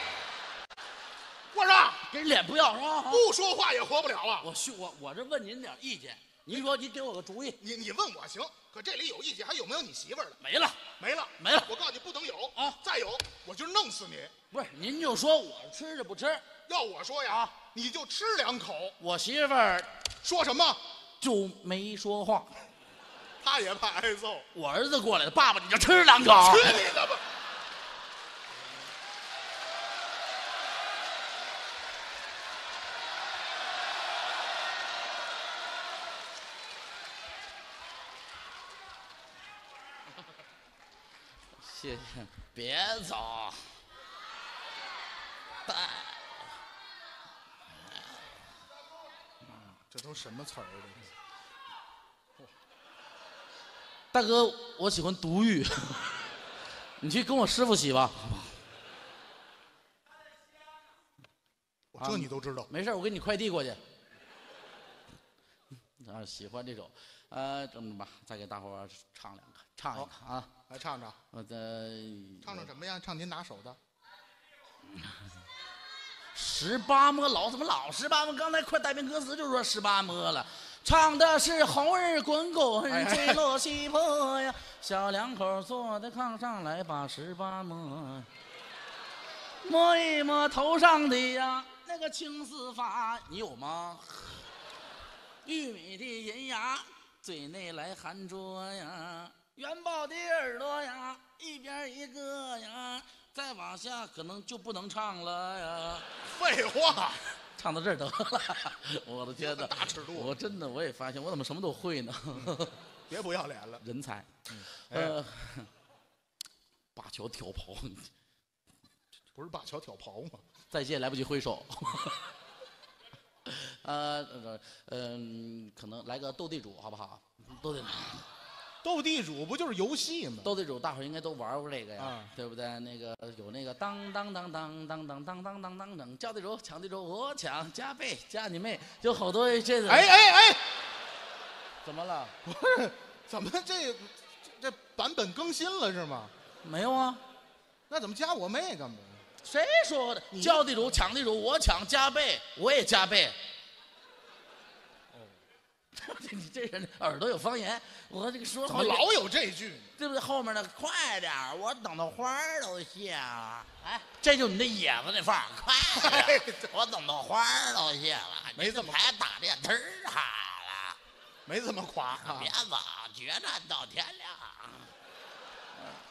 我说给脸不要，啊、不说话也活不了了。我去，我我这问您点意见，您说您给我个主意。你你问我行，可这里有意见，还有没有你媳妇儿了？没了，没了，没了。我告诉你，不能有啊！再有我就弄死你！不是，您就说我吃着不吃？要我说呀，啊、你就吃两口。我媳妇儿说什么就没说话，他也怕挨揍。我儿子过来的，爸爸你就吃两口。去你的吧！谢谢，别走，爸。这都什么词儿啊？大哥，我喜欢独浴，你去跟我师傅洗吧。我这你都知道？啊、没事，我给你快递过去。啊，喜欢这首，呃，这么吧，再给大伙儿唱两个。唱一个啊，来唱唱。我的唱唱什么呀？唱您拿手的。十八摸老怎么老十八摸？刚才快带变歌词就说十八摸了。唱的是猴儿滚滚坠落西坡呀，小两口坐在炕上来把十八摸，摸一摸头上的呀那个青丝发，你有吗？玉米的银牙嘴内来含着呀。元宝的耳朵呀，一边一个呀，再往下可能就不能唱了呀。废话，唱到这儿得了。我的天哪，大尺度！我真的我也发现，我怎么什么都会呢？嗯、别不要脸了，人才。嗯哎、呃，灞桥挑袍，不是灞桥挑袍吗？再见，来不及挥手。呃，嗯、呃，可能来个斗地主，好不好？斗地主。斗地主不就是游戏吗？斗地主大伙应该都玩过这个呀，对不对？那个有那个当当当当当当当当当当当，叫地主抢地主，我抢加倍加你妹，有好多这个。哎哎哎，怎么了？不是，怎么这这版本更新了是吗？没有啊，那怎么加我妹干嘛？谁说的？叫地主抢地主，我抢加倍，我也加倍。你这人耳朵有方言，我这个说怎么老有这句，对不对？后面的快点，我等到花儿都谢了。哎，这就你那野子那范儿，快点，哎、我等到花儿都谢了。没这么还打电梯卡了，没这么夸、啊。别走，决战到天亮。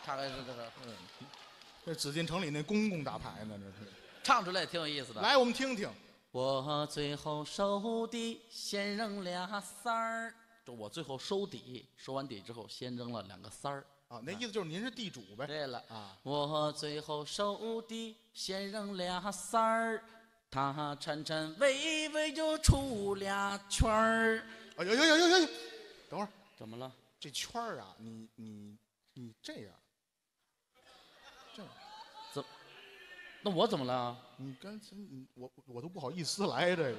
大概是这个，嗯，这紫禁城里那公公打牌呢，这是唱出来挺有意思的。来，我们听听。我最后收底，先扔俩三儿。就我最后收底，收完底之后，先扔了两个三儿。啊，那意思就是您是地主呗？对了啊，我最后收底，先扔俩三儿，他颤颤巍巍就出俩圈儿。哎呦呦呦呦呦！等会儿，怎么了？这圈儿啊，你你你这样，这样。那我怎么了？你刚才你我我都不好意思来这个，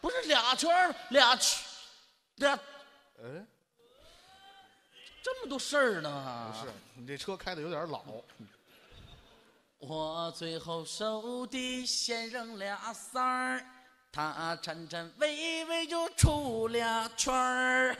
不是俩圈儿俩圈，俩，哎，这么多事儿呢？不是，你这车开的有点老。我最后收的先扔俩三儿，他颤颤巍巍就出俩圈儿。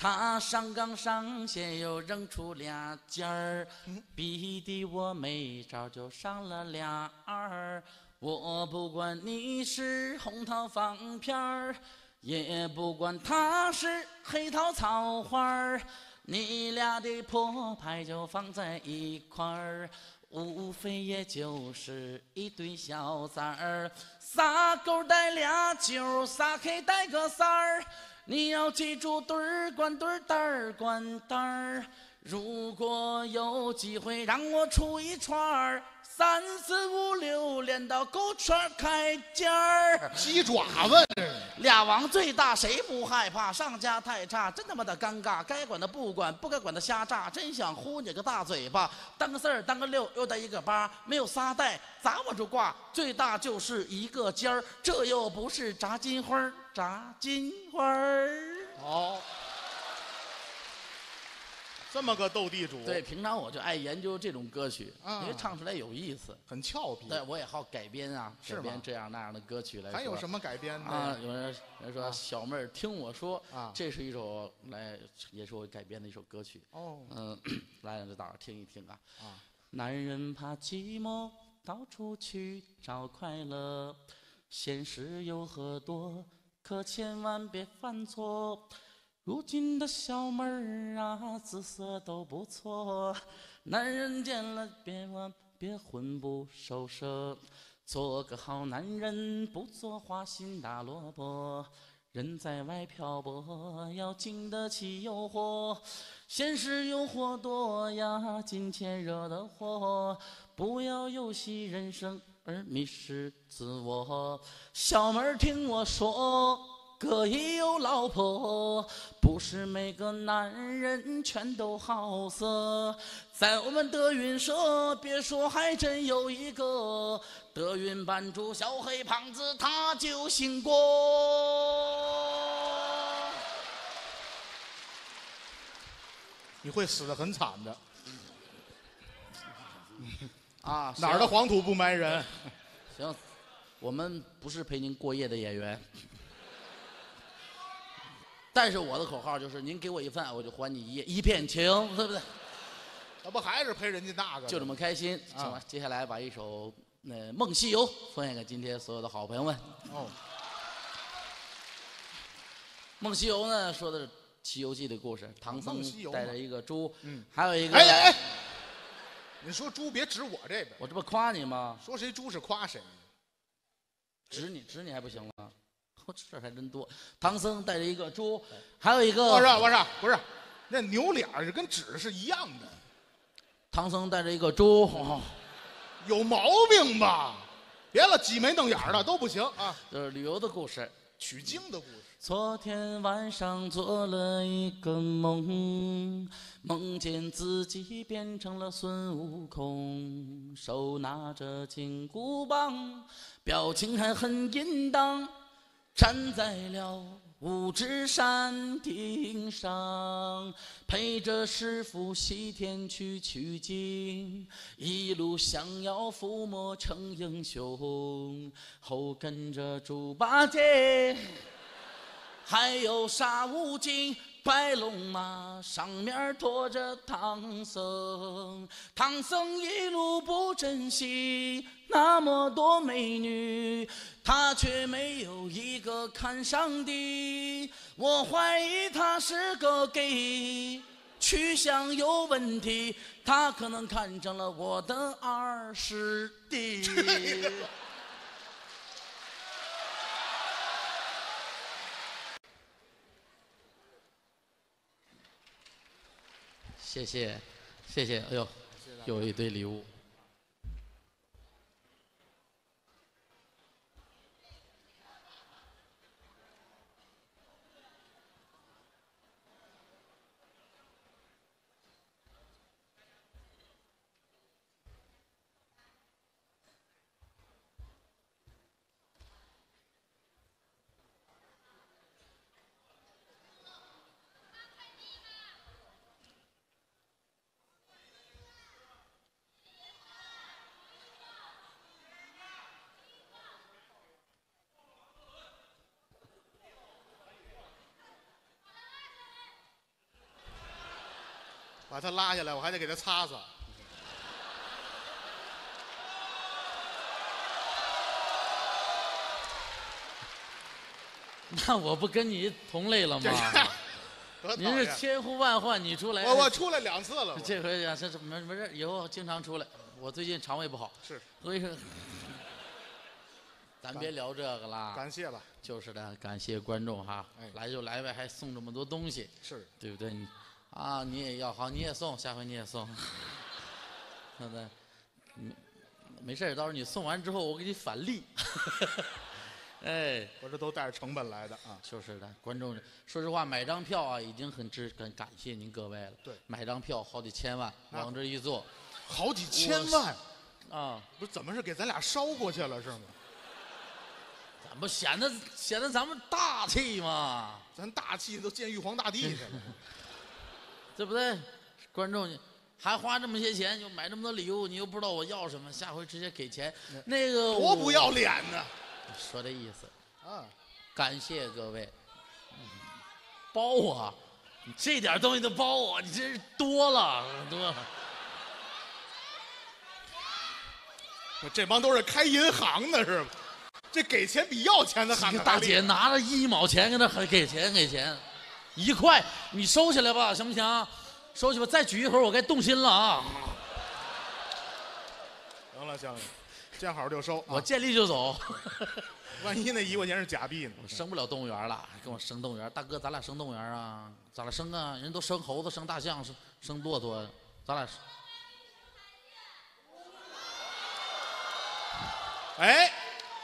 他上纲上线又扔出俩尖儿，逼得我没招就上了俩二。我不管你是红桃方片儿，也不管他是黑桃草花儿，你俩的破牌就放在一块儿。 无非也就是一堆小崽儿，撒狗带俩酒，撒 K 带个三儿。你要记住，对儿管对儿，单儿管单儿。如果有机会让我出一串儿，三四五六连到勾圈开尖儿。鸡爪子，俩王最大，谁不害怕？上家太差，真他妈的尴尬。该管的不管，不该管的瞎炸。真想呼你个大嘴巴，当个四儿，当个六，又带一个八，没有仨带，咋往出挂？最大就是一个尖儿，这又不是炸金花儿，炸金花儿。好。 这么个斗地主，对，平常我就爱研究这种歌曲，因为唱出来有意思，很俏皮。对，我也好改编啊，改编这样那样的歌曲来。还有什么改编啊？有人人说小妹儿听我说啊，这是一首来也是我改编的一首歌曲哦。嗯，来让大伙听一听啊。啊，男人怕寂寞，到处去找快乐，现实有很多，可千万别犯错。 如今的小妹儿啊，姿色都不错，男人见了别问，别魂不守舍，做个好男人，不做花心大萝卜。人在外漂泊，要经得起诱惑，现实诱惑多呀，金钱惹的祸，不要游戏人生而迷失自我。小妹儿，听我说。 哥也有老婆，不是每个男人全都好色。在我们德云社，别说还真有一个德云版主小黑胖子，他就姓郭。你会死得很惨的。啊，哪儿的黄土不埋人？行，我们不是陪您过夜的演员。 但是我的口号就是：您给我一份爱，我就还你一夜一片情，对不对？那不还是陪人家那个？就这么开心，行吧。啊、接下来把一首那、呃《梦西游》奉献给今天所有的好朋友们。哦，《梦西游》呢，说的是《西游记》的故事，唐僧带着一个猪，嗯，还有一个……哎哎哎！你说猪别指我这边，我这不夸你吗？说谁猪是夸谁，指你指你还不行吗？ 事儿还真多，唐僧带着一个猪，还有一个不是不是不是，那牛脸儿跟纸是一样的。唐僧带着一个猪，哦、有毛病吧？别了，挤眉弄眼的都不行啊！就是旅游的故事，取经的故事。昨天晚上做了一个梦，梦见自己变成了孙悟空，手拿着金箍棒，表情还很淫荡。 站在了五指山顶上，陪着师父西天去取经，一路想要伏魔成英雄，后跟着猪八戒，还有沙悟净。 白龙马上面驮着唐僧，唐僧一路不珍惜那么多美女，他却没有一个看上的。我怀疑他是个 gay， 取向有问题，他可能看上了我的二师弟。谢谢，谢谢，哎呦，又一堆礼物。把它拉下来，我还得给它擦擦。那我不跟你同类了吗？您是千呼万唤你出来，我我出来两次了。这回啊，这这没没事，以后经常出来。我最近肠胃不好，是，所以说，咱别聊这个啦。感谢吧，就是的，感谢观众哈，哎、来就来呗，还送这么多东西，是对不对？你啊，你也要好，你也送，下回你也送，对不对？没没事，到时候你送完之后，我给你返利。哎，我这都带着成本来的啊！就是的，观众，说实话，买张票啊，已经很值，很感谢您各位了。对，买张票好几千万，往这一坐，好几千万，啊，不是怎么是给咱俩烧过去了是吗？咱不显得显得咱们大气吗？咱大气都见玉皇大帝去了，对不对？观众，还花这么些钱，就买这么多礼物，你又不知道我要什么，下回直接给钱。那个多不要脸呢！说这意思，啊，感谢各位，包我，你这点东西都包我，你真是多了多了。这帮都是开银行的是吧？这给钱比要钱的喊的大姐拿着一毛钱跟那喊给钱给钱，一块你收起来吧，行不行？收起吧，再举一会儿我该动心了啊。行了行了。见好就收，我见利就走。万一那一块钱是假币呢？我升不了动物园了，跟我升动物园，大哥，咱俩升动物园啊？咋了升啊？人都升猴子、升大象、升升骆驼，咱俩。哎，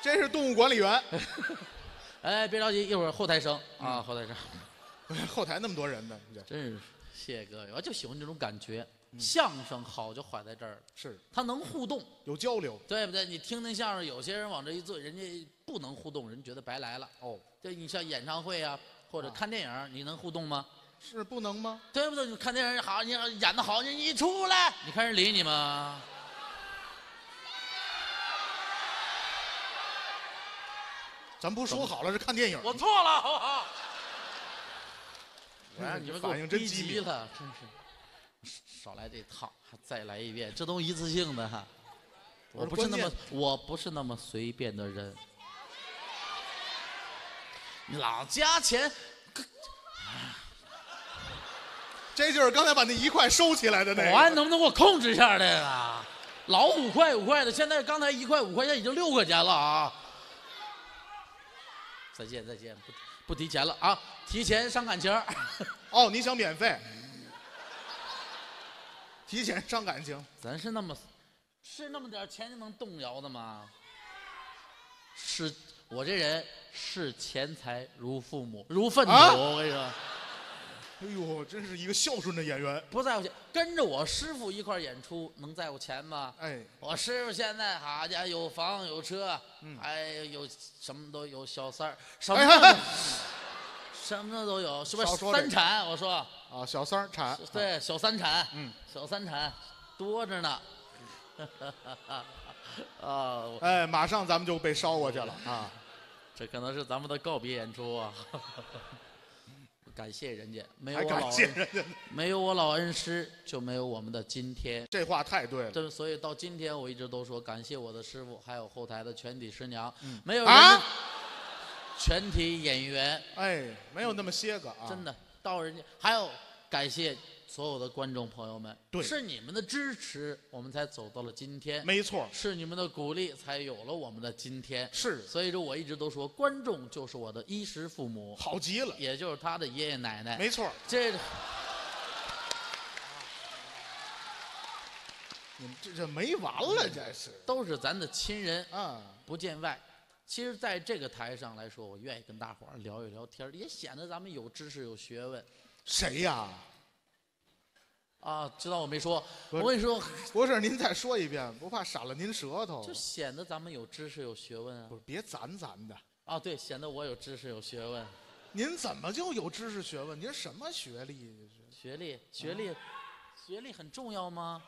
这是动物管理员。哎，别着急，一会儿后台升啊，后台升。后台那么多人呢，真是谢谢各位，我就喜欢这种感觉。相声好就坏在这儿，是它能互动，有交流，对不对？你听听相声，有些人往这一坐，人家不能互动，人觉得白来了。哦，对，你像演唱会啊，或者看电影，你能互动吗？是不能吗？对不对？你看电影好，你演得好，你一出来，你看人理你吗？咱不说好了是看电影，我错了，好不好？哎，你们反应真急了，真是。少来这套，再来一遍，这都一次性的哈。我不是那么，我不是那么随便的人。你老加钱，这就是刚才把那一块收起来的那个。保安能不能给我控制一下这个？老五块五块的，现在刚才一块五块钱已经六块钱了啊！再见再见，不不提钱了啊，提前伤感情。哦，你想免费？提前伤感情，咱是那么，是那么点钱就能动摇的吗？是，我这人视钱财如父母，如粪土。啊、我跟你说，哎呦，真是一个孝顺的演员，不在乎钱。跟着我师傅一块演出，能在乎钱吗？哎，我师傅现在好家伙有房有车，嗯、哎，有什么都有，小三儿，什么、哎哎、什么都有，是不是三产？我说。啊，小三产对，小三产，嗯，小三产多着呢，啊，哎，马上咱们就被烧过去了啊，这可能是咱们的告别演出啊，感谢人家，没有我老恩，没有我老恩师就没有我们的今天，这话太对了，这所以到今天我一直都说感谢我的师傅，还有后台的全体师娘，嗯、没有人、啊、全体演员，哎，没有那么些个啊，真的。到人家还要感谢所有的观众朋友们，对，是你们的支持，我们才走到了今天。没错，是你们的鼓励，才有了我们的今天。是，所以说我一直都说，观众就是我的衣食父母，好极了，也就是他的爷爷奶奶。没错，这你们这这没完了，这是都是咱的亲人啊，不见外。其实，在这个台上来说，我愿意跟大伙儿聊一聊天，也显得咱们有知识、有学问。谁呀？啊，知道我没说。我跟你说，不是您再说一遍，不怕闪了您舌头？就显得咱们有知识、有学问啊！不是，别咱咱的啊！对，显得我有知识、有学问。您怎么就有知识、学问？您什么学历？学历，学历，学历很重要吗？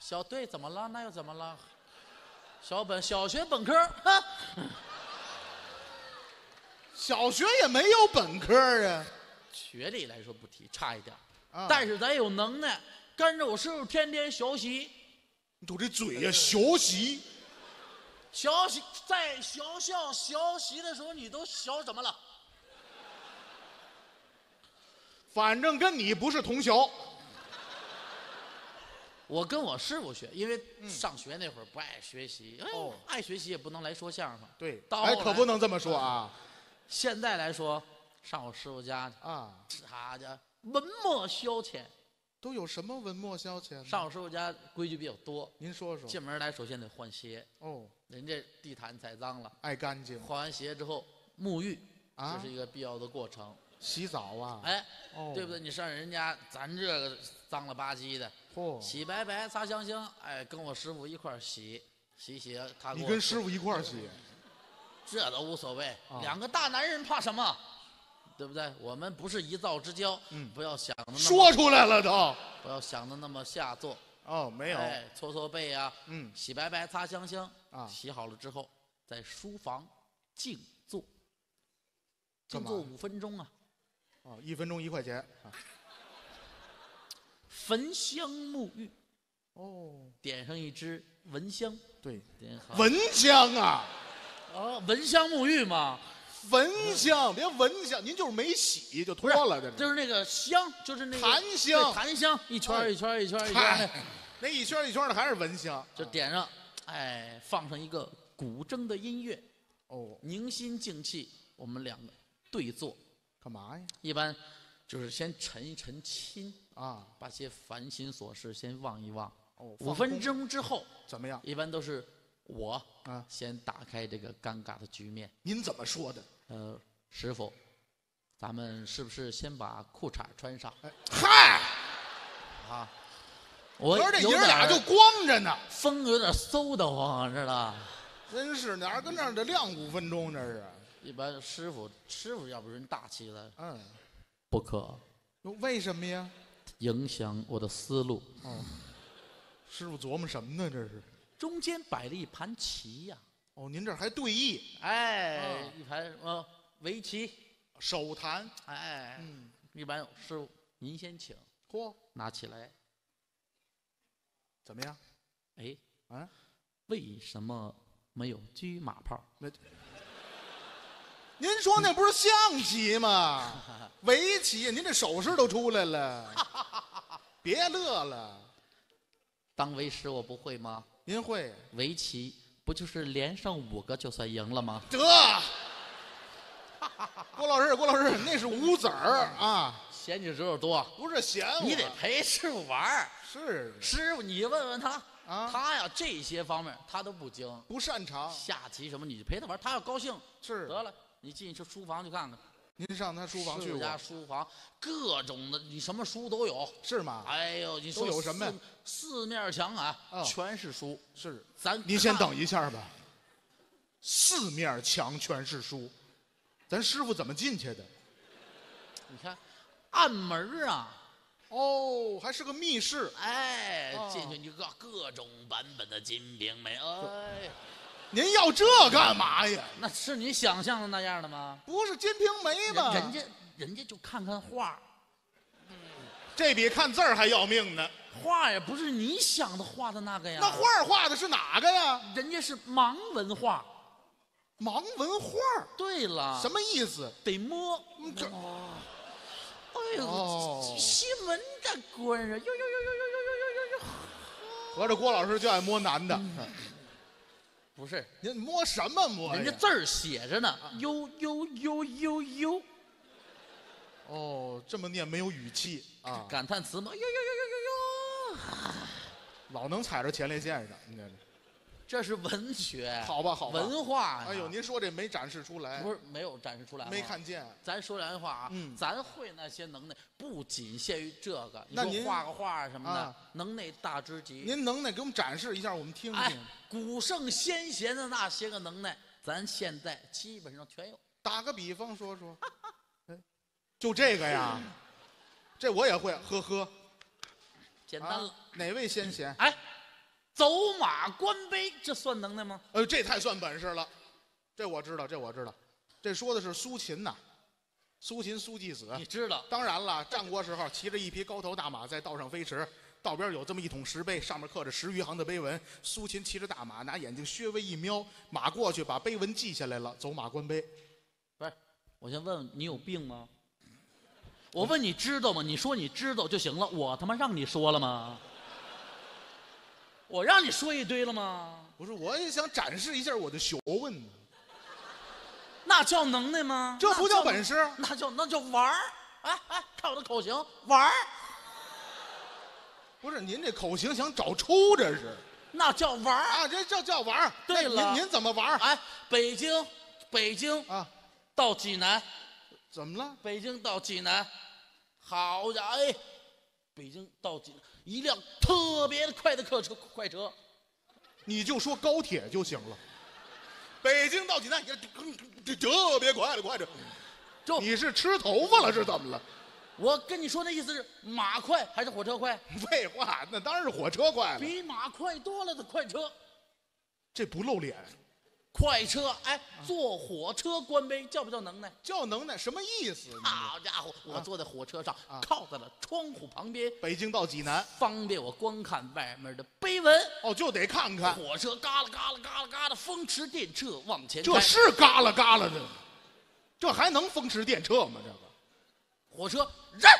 小对，怎么了？那又怎么了？小本小学本科，哈。小学也没有本科啊，学历来说不提，差一点，但是咱有能耐，跟着我师傅天天学习。你瞅这嘴呀、啊，学习，学习在学校学习的时候，你都学什么了？反正跟你不是同学。我跟我师傅学，因为上学那会儿不爱学习，哎，哦、爱学习也不能来说相声。对，哎，可不能这么说啊。现在来说，上我师傅家去啊，他家文墨消遣，都有什么文墨消遣呢？上我师傅家规矩比较多，您说说。进门来首先得换鞋哦，人家地毯踩脏了，爱干净。换完鞋之后沐浴，啊、这是一个必要的过程。洗澡啊，哎，哦、对不对？你上人家咱这个脏了吧唧的。 Oh. 洗白白，擦香香，哎，跟我师傅一块儿洗，洗洗他。你跟师傅一块儿洗，这都无所谓。啊、两个大男人怕什么？对不对？我们不是一灶之交，嗯、不要想的那么说出来了都，不要想的那么下作。哦，没有，哎，搓搓背呀、啊，嗯，洗白白，擦香香啊。洗好了之后，在书房静坐，静坐五分钟啊。哦，一分钟一块钱啊。 焚香沐浴，哦，点上一支蚊香，对，点好蚊香啊，啊，蚊香沐浴嘛，蚊香，别蚊香，您就是没洗就脱了，这就是那个香，就是那个檀香，檀香一圈一圈一圈一圈，那一圈一圈的还是蚊香，就点上，哎，放上一个古筝的音乐，哦，凝心静气，我们两个对坐，干嘛呀？一般就是先沉一沉心。 啊，把些烦心琐事先忘一忘。哦，五分钟之后怎么样？一般都是我啊先打开这个尴尬的局面。您怎么说的？呃，师傅，咱们是不是先把裤衩穿上？哎、嗨，啊，我这爷俩就光着呢，风有点嗖得慌，知道？真是哪儿跟那儿得晾五分钟，这是。一般师傅，师傅要不人大气了，嗯，不可。为什么呀？ 影响我的思路。哦，师傅琢磨什么呢？这是中间摆了一盘棋呀、啊。哦，您这还对弈？哎，哦、一盘呃围棋，手谈。哎，嗯，一般师傅您先请。嚯、哦，拿起来。怎么样？哎，啊，为什么没有车马炮？那。 您说那不是象棋吗？围棋，您这手势都出来了，别乐了。当为师我不会吗？您会围棋，不就是连上五个就算赢了吗？得，郭老师，郭老师，那是五子儿啊，嫌你知道多，不是嫌我，你得陪师傅玩。是师傅，你问问他。 啊，他呀，这些方面他都不精，不擅长下棋什么，你就陪他玩，他要高兴是得了。你进去书房去看看，您上他书房去。我家书房各种的，你什么书都有，是吗？哎呦，你说有什么？四面墙啊，全是书。是，咱您先等一下吧。四面墙全是书，咱师傅怎么进去的？你看，暗门啊。 哦，还是个密室，哎，进去你各各种版本的《金瓶梅》，哎，您要这干嘛呀？那是你想象的那样的吗？不是《金瓶梅》吧？人家人家就看看画，嗯、这比看字儿还要命呢。画也不是你想的画的那个呀。那画画的是哪个呀？人家是盲文画，盲文画。对了，什么意思？得摸。这。哦 哎呦，新闻的官人，呦呦呦呦呦呦呦呦呦！合着郭老师就爱摸男的，不是？您摸什么摸？人家字儿写着呢，呦呦呦呦呦。哦，这么念没有语气啊？感叹词吗？呦呦呦呦呦呦！老能踩着前列腺上，你看这是文学，好吧好吧，文化。哎呦，您说这没展示出来，不是没有展示出来，没看见。咱说良心话啊，咱会那些能耐，不仅限于这个。那您画个画什么的，能耐大之极。您能耐给我们展示一下，我们听听。古圣先贤的那些个能耐，咱现在基本上全有。打个比方说说，就这个呀，这我也会，呵呵，简单了。哪位先贤？哎。 走马观碑，这算能耐吗？呃，这太算本事了，这我知道，这我知道。这说的是苏秦呐，苏秦苏季子，你知道？当然了，战国时候骑着一匹高头大马在道上飞驰，道边有这么一桶石碑，上面刻着十余行的碑文。苏秦骑着大马，拿眼睛稍微一瞄，马过去把碑文记下来了，走马观碑。不是，我先问问你有病吗？我问你知道吗？你说你知道就行了。我他妈让你说了吗？我让你说一堆了吗？不是，我也想展示一下我的学问呢。那叫能耐吗？这不叫本事，那叫那叫玩儿。哎哎，看我的口型，玩儿。不是您这口型想找抽这是？那叫玩儿啊，这叫叫玩儿。对了，您您怎么玩儿？哎，北京，北京啊，到济南，怎么了？北京到济南，好家伙！哎，北京到济南，一辆特别快的客车快车，你就说高铁就行了。北京到济南，这特别快的快车，就你是吃头发了是怎么了？我跟你说那意思是马快还是火车快？废话，那当然是火车快了，比马快多了的快车。这不露脸，快车哎，坐火车观碑叫不叫能耐？叫能耐，什么意思？好家伙，我坐在火车上，啊、靠在了窗户旁边。北京到济南，方便我观看外面的碑文。哦，就得看看。火车嘎啦嘎啦嘎啦嘎啦，风驰电掣往前开。这是嘎啦嘎啦的，这还能风驰电掣吗？这个火车人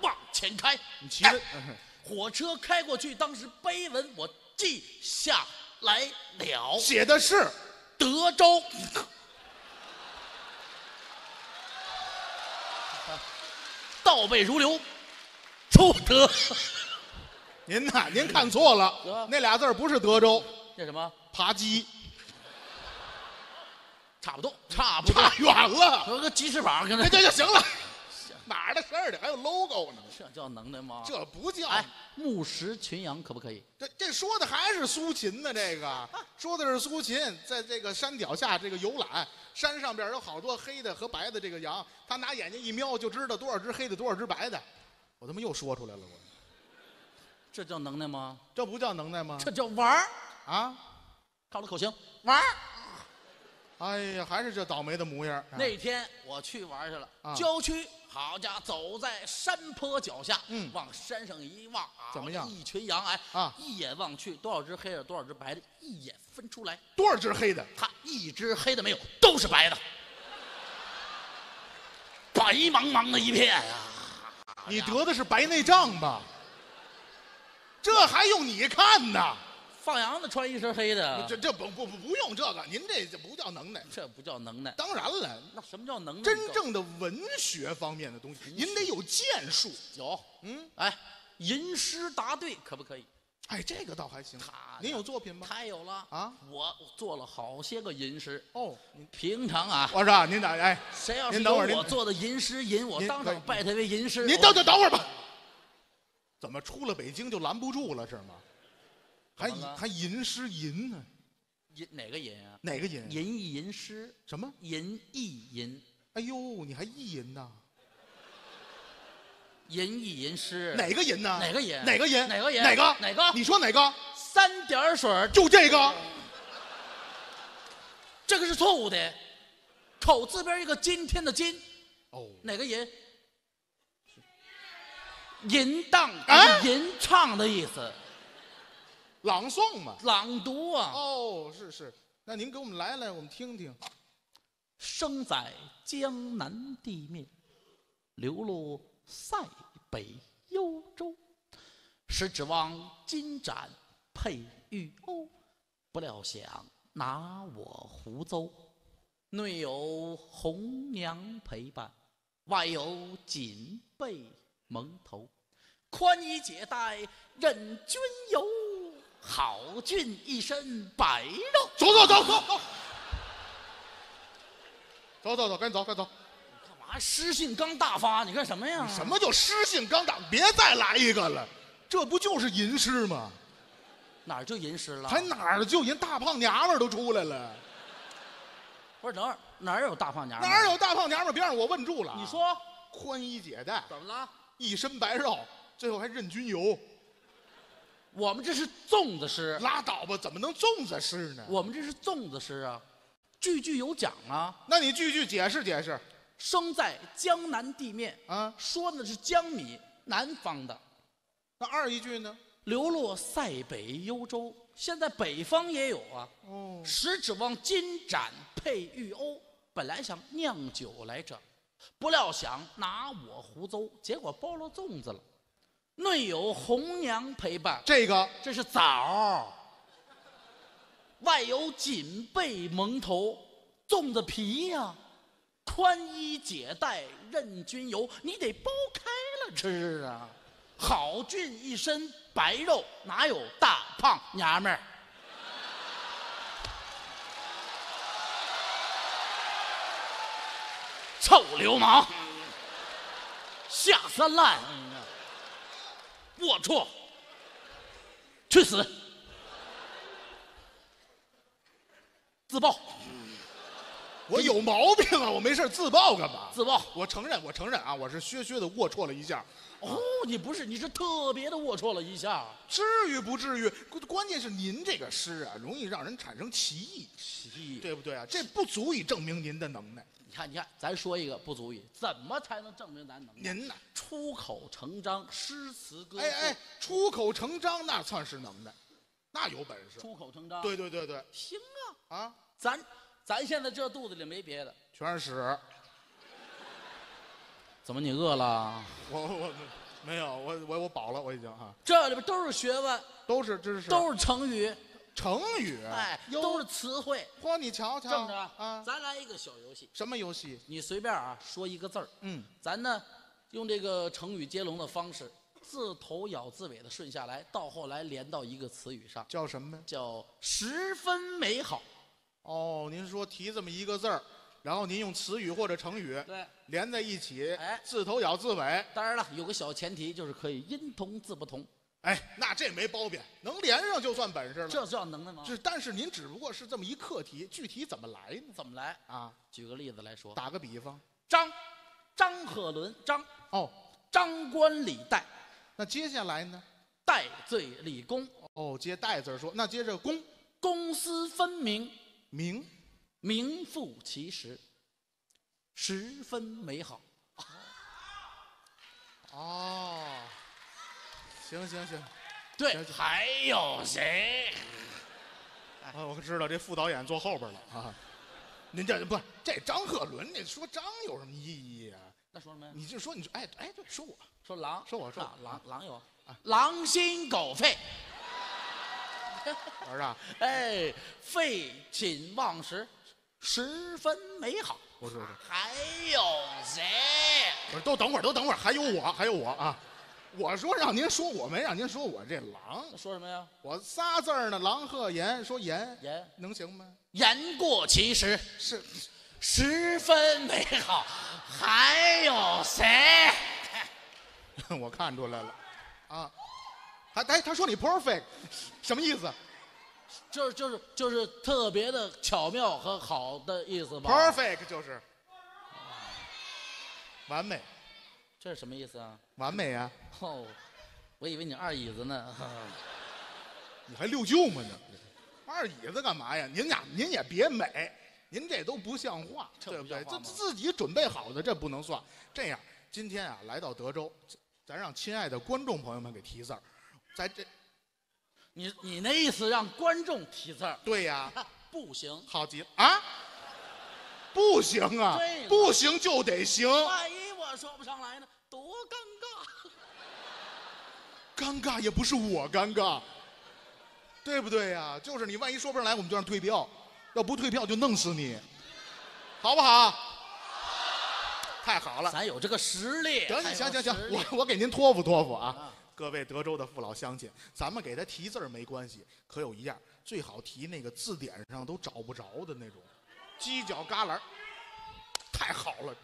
往前开，你骑着、哎、火车开过去，当时碑文我记下来了，写的是德州。倒背如流，出德。您呐，您看错了，那俩字不是德州，那什么扒鸡。差不多，差不多，差远了。有个鸡翅膀，跟那这就行了。哪儿的事儿的？还有 logo 呢？这叫能耐吗？这不叫。哎，牧石群羊可不可以？这这说的还是苏秦呢？这个说的是苏秦，在这个山脚下这个游览，山上边有好多黑的和白的这个羊，他拿眼睛一瞄就知道多少只黑的，多少只白的。我他妈又说出来了，我。这叫能耐吗？这不叫能耐吗？这叫玩儿啊！看我的口型，玩儿。哎呀，还是这倒霉的模样。那天我去玩去了，郊区，好家伙，走在山坡脚下，嗯，往山上一望，怎么样？一群羊，哎，啊，一眼望去，多少只黑的，多少只白的，一眼分出来。多少只黑的？他一只黑的没有，都是白的，白茫茫的一片呀！你得的是白内障吧？这还用你看呢？放羊的穿一身黑的，这这不不不不用这个，您这这不叫能耐，这不叫能耐。当然了，那什么叫能耐？真正的文学方面的东西，您得有建树。有，嗯，哎，吟诗答对可不可以？哎，这个倒还行。您有作品吗？太有了啊！我做了好些个吟诗。哦，平常啊，我说您哪哎，谁要是有我做的吟诗吟，我当场拜他为吟师。您等等等会儿吧，怎么出了北京就拦不住了是吗？还还吟诗吟呢，吟哪个吟啊？哪个吟？吟一吟诗什么？吟一吟。哎呦，你还一吟呐？吟一吟诗哪个吟呢？哪个吟？哪个吟？哪个吟？哪个？哪个？你说哪个？三点水就这个，这个是错误的，口字边一个今天的今。哦，哪个吟？吟荡啊，吟唱的意思。朗诵嘛，朗读啊！哦，是是，那您给我们来来，我们听听。生在江南地面，流落塞北幽州。实指望金盏配玉瓯，不料想拿我胡诌。内有红娘陪伴，外有锦被蒙头。宽衣解带任君游。好俊一身白肉，走走走走走，走走走，赶紧走，赶紧走！你干嘛？诗性刚大发，你干什么呀？什么叫诗性刚大？别再来一个了，这不就是吟诗吗？哪儿就吟诗了？还哪儿就吟？大胖娘们儿都出来了。不是，等会儿哪儿有大胖娘们儿？哪儿有大胖娘们儿？别让我问住了。你说，宽衣解带，怎么了？一身白肉，最后还任君游。我们这是粽子诗，拉倒吧，怎么能粽子诗呢？我们这是粽子诗啊，句句有讲啊。那你句句解释解释。生在江南地面啊，说的是江米，南方的。那二一句呢？流落塞北幽州，现在北方也有啊。哦，实指望金盏配玉瓯，本来想酿酒来着，不料想拿我胡诌，结果包了粽子了。内有红娘陪伴，这个这是枣。 外有锦被蒙头，粽子皮呀、啊，宽衣解带任君游，你得剥开了吃啊！好俊一身白肉，哪有大胖娘们儿？臭流氓，下三滥，龌龊，去死！ 自爆，我有毛病啊！我没事自爆干嘛？自爆，我承认，我承认啊！我是削削的龌龊了一下。哦，你不是，你是特别的龌龊了一下，至于不至于？关键是您这个诗啊，容易让人产生歧义，歧义，对不对啊？这不足以证明您的能耐。你看，你看，咱说一个不足以，怎么才能证明咱能耐？您呢？出口成章，诗词歌赋。哎哎，出口成章那算是能耐，那有本事。出口成章。对对对对，行啊啊！ 咱咱现在这肚子里没别的，全是屎。怎么你饿了？我我没有，我我我饱了，我已经哈。这里边都是学问，都是知识，都是成语，成语，哎，都是词汇。嚯，你瞧瞧，正着啊！咱来一个小游戏，什么游戏？你随便啊，说一个字儿。嗯，咱呢用这个成语接龙的方式，字头咬字尾的顺下来，到后来连到一个词语上，叫什么呀？叫十分美好。 哦，您说提这么一个字儿，然后您用词语或者成语对连在一起，哎，字头咬字尾。当然了，有个小前提就是可以音同字不同。哎，那这没包贬，能连上就算本事了。这叫能耐吗？这但是您只不过是这么一课题，具体怎么来呢？怎么来啊？举个例子来说，打个比方，张，张鹤伦，张哦，张冠李戴。那接下来呢？戴罪立功。哦，接戴字说，那接着公，公私分明。 名，名副其实，十分美好。哦，行行行，对，行行还有谁？啊、哎，我知道这副导演坐后边了啊。您这不，这张鹤伦，你说张有什么意义啊？那说什么呀？你就说，你说，哎哎，对，说我说狼，说我说、啊、狼狼有、啊、狼心狗肺。 儿子，哎，废寝忘食，十分美好。不是不是，还有谁？不是，都等会儿，都等会儿，还有我，还有我啊！我说让您说我，没让您说我这狼。说什么呀？我仨字儿呢，郎鹤炎，说言言能行吗？言过其实，是十分美好。还有谁？我看出来了，啊。 还哎，他说你 perfect， 什么意思？就是就是就是特别的巧妙和好的意思吧。perfect 就是完美，这是什么意思啊？完美啊！哦，我以为你二椅子呢。你还六舅吗呢？二椅子干嘛呀？您俩您也别美，您这都不像话，对不对？这自己准备好的这不能算。这样，今天啊来到德州，咱让亲爱的观众朋友们给提字儿。 在这，你你那意思让观众提字儿？对呀、啊，不行，好极了啊，不行啊，不行就得行。万一我说不上来呢，多尴尬！尴尬也不是我尴尬，对不对呀、啊？就是你万一说不上来，我们就让退票，要不退票就弄死你，好不好？ 太好了，咱有这个实力。得，行行行，我我给您托付托付啊，啊各位德州的父老乡亲，咱们给他提字儿没关系，可有一样最好提那个字典上都找不着的那种，犄角旮旯。太好了，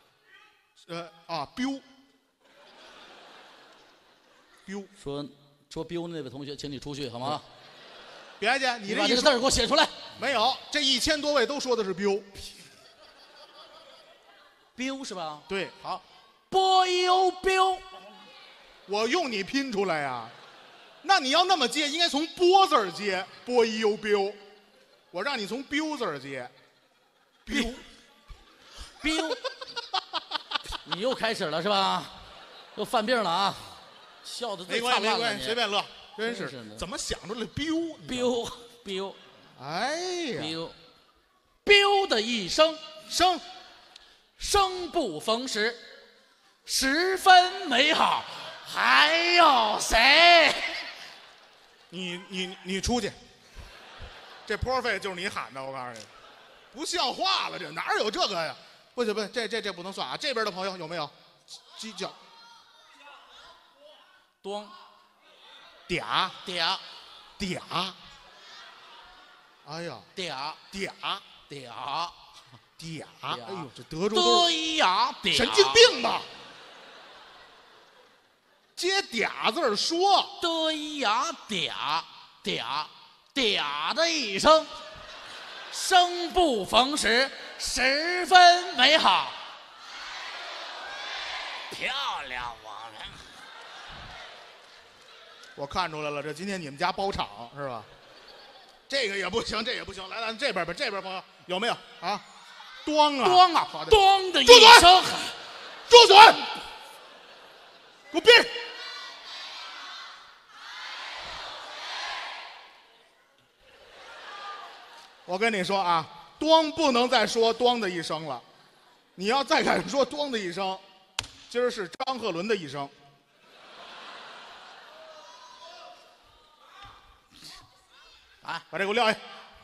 呃啊 ，biu，biu。biu 说说 biu 那位同学，请你出去好吗？嗯、别介，你把这个字儿给我写出来。没有，这一千多位都说的是 biu。 biu 是吧？对，好 ，biu biu， 我用你拼出来呀、啊。那你要那么接，应该从 b 字儿接 ，biu biu， 我让你从 biu 字儿接 ，biu biu，你又开始了是吧？又犯病了啊！笑的没关系，没关系，随便乐，真是怎么想出来 biu biu biu， 哎呀 biu biu 的一声生，生不逢时，十分美好。还有谁？你你你出去！这波费就是你喊的，我告诉你，不像话了，这哪有这个呀？ 不行不行，这这这不能算啊！这边的朋友有没有？鸡脚，咚，嗲嗲嗲，哎呀，嗲嗲嗲嗲，哎呦，这德州都是神经病吧？接嗲字说，得一呀嗲嗲嗲的一声。 生不逢时，十分美好。漂亮啊！我看出来了，这今天你们家包场是吧？这个也不行，这也不行。来，咱这边吧，这边朋友有没有啊？咚啊！咚啊！咚的一声，住嘴！给我闭！ 我跟你说啊，咣不能再说咣的一声了，你要再敢说咣的一声，今儿是张鹤伦的一生。啊，把这给我撂下。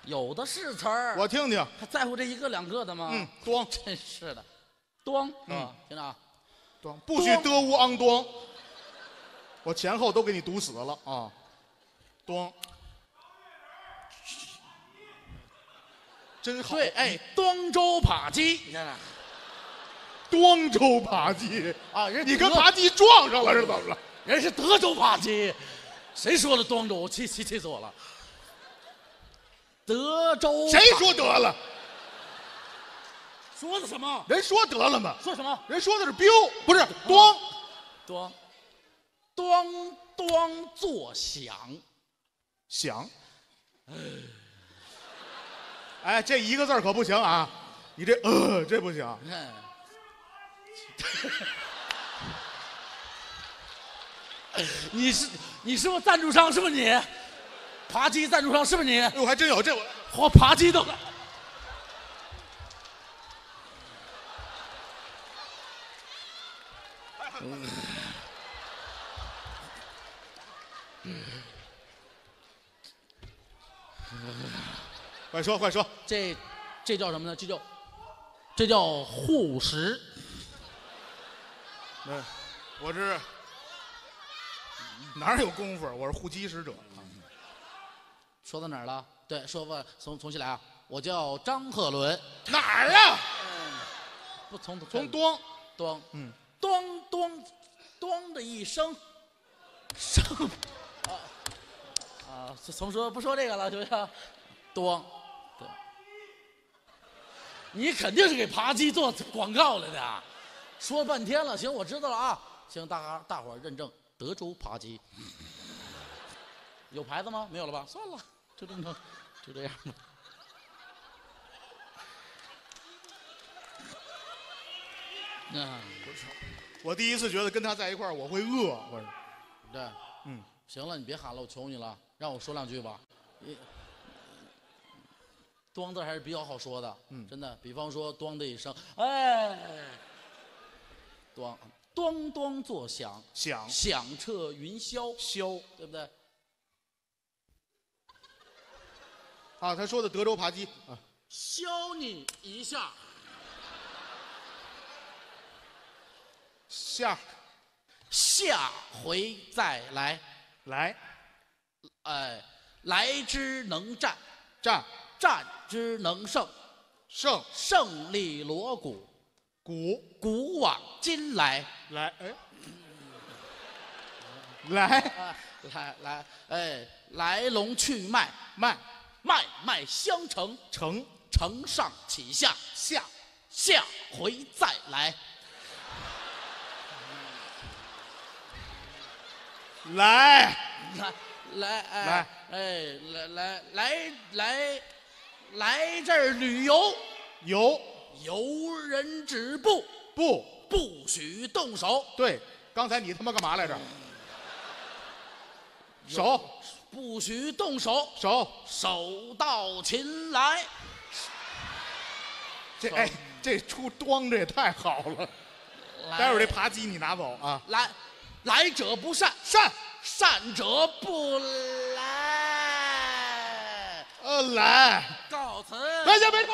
有的是词儿，我听听。还在乎这一个两个的吗？嗯，咣，真是的，咣，嗯，听着啊，咣，不许得无昂咣，我前后都给你堵死了啊，咣。 真好对，哎，端州扒鸡，你看看，端州扒鸡啊，人你跟扒鸡撞上了是怎么了？人是德州扒鸡，谁说的端州？气气气死我了！德州谁说得了？说的什么？人说得了吗？说什么？人说的是 biu， 不是咚咚咚咚作响响。 哎，这一个字可不行啊！你这呃，这不行。嗯、你是你是不是赞助商？是不是你？扒鸡赞助商是不是你？我还真有这我，我扒鸡都。快说快说，这这叫什么呢？这叫这叫护食。嗯，我这哪有功夫？我是护鸡使者。说到哪儿了？对，说吧，从重新来啊！我叫张鹤伦。哪儿啊？不从从咚咚嗯咚咚咚的一声声啊啊！从说不说这个了，是不是？咚。 你肯定是给扒鸡做广告来的、啊，说半天了。行，我知道了啊。行，大家大伙儿认证德州扒鸡，有牌子吗？没有了吧？算了，就这么，就这样吧。嗯，不错。我第一次觉得跟他在一块儿我会饿，我说。对，嗯，行了，你别喊了，我求你了，让我说两句吧。 咚字还是比较好说的，嗯，真的。比方说咚的一声，哎，咚咚咚作响，响响彻云霄，霄，对不对？啊，他说的德州扒鸡啊，削你一下，下，下回再来，来，哎，来之能战，战。 战之能胜，胜胜利锣鼓，鼓古往今来，来哎，来来来哎，来龙去脉，脉脉脉相承，承承上启下，下下回再来，来来来哎哎来来来来。 来这儿旅游，游游人止步，不不许动手。对，刚才你他妈干嘛来着？手，不许动手。手，手到擒来。这哎，这出装着也太好了。待会儿这扒鸡你拿走啊。来，来者不善，善善者不来。呃，来。告辞。别别别别！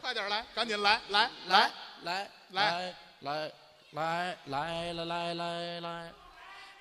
快点来，赶紧来来来来来来来来来来来来来来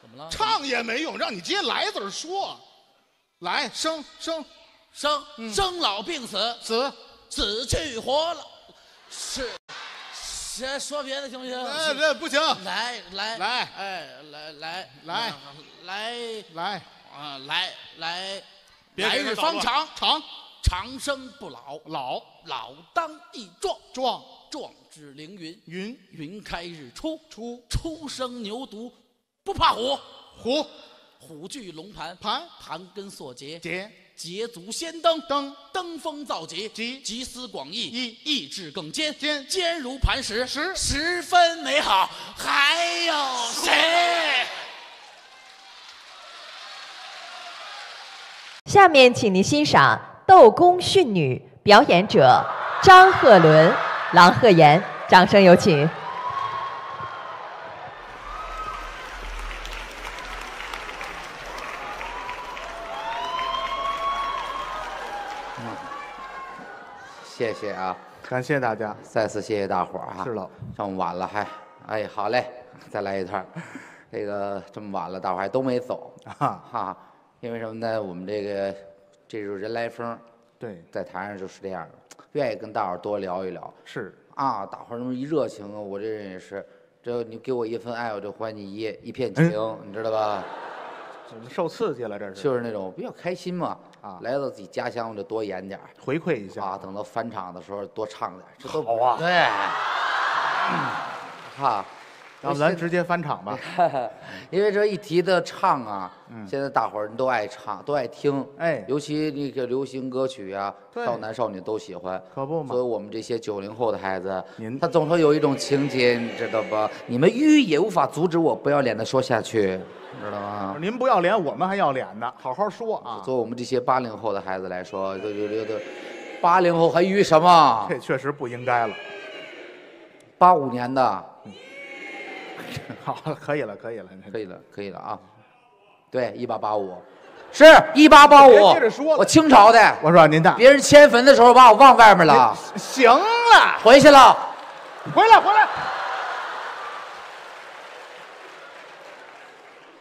怎么了？唱也没用，让你直接来字说。来，生生生、嗯、生老病死，死死去活来。是，先说别的行不行？哎，这不行。来来来，哎，来来来来来啊，来来，来日方长，长长生不老，老老当益壮，壮壮。 指凌云，云云开日出，出初生牛犊，不怕虎，虎虎踞龙盘，盘盘根错节，节捷足先登，登登峰造极，极集思广益，益意志更坚，坚坚如磐石，石十分美好。还有谁？下面请您欣赏《窦公训女》，表演者张鹤伦。 郎鹤炎，掌声有请。嗯，谢谢啊，感谢大家，再次谢谢大伙儿啊。是了，这么晚了还，哎，好嘞，再来一趟。这个这么晚了，大伙儿还都没走啊哈，因为什么呢？我们这个这就是人来疯。 对，在台上就是这样的，愿意跟大伙儿多聊一聊。是啊，大伙儿那么一热情啊，我这人也是，只要你给我一份爱，我就还你一一片情，嗯、你知道吧？受刺激了，这是。就是那种比较开心嘛。啊，来到自己家乡，我就多演点儿，回馈一下啊。等到返场的时候多唱点儿，这都好啊。对，哈、嗯。啊 要不咱直接翻唱吧，因为这一提到唱啊，嗯、现在大伙儿都爱唱，都爱听，哎，尤其那个流行歌曲啊，少男少女都喜欢，可不嘛。所以我们这些九零后的孩子，他总会有一种情节，你知道吧？你们欲也无法阻止我不要脸的说下去，知道吗？您不要脸，我们还要脸呢，好好说啊。作为我们这些八零后的孩子来说，就就就，八零后还欲什么？这确实不应该了。八五年的。嗯 好，可以了，可以了，可以了，可以了啊！对，一八八五，是一八八五。接着说，我清朝的。我说您大，别人迁坟的时候把我忘外面了。行了，回去了，回来回来。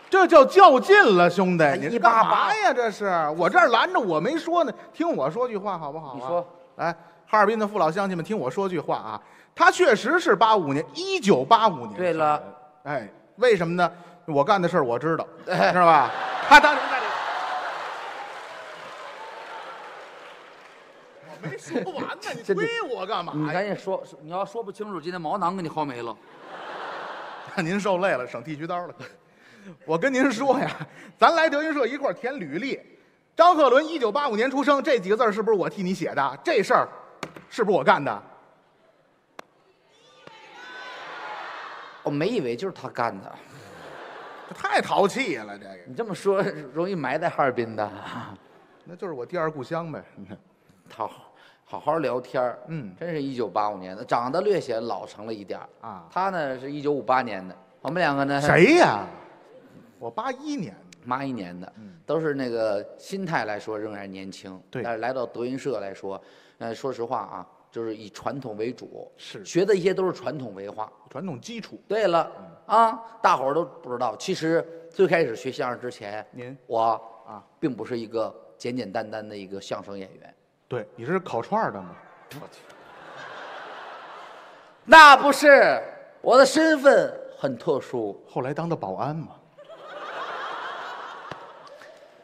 这叫较劲了，兄弟！你干嘛呀？这是我这儿拦着我没说呢，听我说句话好不好？你说，来，哈尔滨的父老乡亲们，听我说句话啊。 他确实是八五年，一九八五年。对了，哎，为什么呢？我干的事儿我知道，哎、是吧？他当年在这，我没说完呢，你推我干嘛呀？你赶紧说，你要说不清楚，今天毛囊给你薅没了。您受累了，省剃须刀了。我跟您说呀，咱来德云社一块儿填履历，张鹤伦一九八五年出生，这几个字是不是我替你写的？这事儿是不是我干的？ 我没以为就是他干的，这太淘气了！这个你这么说容易埋在哈尔滨的，那就是我第二故乡呗。好，好好聊天嗯，真是一九八五年的，长得略显老成了一点啊。他呢是一九五八年的，我们两个呢谁呀？我八一年的，八一年的，都是那个心态来说仍然年轻，对。但是来到德云社来说，呃，说实话啊。 就是以传统为主，是学的一些都是传统文化、传统基础。对了，啊，大伙儿都不知道，其实最开始学相声之前，您我啊，并不是一个简简单单的一个相声演员。对，你是烤串的吗？我去，那不是，我的身份很特殊。后来当的保安嘛。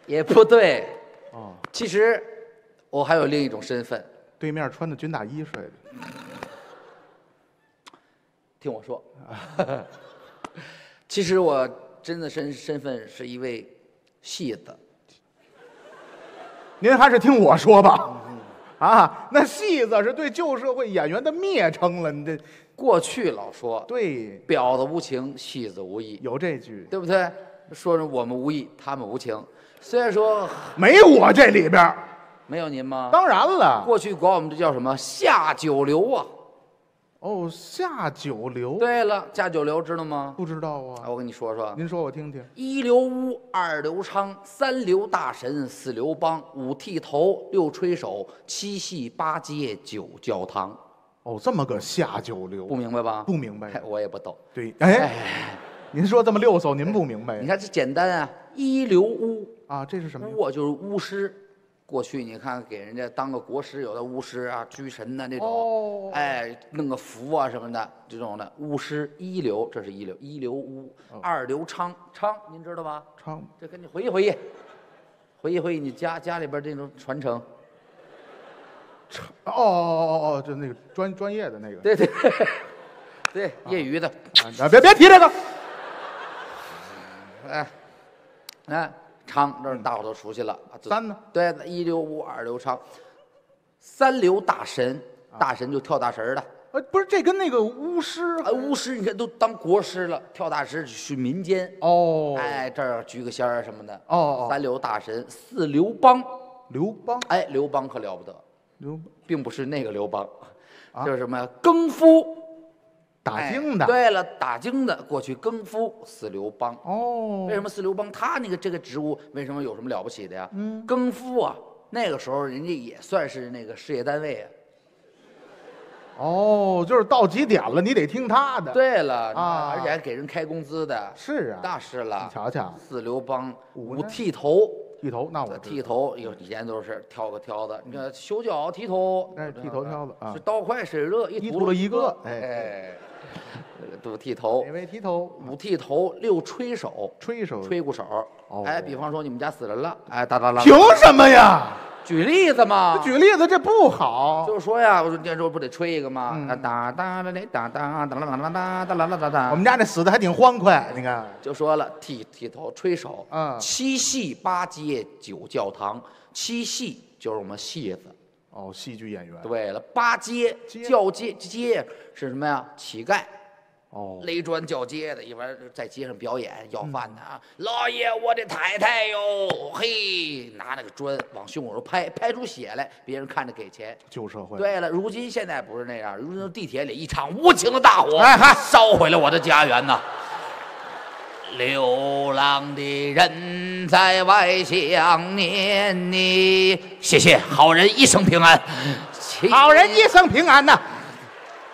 也不对。哦。其实我还有另一种身份。对面穿的军大衣睡的。听我说。其实我真的身身份是一位戏子。您还是听我说吧。啊，那戏子是对旧社会演员的蔑称了。你这过去老说对婊子无情，戏子无义，有这句对不对？说是我们无义，他们无情。虽然说没我这里边，没有您吗？当然了，过去管我们这叫什么下九流啊。哦，下九流。对了，下九流知道吗？不知道啊。我跟你说说，您说我听听。一流污，二流娼，三流大神，四流帮，五剃头，六吹手，七戏八戒，九教堂。哦，这么个下九流，不明白吧？不明白，我也不懂。对，哎，您说这么溜嗖，您不明白？你看这简单啊，一流污啊，这是什么？污就是巫师。过去你看给人家当个国师，有的巫师啊、居神呐、啊、这种， oh. 哎，弄个符啊什么的，这种的巫师一流，这是一流，一流巫， oh. 二流娼，娼您知道吧？娼，这跟你回忆回忆，回忆回忆你家家里边这种传承。娼，哦哦哦哦，就那个专专业的那个。对对对，业余的。啊，别别提这个。哎，哎。娼，这大伙都熟悉了。三呢？对，一流污，二流娼，三流大神，大神就跳大神的。呃，不是，这跟那个巫师，巫师你看都当国师了，跳大神去民间。哦，哎，这儿举个仙儿什么的。哦，三流大神，四流帮。刘邦？哎，刘邦可了不得。刘并不是那个刘邦，就是什么呀？更夫。打更的、哎，对了，打更的过去更夫四流帮哦。为什么四流帮他那个这个职务为什么有什么了不起的呀？嗯，更夫啊，那个时候人家也算是那个事业单位啊。哦，就是到几点了，你得听他的。对了啊，而且还给人开工资的。是啊，那是了。你瞧瞧，四流帮五剃头。剃头，那我剃头，有以前都是挑个挑子，你看修脚剃头，哎，剃头挑子啊，是刀快水热，一秃噜一个，哎，都剃头，哪位剃头？五剃头，六吹手，吹手，吹鼓手，哎，比方说你们家死人了，哎，哒哒哒，凭什么呀？举例子嘛，举例子这不好，就是说呀，我说这时候不得吹一个吗？哒哒哒哒哒哒哒哒哒哒哒哒哒哒，我们家那死的还挺欢快，你看，就说了剃剃头吹手，嗯，七戏八戒九教堂，七戏就是我们戏子，哦，戏剧演员，对了，八街叫街街是什么呀？乞丐。哦，勒砖叫街的，一般在街上表演要饭的啊！嗯、老爷，我的太太哟，嘿，拿那个砖往胸口拍，拍出血来，别人看着给钱。旧社会。对了，如今现在不是那样，如今地铁里一场无情的大火，哎嗨，烧毁了我的家园呐！流浪的人在外想念你，谢谢，好人一生平安，好人一生平安呐！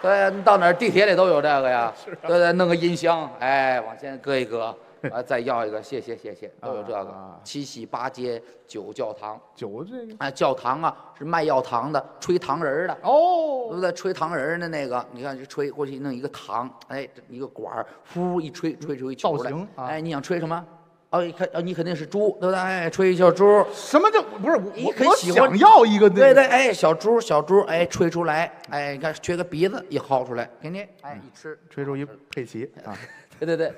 对，到哪儿地铁里都有这个呀，对对，弄个音箱，哎，往前搁一搁，啊，再要一个，谢谢谢谢，都有这个。七喜八街九教堂，九这个哎，教堂啊是卖药糖的，吹糖人的哦，对不对？吹糖人的那个，你看就吹过去弄一个糖，哎，一个管呼一吹，吹出一球来，哎，你想吹什么？哦，你看，哦，你肯定是猪，对不对？哎，吹一小猪，什么叫不是？我我想要一个，对对，哎，小猪，小猪，哎，吹出来，哎，你看缺个鼻子，一薅出来，给你，哎，一吃，吹出一佩奇啊！对对对，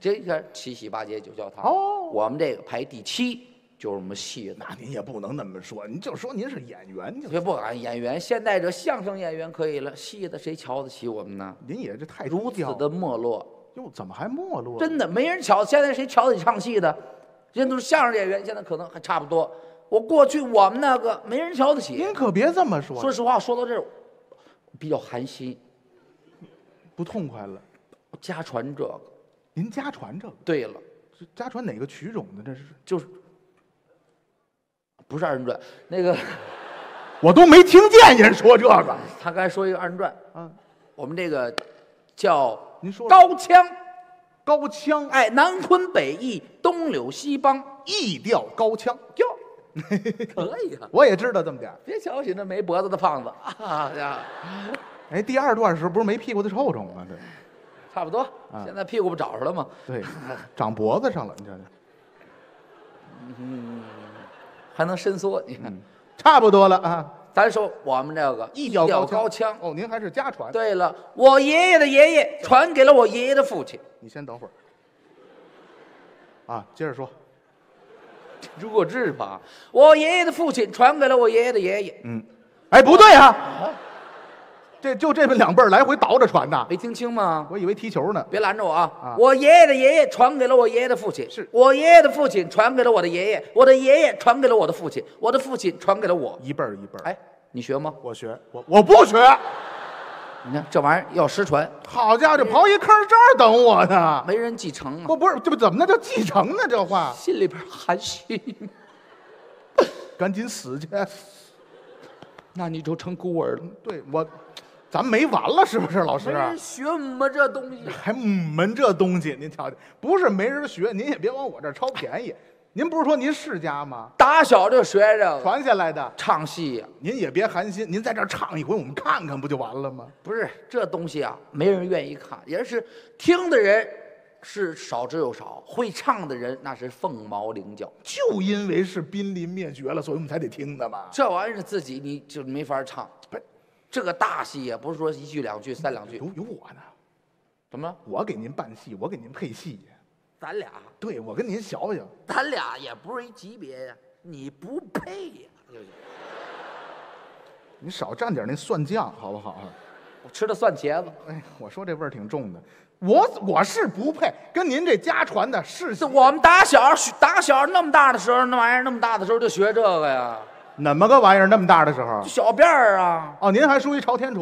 这个七喜八节九教堂哦，我们这个排第七，就是我们戏。那您也不能那么说，您就说您是演员，别不敢演员。现在这相声演员可以了，戏的谁瞧得起我们呢？您也这太如此的没落。哟，怎么还没落？真的没人瞧，现在谁瞧得起唱戏的？人家都是相声演员，现在可能还差不多。我过去我们那个没人瞧得起。您可别这么说。说实话，说到这儿，比较寒心，不痛快了。家传这个，您家传这个？对了，家传哪个曲种呢？这是就是，不是二人转那个，我都没听见人说这个。他刚才说一个二人转，嗯，我们这个叫。您说高腔，高腔，哎，南昆北弋，东柳西梆，弋调高腔，哟，可以啊！我也知道这么点儿。别瞧不起那没脖子的胖子啊！哎，第二段时候不是没屁股的臭虫吗？这差不多。现在屁股不找着了吗？对，长脖子上了，你瞧瞧。嗯，还能伸缩，你看，差不多了啊。咱说我们这个一吊高枪哦，您还是家传。对了，我爷爷的爷爷传给了我爷爷的父亲。你先等会儿。啊，接着说。如果治吧，我爷爷的父亲传给了我爷爷的爷爷。嗯，哎，不对啊。 这就这么两辈儿来回倒着传呐，没听清吗？我以为踢球呢。别拦着我啊！我爷爷的爷爷传给了我爷爷的父亲，是我爷爷的父亲传给了我的爷爷，我的爷爷传给了我的父亲，我的父亲传给了我，一辈儿一辈儿。哎，你学吗？我学，我我不学。你看这玩意儿要失传。好家伙，这刨一坑这儿等我呢，没人继承啊！不不是，这不怎么那叫继承呢？这话心里边含蓄。赶紧死去，那你就成孤儿了。对我。 咱没完了，是不是老师？没人学我们这东西，还我们这东西，您瞧瞧，不是没人学，您也别往我这儿抄便宜。您不是说您世家吗？打小就学着，传下来的。唱戏呀，您也别寒心，您在这儿唱一回，我们看看不就完了吗？不是这东西啊，没人愿意看，也是听的人是少之又少，会唱的人那是凤毛麟角。就因为是濒临灭绝了，所以我们才得听的嘛。这玩意儿自己你就没法唱。 这个大戏也不是说一句两句三两句，有有我呢，怎么了？我给您办戏，我给您配戏，咱俩对我跟您学学，咱俩也不是一级别呀，你不配呀，对不对？你少蘸点那蒜酱好不好啊？我吃的蒜茄子，哎，我说这味儿挺重的，我我是不配，跟您这家传的是，我们打小打小那么大的时候，那玩意儿那么大的时候就学这个呀。 怎么个玩意儿？那么大的时候，小辫儿啊！哦，您还梳一朝天杵，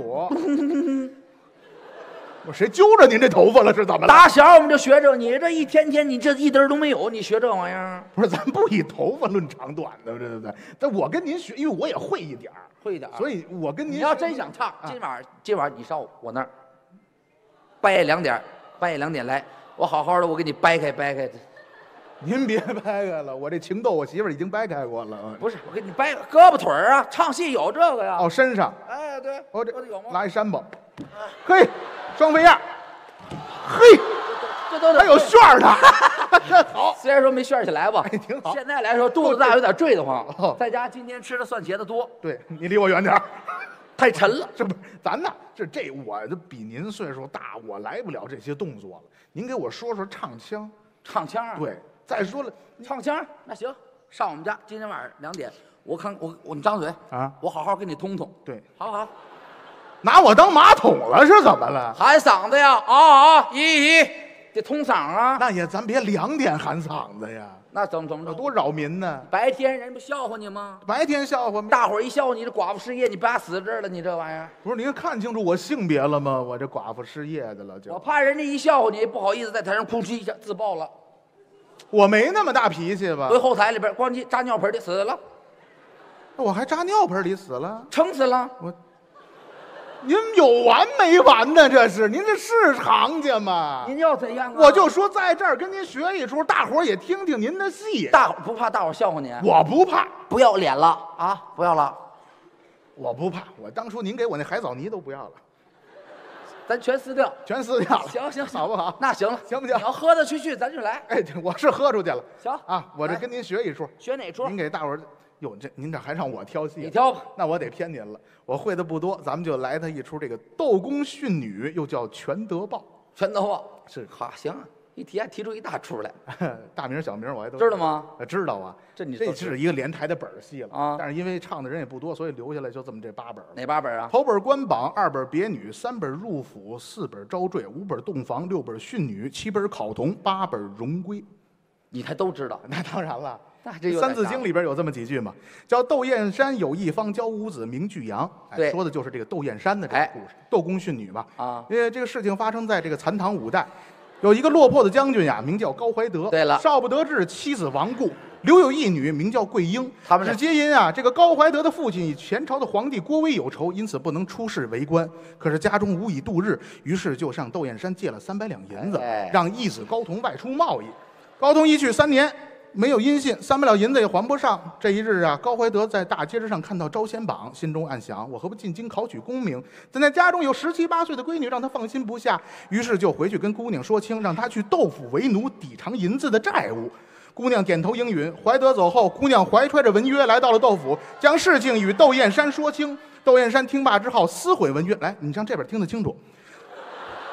我谁揪着您这头发了？是怎么？打小我们就学这，你这一天天你这一点都没有，你学这玩意儿？不是，咱不以头发论长短的，对对对。但我跟您学，因为我也会一点儿，会一点儿。所以我跟您，你要真想唱，今晚今晚你上我那儿，半夜两点，半夜两点来，我好好的，我给你掰开掰开。 您别掰开了，我这情窦我媳妇儿已经掰开过了。不是，我给你掰胳膊腿儿啊，唱戏有这个呀。哦，身上。哎，对，我这有吗？拿一山包。嘿，双飞燕。嘿，这都得还有旋儿呢。这好，虽然说没旋起来吧，挺好。现在来说肚子大有点坠得慌，在家今天吃的蒜茄子多。对你离我远点儿，太沉了。这不，咱呢，这这我都比您岁数大，我来不了这些动作了。您给我说说唱腔，唱腔啊？对。 再说了，唱腔那行，上我们家今天晚上两点，我看我我你张嘴啊，我好好跟你通通。对，好好，拿我当马桶了是怎么了？喊嗓子呀，啊啊，一一得通嗓啊。那也咱别两点喊嗓子呀，那怎么怎么着？多扰民呢！白天人不笑话你吗？白天笑话吗？大伙儿一笑话你这寡妇失业，你爸死这儿了，你这玩意儿。不是您看清楚我性别了吗？我这寡妇失业的了就。我怕人家一笑话你，不好意思在台上扑哧一下自爆了。 我没那么大脾气吧？回后台里边，咣叽扎尿盆里死了。我还扎尿盆里死了，撑死了。我，您有完没完呢？这是您这是行家吗？您要怎样啊？我就说在这儿跟您学一出，大伙儿也听听您的戏。大伙不怕大伙笑话您？我不怕，不要脸了啊！不要了，我不怕。我当初您给我那海藻泥都不要了。 咱全撕掉，全撕掉了。行行，好不好？那行了，行不行？你要喝得去去，咱就来。哎，我是喝出去了。行啊，我这跟您学一出。学哪出？您给大伙儿，哟，这您这还让我挑戏？你挑吧。那我得偏您了，我会的不多，咱们就来他一出这个斗公训女，又叫全德报。全德报是好行，一提还提出一大出来。大名小名我还都知道吗？知道啊，这你这是一个连台的本戏了啊。但是因为唱的人也不多，所以留下来就这么这八本。哪八本啊？头本官榜，二本别女，三本入府，四本招赘，五本洞房，六本训女，七本考童，八本荣归。你还都知道？那当然了。那这《三字经》里边有这么几句嘛，叫“窦燕山有一方，教五子名俱扬”。哎，说的就是这个窦燕山的这个故事，窦公训女嘛。啊，因为这个事情发生在这个残唐五代。 有一个落魄的将军呀，名叫高怀德。对了，少不得志，妻子亡故，留有一女，名叫桂英。他们是皆因啊，这个高怀德的父亲与前朝的皇帝郭威有仇，因此不能出仕为官。可是家中无以度日，于是就上窦燕山借了三百两银子，让义子高同外出贸易。高同一去三年，没有音信，三百两银子也还不上。这一日啊，高怀德在大街之上看到招贤榜，心中暗想：我何不进京考取功名？怎奈家中有十七八岁的闺女，让他放心不下。于是就回去跟姑娘说清，让她去豆腐为奴，抵偿银子的债务。姑娘点头应允。怀德走后，姑娘怀揣着文约来到了豆腐，将事情与窦燕山说清。窦燕山听罢之后，撕毁文约。来，你上这边听得清楚。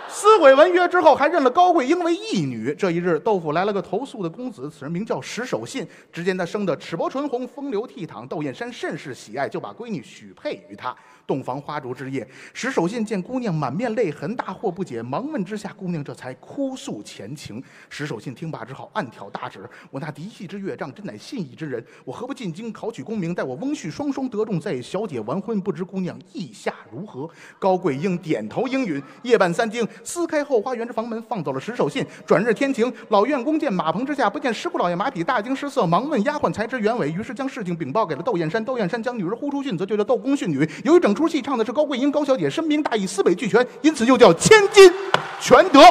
撕毁文约之后，还认了高桂英为义女。这一日，豆腐来了个投宿的公子，此人名叫石守信。只见他生得齿薄唇红，风流倜傥，窦燕山甚是喜爱，就把闺女许配于他。洞房花烛之夜，石守信见姑娘满面泪痕，大惑不解，忙问之下，姑娘这才哭诉前情。石守信听罢之后，暗挑大指：“我那嫡系之岳丈，真乃信义之人，我何不进京考取功名，待我翁婿双双得中，再与小姐完婚？不知姑娘意下如何？”高桂英点头应允。夜半三更。 撕开后花园之房门，放走了石守信。转日天晴，老院公见马棚之下不见石姑老爷马匹，大惊失色，忙问丫鬟才知原委。于是将事情禀报给了窦燕山。窦燕山将女儿呼出郡，则就叫窦公训女。由于整出戏唱的是高桂英高小姐深明大义，思维俱全，因此又叫千金全德。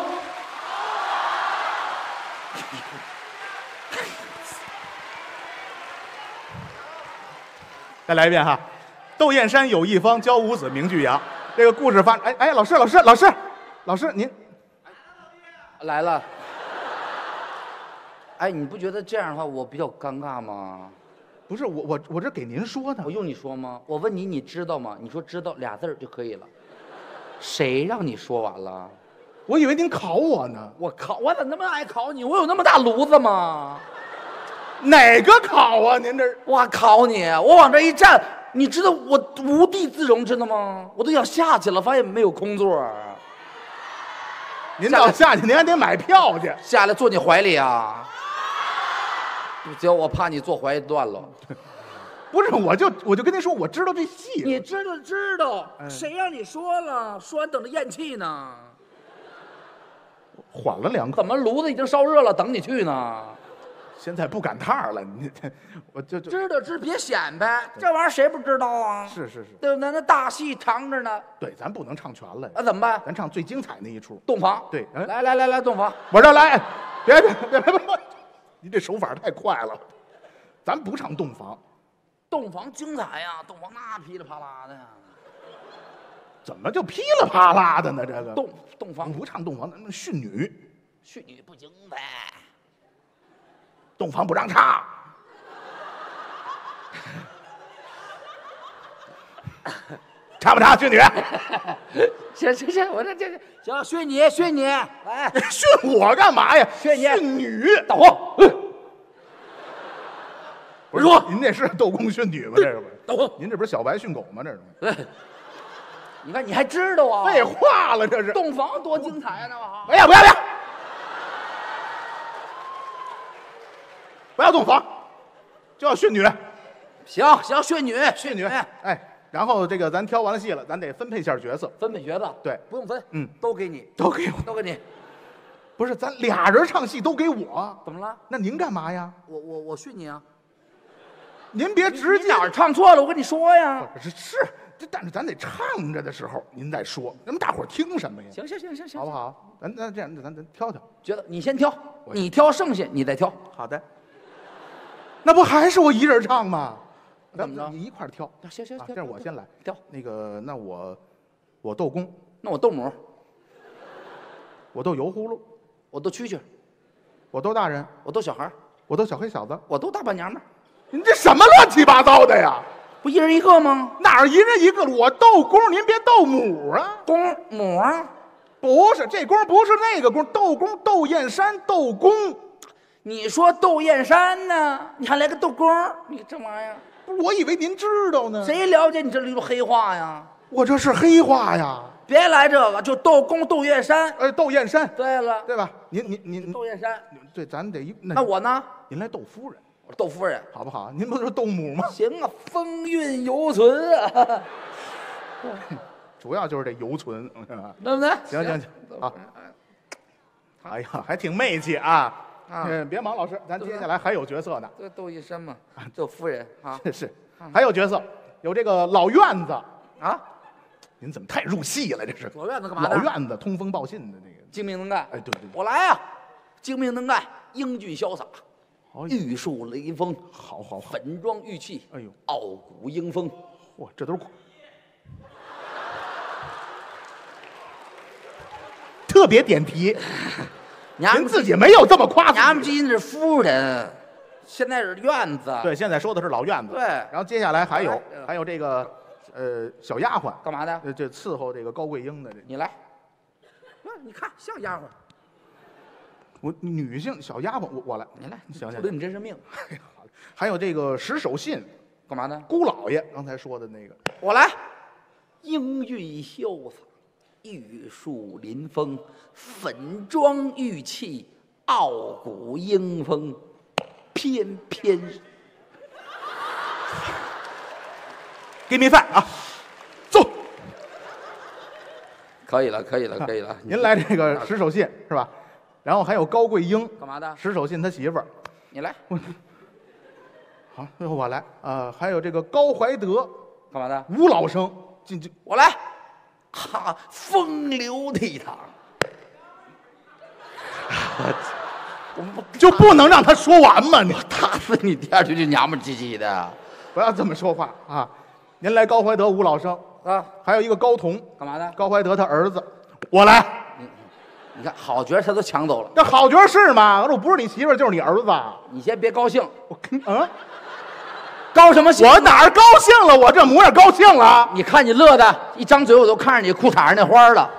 再来一遍哈，窦燕山有一方，教五子名俱扬。这个故事发，哎哎，老师老师老师。 老师，您来了。哎，你不觉得这样的话我比较尴尬吗？不是，我我我这给您说呢。我用你说吗？我问你，你知道吗？你说知道俩字儿就可以了。谁让你说完了？我以为您考我呢。我考，我怎么那么爱考你？我有那么大炉子吗？哪个考啊？您这我考你，我往这一站，你知道我无地自容，知道吗？我都想下去了，发现没有空座。 您到下去，您还得买票去。下来坐你怀里啊！只要我怕你坐怀里断了。不是，我就我就跟您说，我知道这戏。你知道知道，哎、谁让你说了？说完等着咽气呢。缓了两口。怎么炉子已经烧热了，等你去呢？现在不赶趟了，你我就就知道知别显摆，这玩意儿谁不知道啊？是是是，对不对？那大戏长着呢。对，咱不能唱全了。那、啊、怎么办？咱唱最精彩那一出。洞房。对，嗯、来来来来，洞房。我说来，别别别别别，你这手法太快了。咱不唱洞房，洞房精彩呀，洞房那噼里啪啦的呀。怎么就噼里啪啦的呢？这个洞洞房不唱洞房，那训女，训女不精彩。 洞房不让唱，唱不唱？训女，行行行，我这这行，训你训你，来训我干嘛呀？训你训女，大黄，我说您这是斗公训女吗？这是不是？大黄，您这不是小白训狗吗？这是。你看你还知道啊？废话了，这是洞房多精彩啊！那玩意儿，哎呀，不要不要。 不要洞房，就要训女。行行，训女，训女。哎，然后这个咱挑完了戏了，咱得分配一下角色。分配角色？对，不用分，嗯，都给你，都给我，都给你。不是，咱俩人唱戏都给我，怎么了？那您干嘛呀？我我我训你啊！您别直接哪儿唱错了，我跟你说呀。是是，这但是咱得唱着的时候您再说，咱们大伙儿听什么呀？行行行行行，好不好？咱咱这样，咱咱挑挑。觉得你先挑，你挑剩下你再挑。好的。 那不还是我一人唱吗？怎么着？你一块挑。行行行，这样我先来挑。那个，那我，我斗公，那我斗母，我斗油葫芦，我斗蛐蛐，我斗大人，我斗小孩，我斗小黑小子，我斗大板娘们。您这什么乱七八糟的呀？不一人一个吗？哪儿一人一个？我斗公，您别斗母啊！公母啊？不是，这公不是那个公，斗公窦燕山斗公。 你说窦燕山呢？你还来个窦公？你这玩意儿，不是我以为您知道呢。谁了解你这驴黑话呀？我这是黑话呀！别来这个，就窦公、窦燕山。哎，窦燕山。对了，对吧？您您您，窦燕山。对，咱得一。那我呢？您来窦夫人。我窦夫人，好不好？您不是窦母吗？行啊，风韵犹存啊。主要就是这犹存，对不对？行行行，好。哎呀，还挺媚气啊。 嗯，别忙，老师，咱接下来还有角色呢。这窦一山嘛，窦夫人啊，是是，还有角色，有这个老院子啊。您怎么太入戏了？这是老院子干嘛？老院子通风报信的那个，精明能干。哎，对对，我来啊，精明能干，英俊潇洒，玉树临风，好好好，粉妆玉砌，哎呦，傲骨英风，嚯，这都是特别点题。您自己没有这么夸自己。俺们今是夫人，现在是院子。对，现在说的是老院子。对，然后接下来还有还有这个呃小丫鬟，干嘛的？呃，这伺候这个高桂英的。你来，你看像丫鬟。 我女性小丫鬟，我我来，你来，你想想，我对你真是命。还有这个石守信，干嘛呢？姑老爷刚才说的那个，我来。英俊潇洒，玉树临风，粉妆玉砌，傲骨英风，翩翩。给米饭啊，走。可以了，可以了，可以了。您来这个石守信是吧？ 然后还有高桂英，干嘛的？石守信他媳妇儿，你来，我好，最后我来。呃，还有这个高怀德，干嘛的？吴老生，进进，我来。哈，风流倜傥。就不能让他说完吗？你打死你！第二句就娘们唧唧的，不要这么说话啊！您来高怀德、吴老生啊，还有一个高彤，干嘛的？高怀德他儿子，我来。 你看好角他都抢走了，那好角是吗？我不是你媳妇，就是你儿子。你先别高兴，我跟嗯，高什么兴？我哪儿高兴了？我这模样高兴了？你看你乐的，一张嘴我都看着你裤衩上那花了。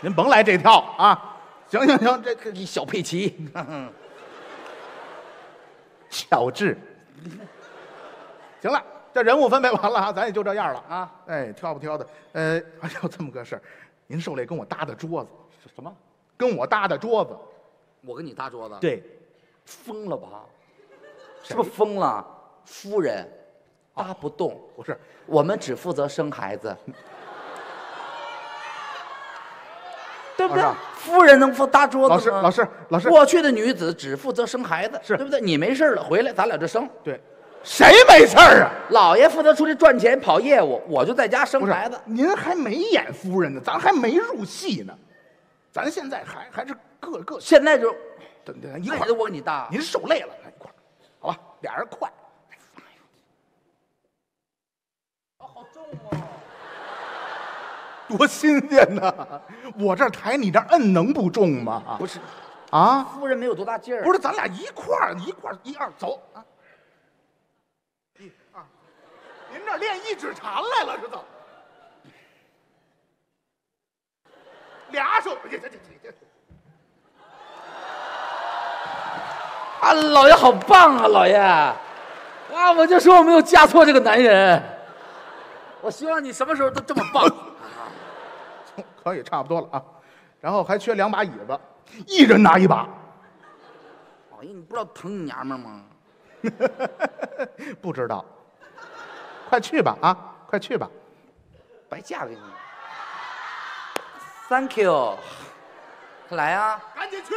您甭来这套啊！行行行，这这一小佩奇，小智，行了。 这人物分配完了啊，咱也就这样了啊。哎，挑不挑的？呃，还有这么个事儿，您受累跟我搭搭桌子。什么？跟我搭搭桌子。我跟你搭桌子？对。疯了吧？是不是疯了？夫人，搭不动。不是，我们只负责生孩子，对不对？夫人能负搭桌子吗？老师，老师，老师，过去的女子只负责生孩子，是对不对？你没事了，回来咱俩就生。对。 谁没事儿啊？老爷负责出去赚钱跑业务，我就在家生孩子。您还没演夫人呢，咱还没入戏呢，咱现在还还是各各。现在就，对对，一块儿我给你搭。您受累了，咱一块儿，好吧？俩人快。哦，好重哦！多新鲜呐！我这抬你这摁，能不重吗？不是，啊，夫人没有多大劲儿。不是，咱俩一块儿一块儿一二走啊。 您这练一指禅来了是怎么？俩手，这这这这啊，老爷好棒啊，老爷！哇，我就说我没有嫁错这个男人。我希望你什么时候都这么棒。可以，差不多了啊。然后还缺两把椅子，一人拿一把。老爷，你不知道疼你娘们吗？不知道。 快去吧啊！快去吧，白嫁给你。Thank you， 来啊！赶紧去！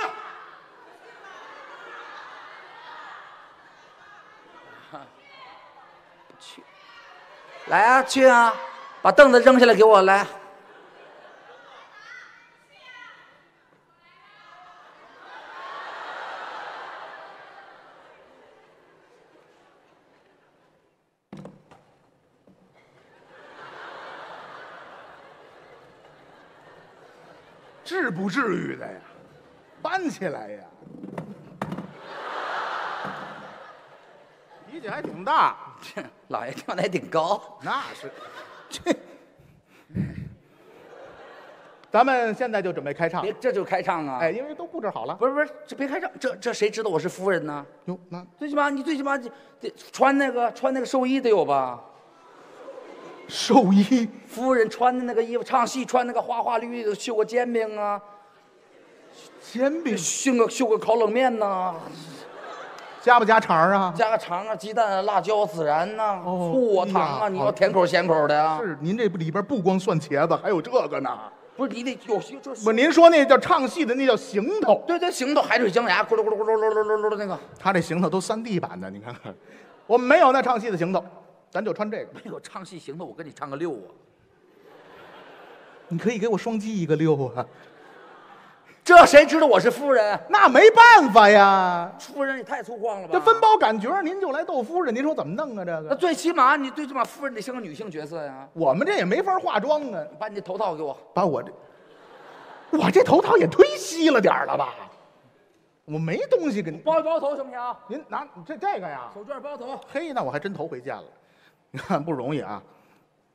不去，来啊，去啊！把凳子扔下来给我来。至不至于的呀，搬起来呀！脾气还挺大，这老爷跳的还挺高。那是，这。咱们现在就准备开唱。别，这就开唱啊！哎，因为都布置好了。不是不是，这别开唱，这这谁知道我是夫人呢？哟，那最起码你最起码得穿那个穿那个寿衣得有吧？ 寿衣，夫人穿的那个衣服，唱戏穿那个花花绿绿的，绣个煎饼啊，煎饼，绣个绣个烤冷面呐，加不加肠啊？加个肠啊，鸡蛋啊，辣椒、孜然呐，醋啊，糖啊，你要甜口咸口的啊。是，您这里边不光蒜茄子，还有这个呢。不是，你得有些这。不，您说那叫唱戏的，那叫行头。对对，行头，海水姜牙，咕噜咕噜咕噜噜噜噜噜那个。他这行头都三 D 版的，你看看，我们没有那唱戏的行头。 咱就穿这个。没有唱戏行的，我跟你唱个六啊。你可以给我双击一个六啊。这谁知道我是夫人？那没办法呀，夫人也太粗犷了吧！这分包感觉，您就来逗夫人，您说怎么弄啊？这个那最起码你最起码夫人得像个女性角色呀。我们这也没法化妆啊！把你这头套给我，把我这，我这头套也忒稀了点了吧？我没东西给您包一包头行不行？您拿这这个呀，手绢包头。嘿，那我还真头回见了，你看不容易啊，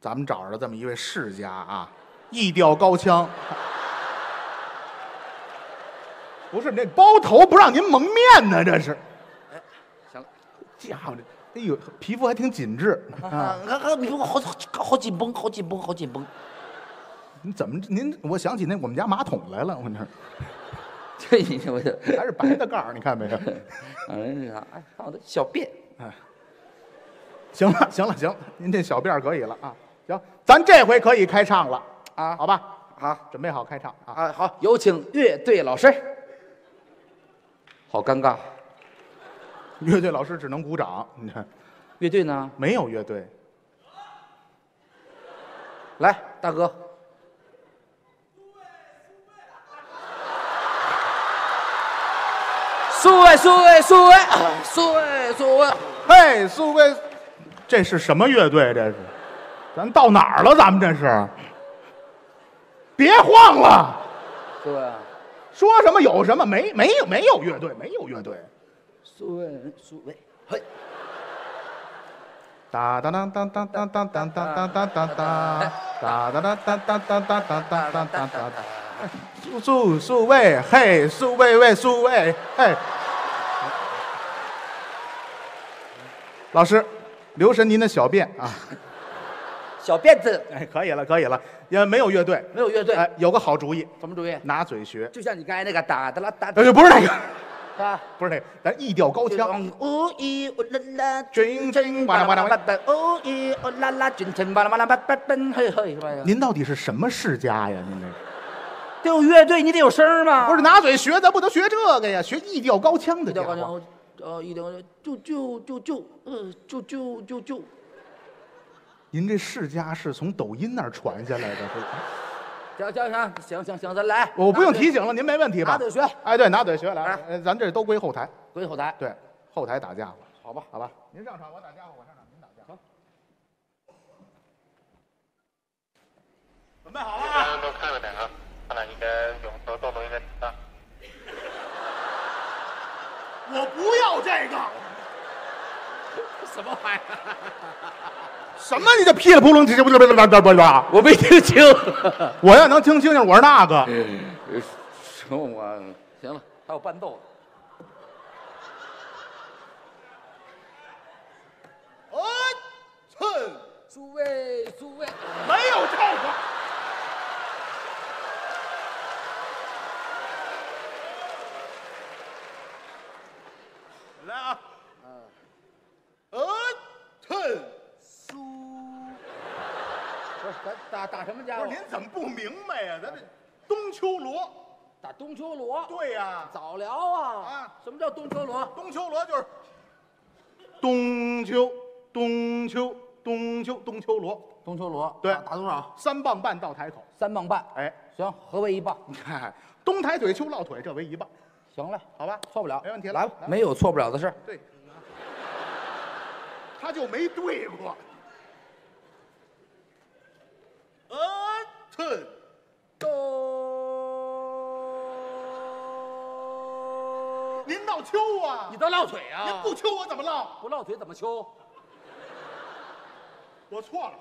咱们找着这么一位世家啊，艺调高腔。不是那包头不让您蒙面呢，这是。哎，行了，家伙这，哎呦，皮肤还挺紧致啊！啊啊皮肤好好紧绷，好紧绷，好紧绷。你怎么您？我想起那我们家马桶来了，我那。这一我就还是白的盖儿，你看没有？嗯，那啥，哎，看我的小便。哎，行了，行了，行了，您这小便可以了啊。行，咱这回可以开唱了啊，好吧？好，准备好开唱啊！啊，好，有请乐队老师。好尴尬，乐队老师只能鼓掌。你看，乐队呢？没有乐队。来，大哥。苏芮，苏芮，苏芮，苏芮，苏芮。嘿，苏芮，这是什么乐队？这是，咱到哪儿了？咱们这是。别晃了，苏芮。说什么有什么没没有没有乐队没有乐队，苏芮苏芮嘿，哒哒哒哒哒哒哒哒哒哒哒哒哒哒哒哒哒哒哒哒哒哒哒，苏苏苏芮嘿苏芮芮苏芮嘿，老师，留神您的小便啊。小辫子，哎，可以了，可以了，也没有乐队，没有乐队，哎，有个好主意，什么主意？拿嘴学，就像你刚才那个哒哒啦哒，哎，不是那个，啊，不是那个，咱艺调高腔，哦咦哦啦啦，君臣哇啦哇啦哇啦，哦咦哦啦啦，君臣哇啦哇啦哇啦，真嘿嘿，您到底是什么世家呀？您这得有乐队，你得有声嘛。不是拿嘴学，咱不能学这个呀，学艺调高腔的。艺调高腔，呃，艺调就就就就，呃，就就就就。您这世家是从抖音那儿传下来的，行行行行行行，咱来，我不用提醒了，您没问题吧？拿嘴学，哎，对，拿嘴学来，咱这都归后台，归后台，对，后台打架吧，好吧，好吧，您上场我打架，我上场您打架，好，准备好了啊！我不要这个，什么玩意儿？什么？你这噼里扑棱，我没听清。我要能听清楚，我是那个。什么？我行了，还有伴奏。哦，哼，诸位，诸位，没有这个。来啊！嗯，哼。咱打打什么家伙？不是您怎么不明白呀、啊？咱这冬秋罗，打冬秋罗。对呀、啊，早聊啊！啊，什么叫冬秋罗？冬秋罗就是冬秋，冬秋，冬秋，冬秋罗，冬秋罗。对，打多少？三磅半到台口。三磅半。哎，行，合为一磅。你看，冬抬腿，秋落腿，这为一磅。行了，好吧，错不了，没问题了。来吧，没有错不了的事。对，他就没对过。哼，都，您闹秋啊？你倒落腿啊？您不秋我怎么落？不落腿怎么秋？我错了，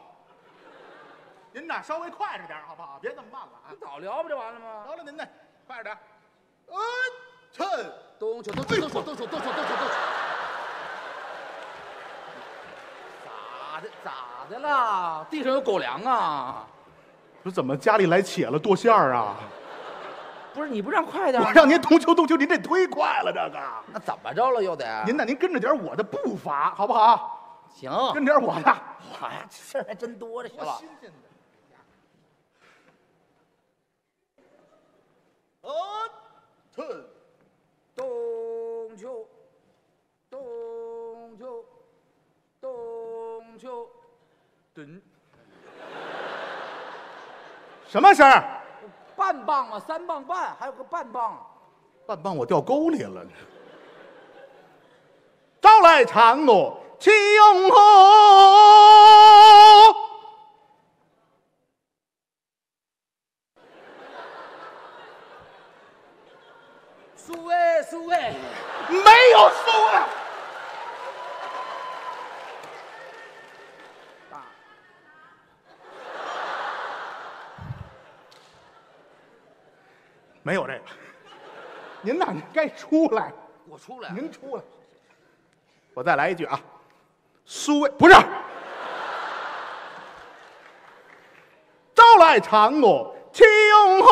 您哪稍微快着点好不好？别那么慢了啊！早聊不就完了吗？聊了您呢，快着点。嗯，趁冬秋冬秋冬秋冬秋冬秋冬秋冬秋。咋的咋的啦？地上有狗粮啊？说怎么家里来且了剁馅儿啊？不是你不让快点，我让您冬秋冬秋，您这忒快了这个。那怎么着了又得？您那您跟着点我的步伐好不好？行，跟点我的。我呀，这事儿还真多着去了。哦，春，冬秋，冬秋，冬秋，蹲。什么声儿？半磅啊，三磅半，还有个半磅。半磅我掉沟里了。朝来长路起拥吼。 输哎，输哎，没有输了。啊、没有这个，您呐，该出来。我出来、啊。您出来。我再来一句啊，输哎，不是。朝来长路起拥吼。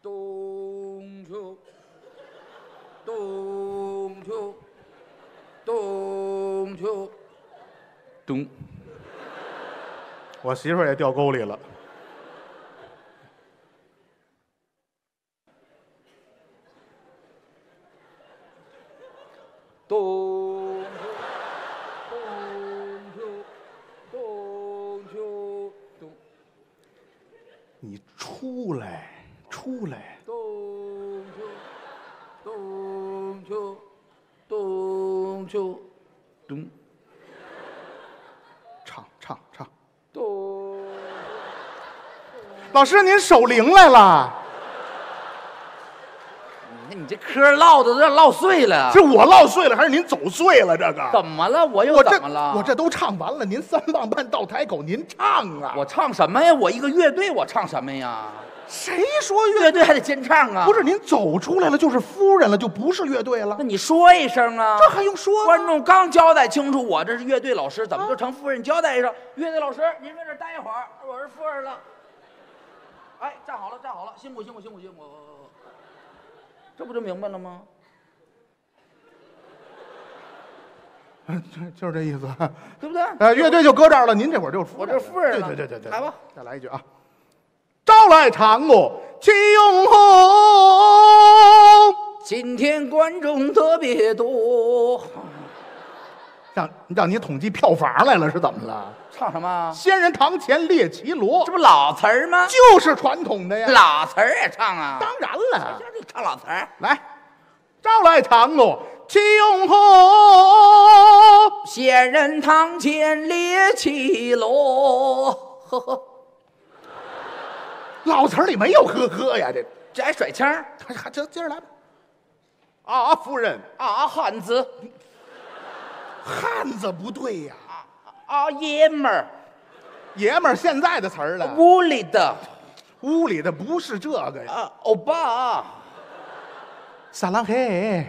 冬秋，冬秋，冬。我媳妇儿也掉沟里了。冬秋，冬秋，冬秋，冬。你出来，出来。 冬秋，冬秋，冬。唱唱唱。冬。老师，您守灵来了。你看你这嗑唠的都让唠碎了。是我唠碎了，还是您走碎了？这个怎么了？我又怎么了？我这都唱完了，您三棒半到台口，您唱啊。我唱什么呀？我一个乐队，我唱什么呀？ 谁说乐队还得监唱啊？不是您走出来了就是夫人了，就不是乐队了。那你说一声啊，这还用说？观众刚交代清楚，我这是乐队老师，怎么就成夫人？交代一声，乐队老师，您在这待一会儿，我是夫人了。哎，站好了，站好了，辛苦辛苦辛苦辛苦，这不就明白了吗？嗯，就是这意思，对不对？呃，乐队就搁这儿了，您这会儿就是夫人，我这夫人了，对对对对对，来吧，再来一句啊。 朝来长路起拥吼，今天观众特别多，让让你统计票房来了是怎么了？唱什么？仙人堂前列绮罗，这不老词儿吗？就是传统的呀，老词儿也唱啊。当然了，谁叫你唱老词儿？来，朝来长路起拥吼，仙人堂前列绮罗，呵呵。 老词里没有呵呵呀，这这还甩腔儿，还这接着来吧。啊，夫人啊，汉子，汉子不对呀。啊，爷们儿，爷们儿现在的词儿了。屋里的，屋里的不是这个呀。啊，欧巴，撒浪嘿。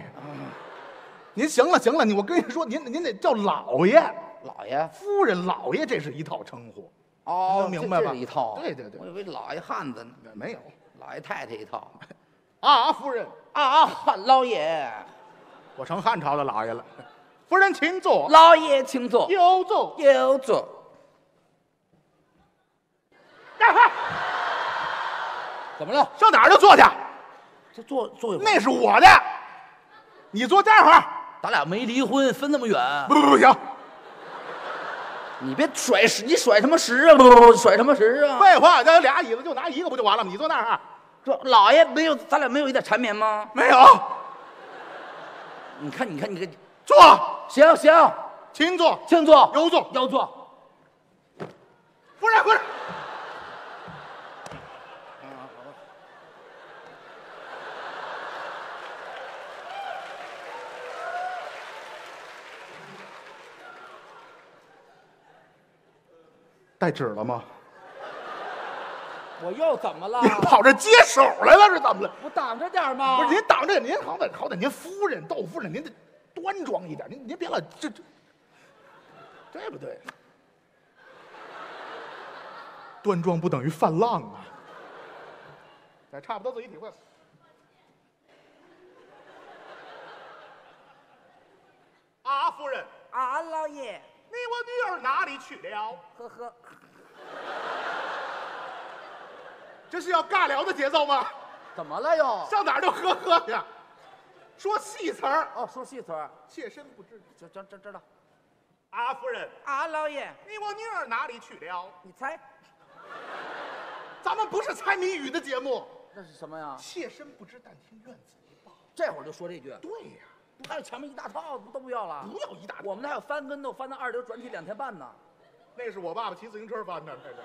您行了行了，你我跟你说，您您得叫老爷，老爷，夫人，老爷，这是一套称呼。 哦，明白吧？这一套，对对对，我以为老爷汉子呢，没有，老爷太太一套。啊，夫人，啊，老爷，我成汉朝的老爷了。夫人请坐，老爷请坐，有座有座。怎么了？上哪儿就坐去？这坐坐一会儿。那是我的，你坐这会儿。咱俩没离婚，分那么远。不不不行。 你别甩石，你甩什么石啊？不不不，甩什么石啊？废话，咱俩椅子就拿一个不就完了吗？你坐那儿啊？这老爷没有，咱俩没有一点缠绵吗？没有。你看，你看，你看，坐。行行，请坐，请坐，有座，有座。夫人，夫人。带纸了吗？我又怎么了？你跑这接手来了，是怎么了？我挡着点吗？不是您挡着，您好歹好歹您夫人窦夫人，您得端庄一点，您您别老这这，对不对？端庄不等于泛浪啊！哎，差不多自己体会。啊，夫人。啊，老爷。 你我女儿哪里去了？呵呵，这是要尬聊的节奏吗？怎么了又？上哪儿就呵呵去？说戏词儿哦，说戏词儿，妾身不知。这这这知道。啊，夫人。啊，老爷。你我女儿哪里去了？你猜。咱们不是猜谜语的节目，那是什么呀？妾身不知，但听院子一报。这会儿就说这句。对呀，还有前面一大套都不要了，不要一大套。我们那还有翻跟头，翻到二流转体两天半呢。那是我爸爸骑自行车翻的，那是。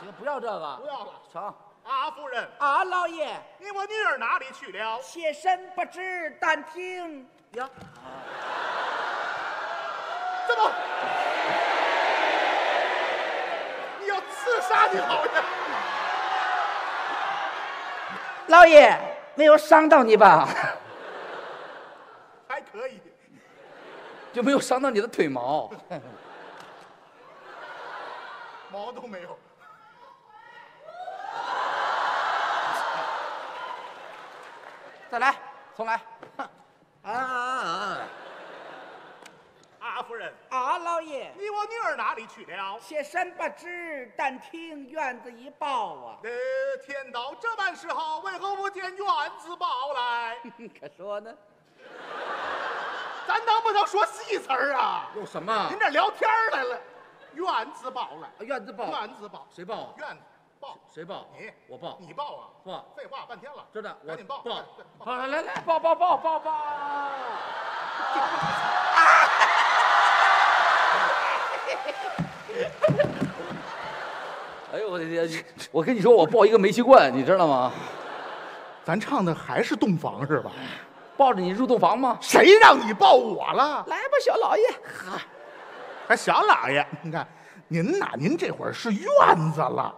行，不要这个，不要了，成。 啊，夫人啊，老爷，你我女儿哪里去了？妾身不知，但听呀。怎么？你要刺杀你好呀？老爷，没有伤到你吧？还可以，就没有伤到你的腿毛，毛都没有。 再来，重来。啊啊啊！夫人啊，老爷，你我女儿哪里去了？妾身不知，但听院子一报啊。呃，天到这般时候，为何不见院子报来？可说呢？咱能不能说戏词儿啊？有什么？您这聊天来了。院子报来。院子报。院子报。谁报？院子。 报谁报？你我报，你报啊！报废话半天了，真的，赶紧报报！好，来来来，报报报报报！哎呦我的天！我跟你说，我报一个煤气罐，你知道吗？咱唱的还是洞房是吧？抱着你入洞房吗？谁让你抱我了？来吧，小老爷！还小老爷？你看您呐，您这会儿是院子了。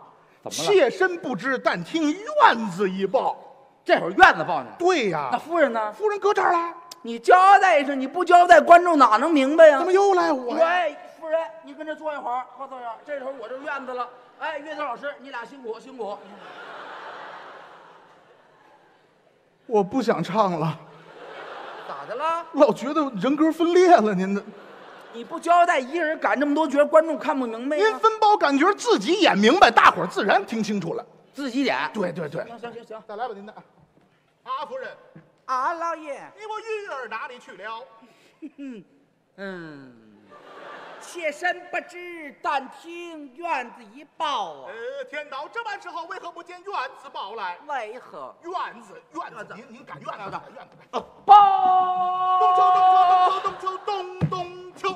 妾身不知，但听院子一报。这会儿院子报呢？对呀。那夫人呢？夫人搁这儿了。你交代一声，你不交代，观众哪能明白呀？怎么又赖我？喂，夫人，你跟这坐一会儿，好坐一会儿。这时候我就院子了。哎，岳涛老师，你俩辛苦辛苦。我不想唱了。咋的了？老觉得人格分裂了，您的。 你不交代，一个人赶这么多角，观众看不明白。您分包感觉自己演明白，大伙儿自然听清楚了。自己演，对对对。行行行行，再来吧，您的。啊，夫人，啊，老爷，你我玉儿哪里去了？嗯，妾身不知，但听院子一报啊。呃，天道这般时候，为何不见院子报来？为何？院子，院子，您您赶院子，赶院子。报。冬秋，冬秋，冬秋，冬秋，冬。 秋，啊，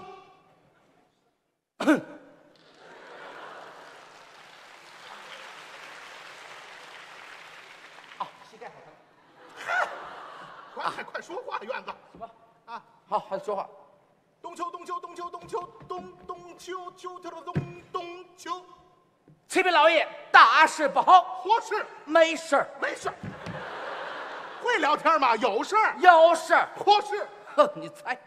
膝盖好疼。快快说话，院子。什么？啊，好，还说话。冬秋，冬秋，冬秋，冬秋，冬冬秋，秋秋的冬冬秋。启禀老爷，大事不好。何事？没事儿，没事儿。会聊天吗？有事儿，有事儿。何事？哼，你猜。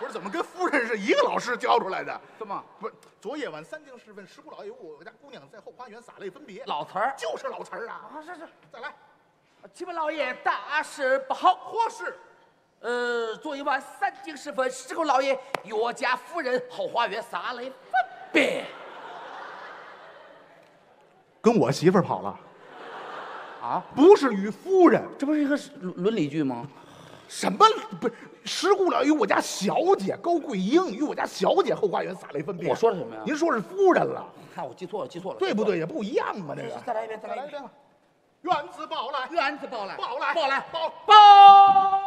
不是怎么跟夫人是一个老师教出来的？怎么不是？昨夜晚三更时分，石鼓老爷我家姑娘在后花园洒泪分别。老词儿就是老词儿啊！啊，是是，再来。启禀老爷，大事不好，何事？呃，昨夜晚三更时分，石鼓老爷与我家夫人后花园洒泪分别。跟我媳妇儿跑了？啊，不是与夫人，这不是一个伦理剧吗？ 什么不是石鼓老与我家小姐高桂英与我家小姐后花园洒泪分别。我说的什么呀？您说是夫人了？看我记错了，记错了，对不对？也不一样嘛，这个。再来一遍，再来一遍。院子报来，院子报来，报来，报来，报报。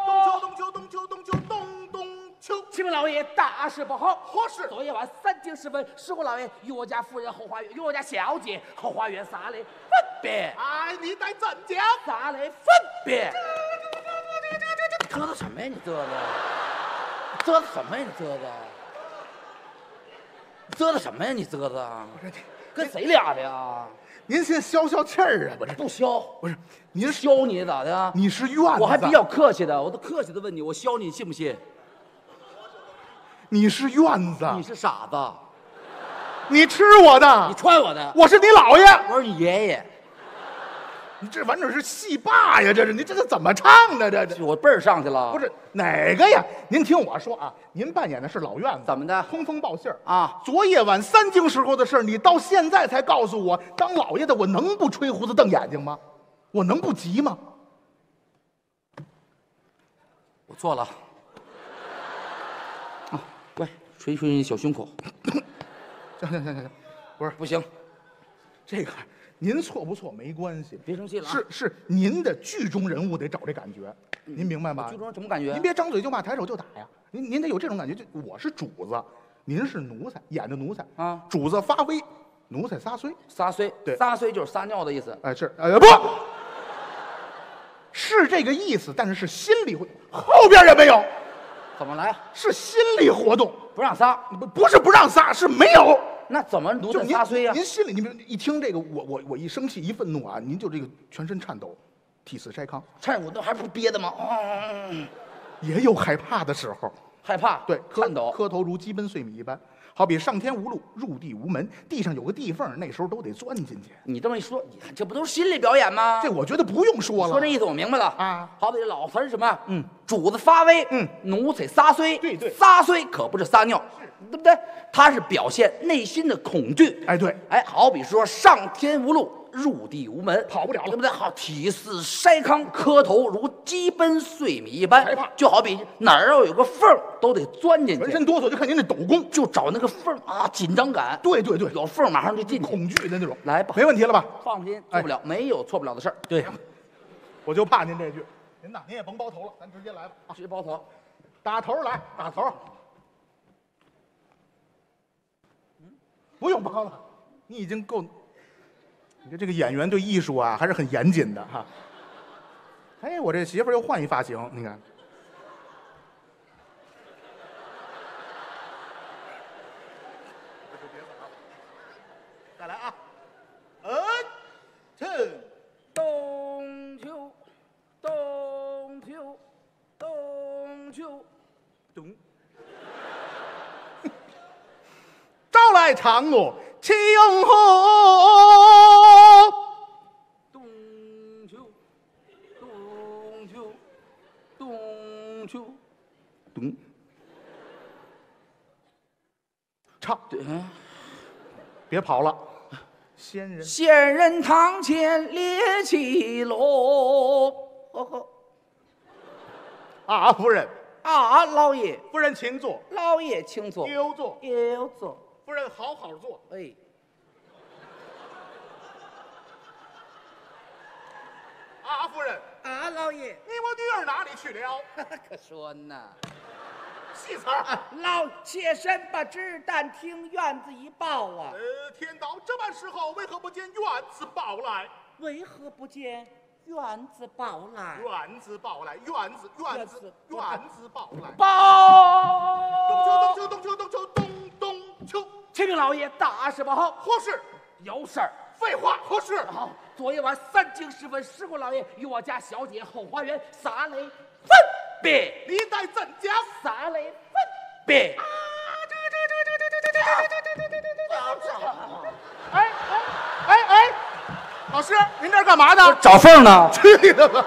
冬秋，冬秋，冬秋，冬秋，冬冬秋。启禀老爷，大事不好。何事？昨夜晚三更时分，石鼓老爷与我家夫人后花园与我家小姐后花园洒泪分别。哎，你得怎讲？洒泪分别。 嘚瑟什么呀？你嘚瑟，嘚瑟什么呀？你嘚瑟，嘚瑟什么呀？你嘚瑟，跟谁俩的呀？您先消消气儿啊！不是不消，不是您消你咋的？你是院子，我还比较客气的，我都客气的问你，我消你信不信？你是院子，你是傻子，你吃我的，你穿我的，我是你姥爷，我是你爷爷。 你这完全是戏霸呀！这是你这是怎么唱的？这这我辈儿上去了，不是哪个呀？您听我说啊，您扮演的是老院子，怎么的？通风报信儿啊！昨夜晚三更时候的事儿，你到现在才告诉我，当老爷的我能不吹胡子瞪眼睛吗？我能不急吗？我错了。啊，乖，捶捶你小胸口。行行行行行，不是不行，这个。您错不错没关系，别生气了、啊。是是，您的剧中人物得找这感觉，您明白吗？剧中什么感觉？您别张嘴就骂，抬手就打呀。您您得有这种感觉，就我是主子，您是奴才，演的奴才啊。主子发威，奴才撒虽。撒虽，对，撒虽就是撒尿的意思。哎，是，哎不。 是这个意思，但是是心理活动，后边也没有，怎么来？是心理活动，不让撒，不不是不让撒，是没有。那怎么奴才撒虽呀？您心里，您一听这个，我我我一生气一愤怒啊，您就这个全身颤抖，替死筛糠。颤抖还不是憋的吗？嗯、也有害怕的时候，害怕对，颤抖，磕头如鸡奔碎米一般。 好比上天无路，入地无门，地上有个地缝，那时候都得钻进去。你这么一说，你看这不都是心理表演吗？这我觉得不用说了。说这意思我明白了啊。好比老词是什么？嗯，主子发威，嗯，奴才撒虽。对对，撒虽可不是撒尿，对不对？它是表现内心的恐惧。哎对，哎，好比说上天无路，入地无门，跑不了了，对不对？好，体似筛糠，磕头如鸡奔碎米一般，害怕。就好比哪儿要有个缝，都得钻进去。浑身哆嗦，就看您那抖功，就找那个。 缝啊，紧张感，对对对，有缝马上就进去，恐惧的那种，来吧，没问题了吧？放心，错不了，没有错不了的事儿。对，我就怕您这句，您呐，您也甭包头了，咱直接来吧，直接包头，打头来，打头。嗯，不用包了，你已经够，你看这个演员对艺术啊还是很严谨的哈。哎，我这媳妇又换一发型，你看。 来啊，嗯，春，冬秋，冬秋，冬秋，冬。朝来长路清河，冬秋，冬秋，冬秋，冬。唱，别跑了。 仙人仙人堂前列起龙，呵呵。啊，夫人。啊，老爷。夫人请坐。老爷请坐。悠坐。悠坐。夫人好好坐。哎。啊，夫人。啊，老爷。你我女儿哪里去了？可说呢。 戏词儿，老妾身不知，但听院子一报啊。呃，天道这般时候，为何不见院子报来？为何不见院子报来？院子报来，院子院子院子报来。报。冬秋冬秋冬秋冬秋冬冬秋。启禀老爷，大事不好，何事？有事儿。废话，何事？好，昨夜晚三更时分，石国老爷与我家小姐后花园撒雷分。 别你在咱家撒雷分别啊！这这这这这这这这这这这这这！哎哎哎哎！老师，您这干嘛呢？找缝呢？去你的吧！